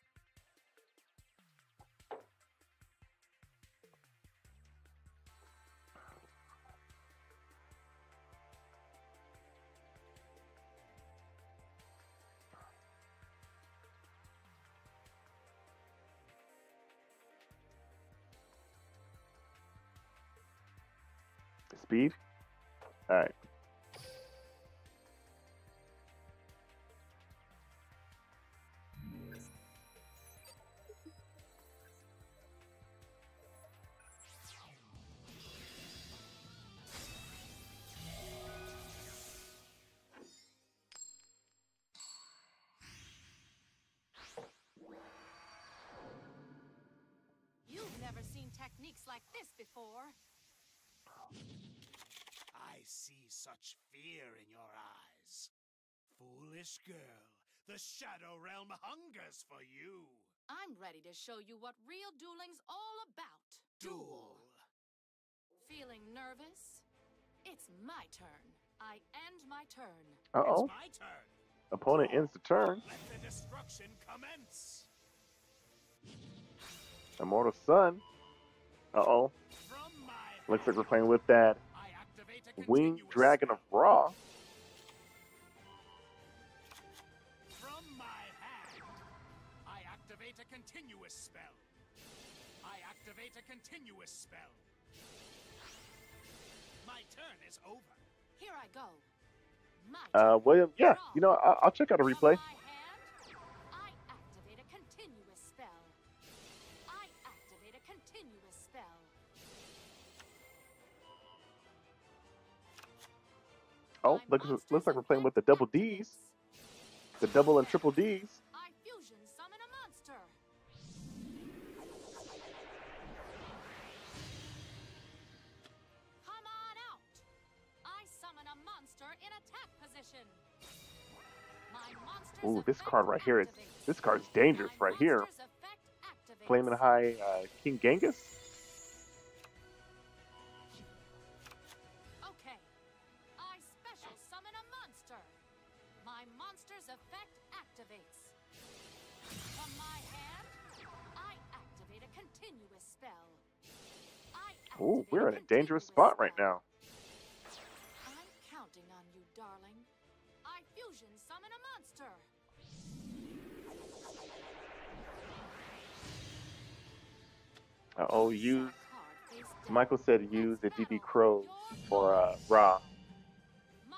Speed? All right. You've never seen techniques like this before. I see such fear in your eyes. Foolish girl, the Shadow Realm hungers for you. I'm ready to show you what real dueling's all about. Duel. Feeling nervous? It's my turn. I end my turn. Uh-oh. It's my turn. Opponent ends the turn. Let the destruction commence. Immortal Sun. Uh-oh. Looks like we're playing with that Winged Dragon of Ra. From my hand, I activate a continuous spell. I activate a continuous spell. My turn is over. Here I go. My William, yeah, you know, I'll check out a replay. I activate a continuous spell. I activate a continuous spell. Oh, looks like we're playing with the double D's. The double and triple D's. I fusion summon a monster. Ooh, this card right here, this card's dangerous right here. Flamin' High King Genghis. Ooh, we're in a dangerous spot right now. I'm counting on you, darling. I fusion summon a monster. Oh, use. Michael said use the DB Crow for Ra.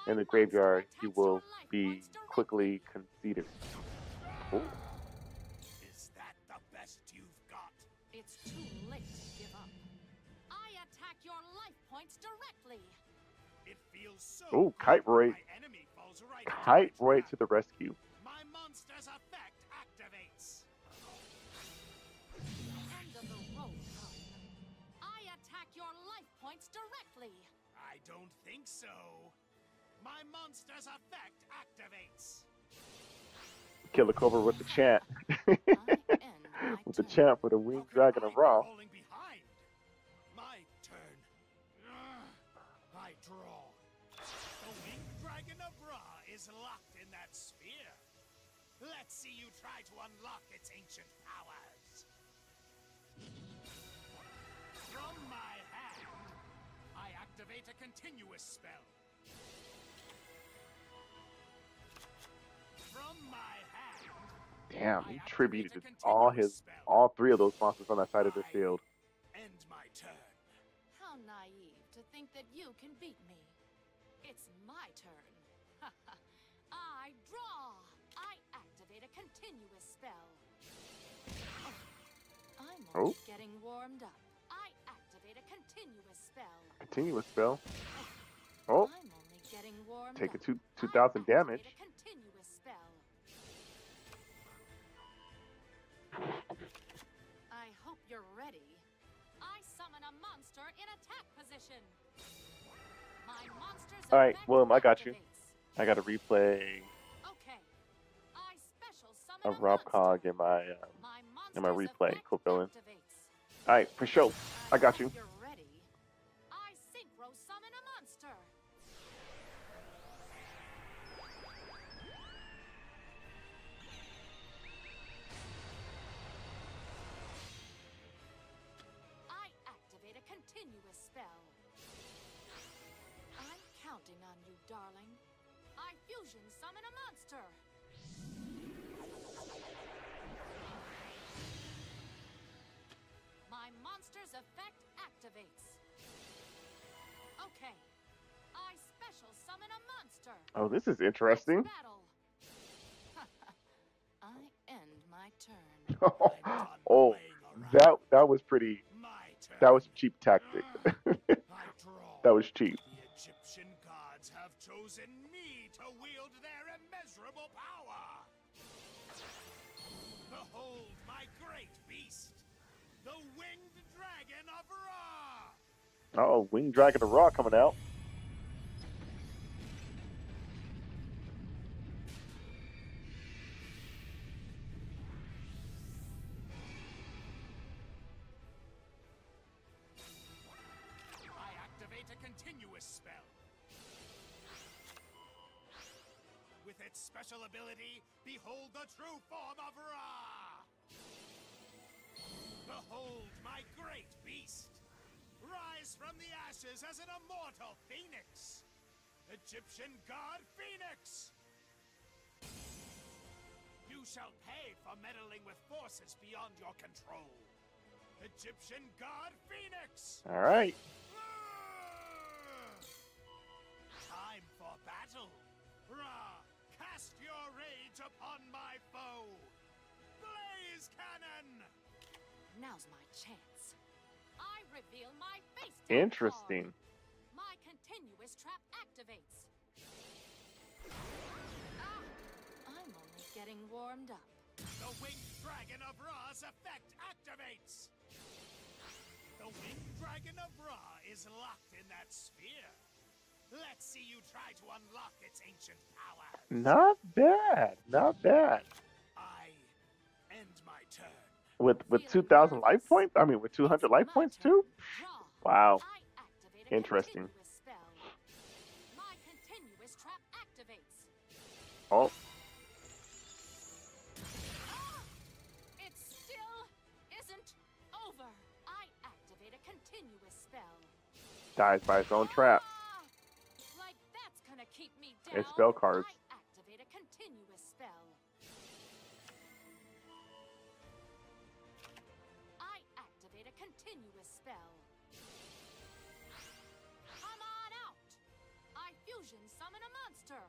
In the graveyard, he will be quickly conceded. Ooh. Is that the best you've got? It's too late to give up. Attack your life points directly. It feels so. Oh, Kite Roy to the rescue. My monster's effect activates. End of the road, hon. I attack your life points directly. I don't think so. My monster's effect activates. Killer Cobra with the chant. With the chant for the Winged Dragon of Ra. Draw. The Winged Dragon of Ra is locked in that sphere. Let's see you try to unlock its ancient powers. From my hand, I activate a continuous spell. From my hand. Damn, he tributed all his spell. All three of those monsters on that side of the field. End my turn. How naive to think that you can beat me. It's my turn. I draw. I activate a continuous spell. I'm already getting warmed up. I activate a continuous spell. Continuous spell. Oh. I'm only getting warmed up. Take a 2,000 damage. A continuous spell. I hope you're ready. Summon a monster in attack position. My monster's all right, Willem, I got you. I got a replay. Okay. I special summon a Rob Cog in my replay. Cool, Covillen. All right, for sure. I got you. You're ready. I synchro summon a monster. Continuous spell. I'm counting on you, darling. I fusion summon a monster. My monster's effect activates. Okay. I special summon a monster. Oh, this is interesting. I end my turn. Oh, that was pretty. That was a cheap tactic. That was cheap. The Egyptian gods have chosen me to wield their immeasurable power. Behold my great beast, the Winged Dragon of Ra. Uh oh, Winged Dragon of Ra coming out. Special ability, behold the true form of Ra! Behold my great beast! Rise from the ashes as an immortal phoenix! Egyptian god Phoenix! You shall pay for meddling with forces beyond your control! Egyptian god Phoenix! All right. Time for battle! Ra! Cast your rage upon my foe! Blaze cannon! Now's my chance. I reveal my face to the interesting. Card. My continuous trap activates. Ah, I'm only getting warmed up. The Winged Dragon of Ra's effect activates. The Winged Dragon of Ra is locked in that sphere. Let's see you try to unlock its ancient power. Not bad. Not bad. I end my turn. With 2,000 life points? I mean, with 200 life points too? Wow. Interesting. Oh. It still isn't over. I activate a continuous spell. Dies by its own trap. Like that's gonna keep me down. It's spell cards. I activate a continuous spell. I activate a continuous spell. Come on out. I fusion summon a monster.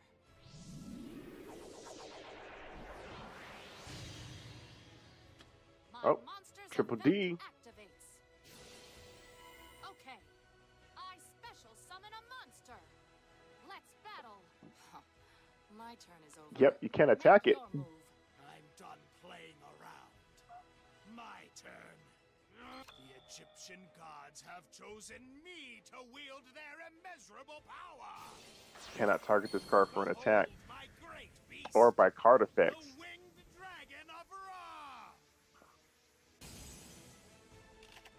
Oh, Triple D. Activates. Okay. I special summon a monster. Let's battle. My turn is over. Yep, you can't attack it. I'm done playing around. My turn. The Egyptian gods have chosen me to wield their immeasurable power. Cannot target this card for an attack or by card effects. The Winged Dragon of Ra.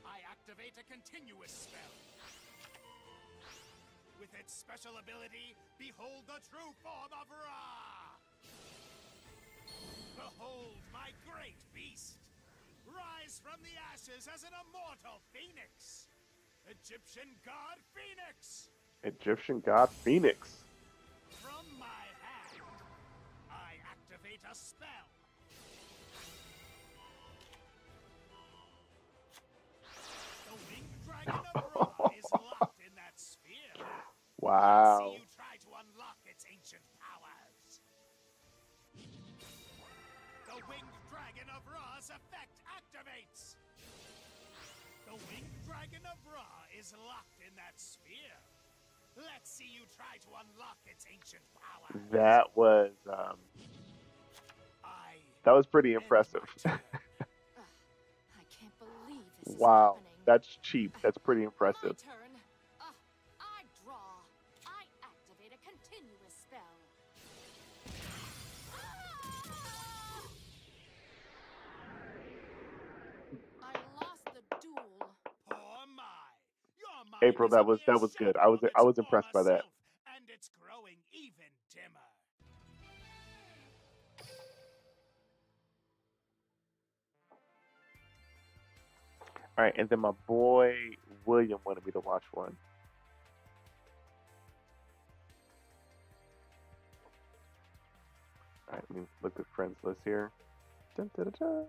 I activate a continuous spell. With its special ability, behold the true form of Ra. Behold my great beast. Rise from the ashes as an immortal phoenix. Egyptian god Phoenix. Egyptian god Phoenix. From my hand, I activate a spell. The Winged Dragon of Ra is locked in that sphere. Wow. I see you try to unlock its ancient powers. The Winged Dragon of Ra's effect activates. The Winged Dragon of Ra is locked in that sphere. Let's see you try to unlock its ancient power. That was pretty impressive. I can't believe this. Wow, that's cheap. That's pretty impressive. My turn. I draw. I activate a continuous spell. Ah! I lost the duel. Poor my. April, that was good. I was impressed by that. And it's growing even dimmer. All right, and then my boy William wanted me to watch one. All right, let me look at friends list here. Dun, dun, dun, dun.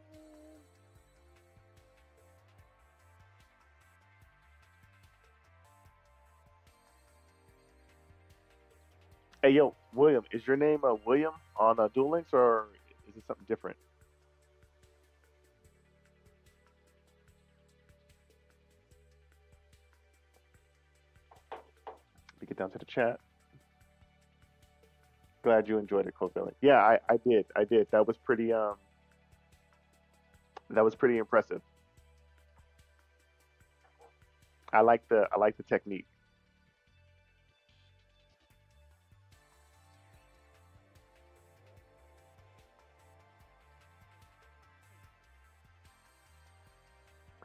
Hey, yo, William, is your name William on Duel Links, or is it something different? Let me get down to the chat. Glad you enjoyed it, Covillen. Yeah, I did. That was pretty impressive. I like the technique.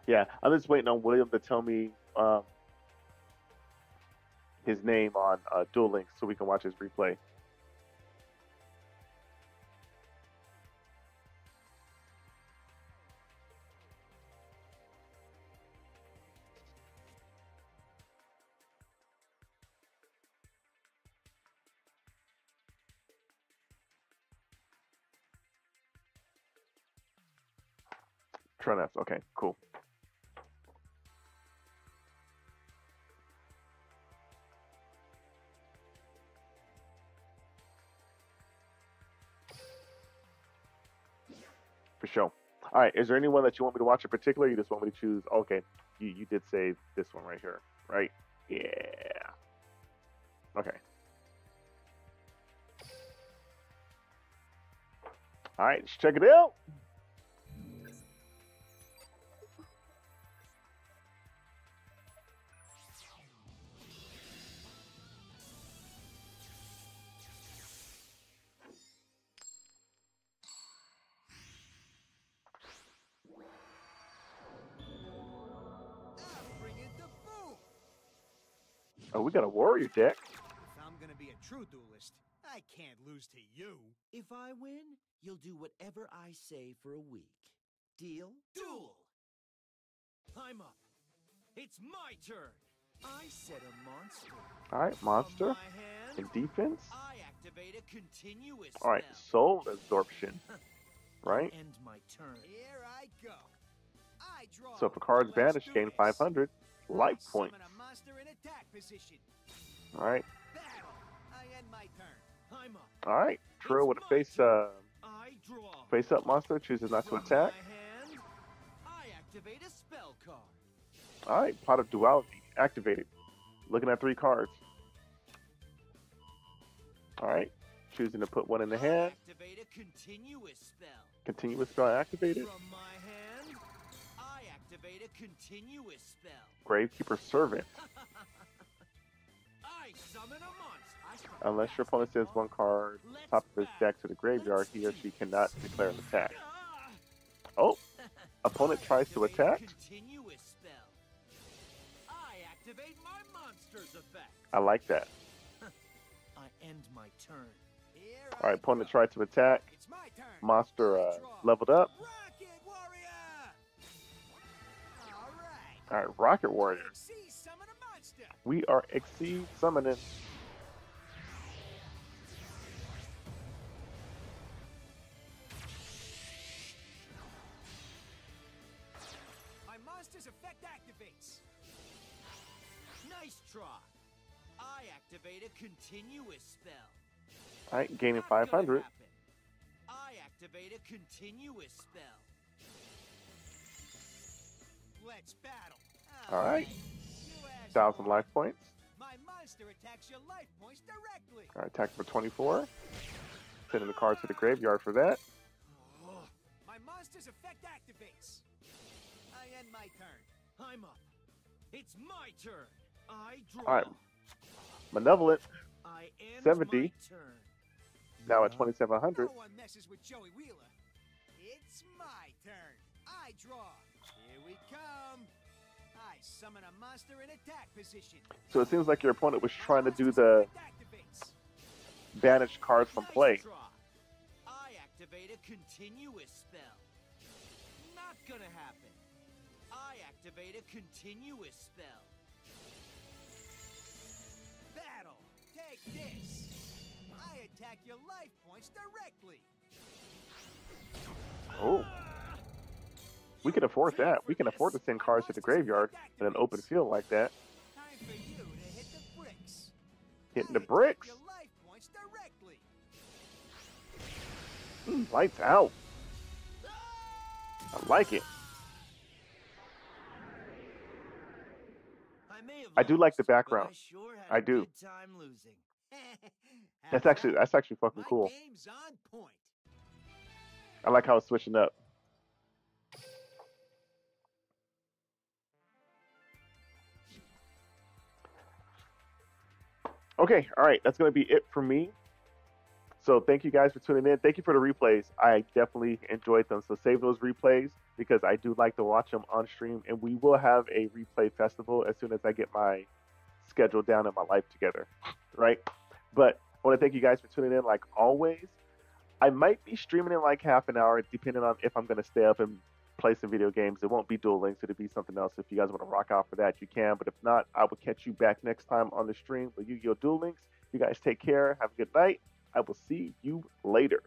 Yeah, I'm just waiting on William to tell me his name on Duel Links so we can watch his replay. Tronef, okay, cool. Show. All right, is there anyone that you want me to watch in particular? You just want me to choose? Okay, you did say this one right here, right? Yeah. Okay. All right, let's check it out. Oh, we got a warrior deck. If I'm going to be a true duelist, I can't lose to you. If I win, you'll do whatever I say for a week. Deal? Duel! I'm up. It's my turn. I set a monster. All right, monster. And defense. I activate a continuous. All right, soul absorption. Right? End my turn. Here I go. I draw. So if a card's banished, gain 500 life points. All right. Battle. I end my turn. I'm up. All right. Trill with a face up monster chooses not to attack. I activate a spell card. All right. Pot of Duality activated. Looking at 3 cards. All right. Choosing to put one in the hand. Activate a continuous spell. Continuous spell activated. From my hand, I activate a continuous spell. Gravekeeper Servant. I summon a monster. Unless your opponent says one card top of his deck to the graveyard, he or she cannot declare an attack. Oh, opponent tries to attack. Continuous spell. I activate my monster's effect. I like that. I end my turn. All right, opponent tried to attack. Monster leveled up. All right, Rocket Warrior. We are Exceed Summoning. My monster's effect activates. Nice try. I activate a continuous spell. All right, gaining 500. I activate a continuous spell. Let's battle. All right, 1,000 life points. My monster attacks your life points directly. All right, attack for 24. Sending the card to the graveyard for that. My monster's effect activates. I end my turn. I'm up. It's my turn. I draw. All right, Malevolent. 70. Now at 2,700. No one messes with Joey Wheeler. It's my turn. I draw. Here we come. I summon a monster in attack position. So it seems like your opponent was trying to do the banished cards from play. I activate a continuous spell. Not gonna happen. I activate a continuous spell. Battle. Take this. I attack your life points directly. Oh. We can afford that. We can afford to send cards to the graveyard in an open field like that. Time for you to hit the bricks. Hitting the bricks? Your life points directly. Lights out. I like it. I do like the background. I do. That's actually fucking cool. I like how it's switching up. Okay, all right, that's gonna be it for me. So thank you guys for tuning in. Thank you for the replays. I definitely enjoyed them. So save those replays because I do like to watch them on stream. And we will have a replay festival as soon as I get my schedule down and my life together, right? But I want to thank you guys for tuning in like always. I might be streaming in like half an hour depending on if I'm going to stay up and play some video games. It won't be Duel Links. It'll be something else. If you guys want to rock out for that, you can. But if not, I will catch you back next time on the stream for Yu-Gi-Oh! Duel Links. You guys take care. Have a good night. I will see you later.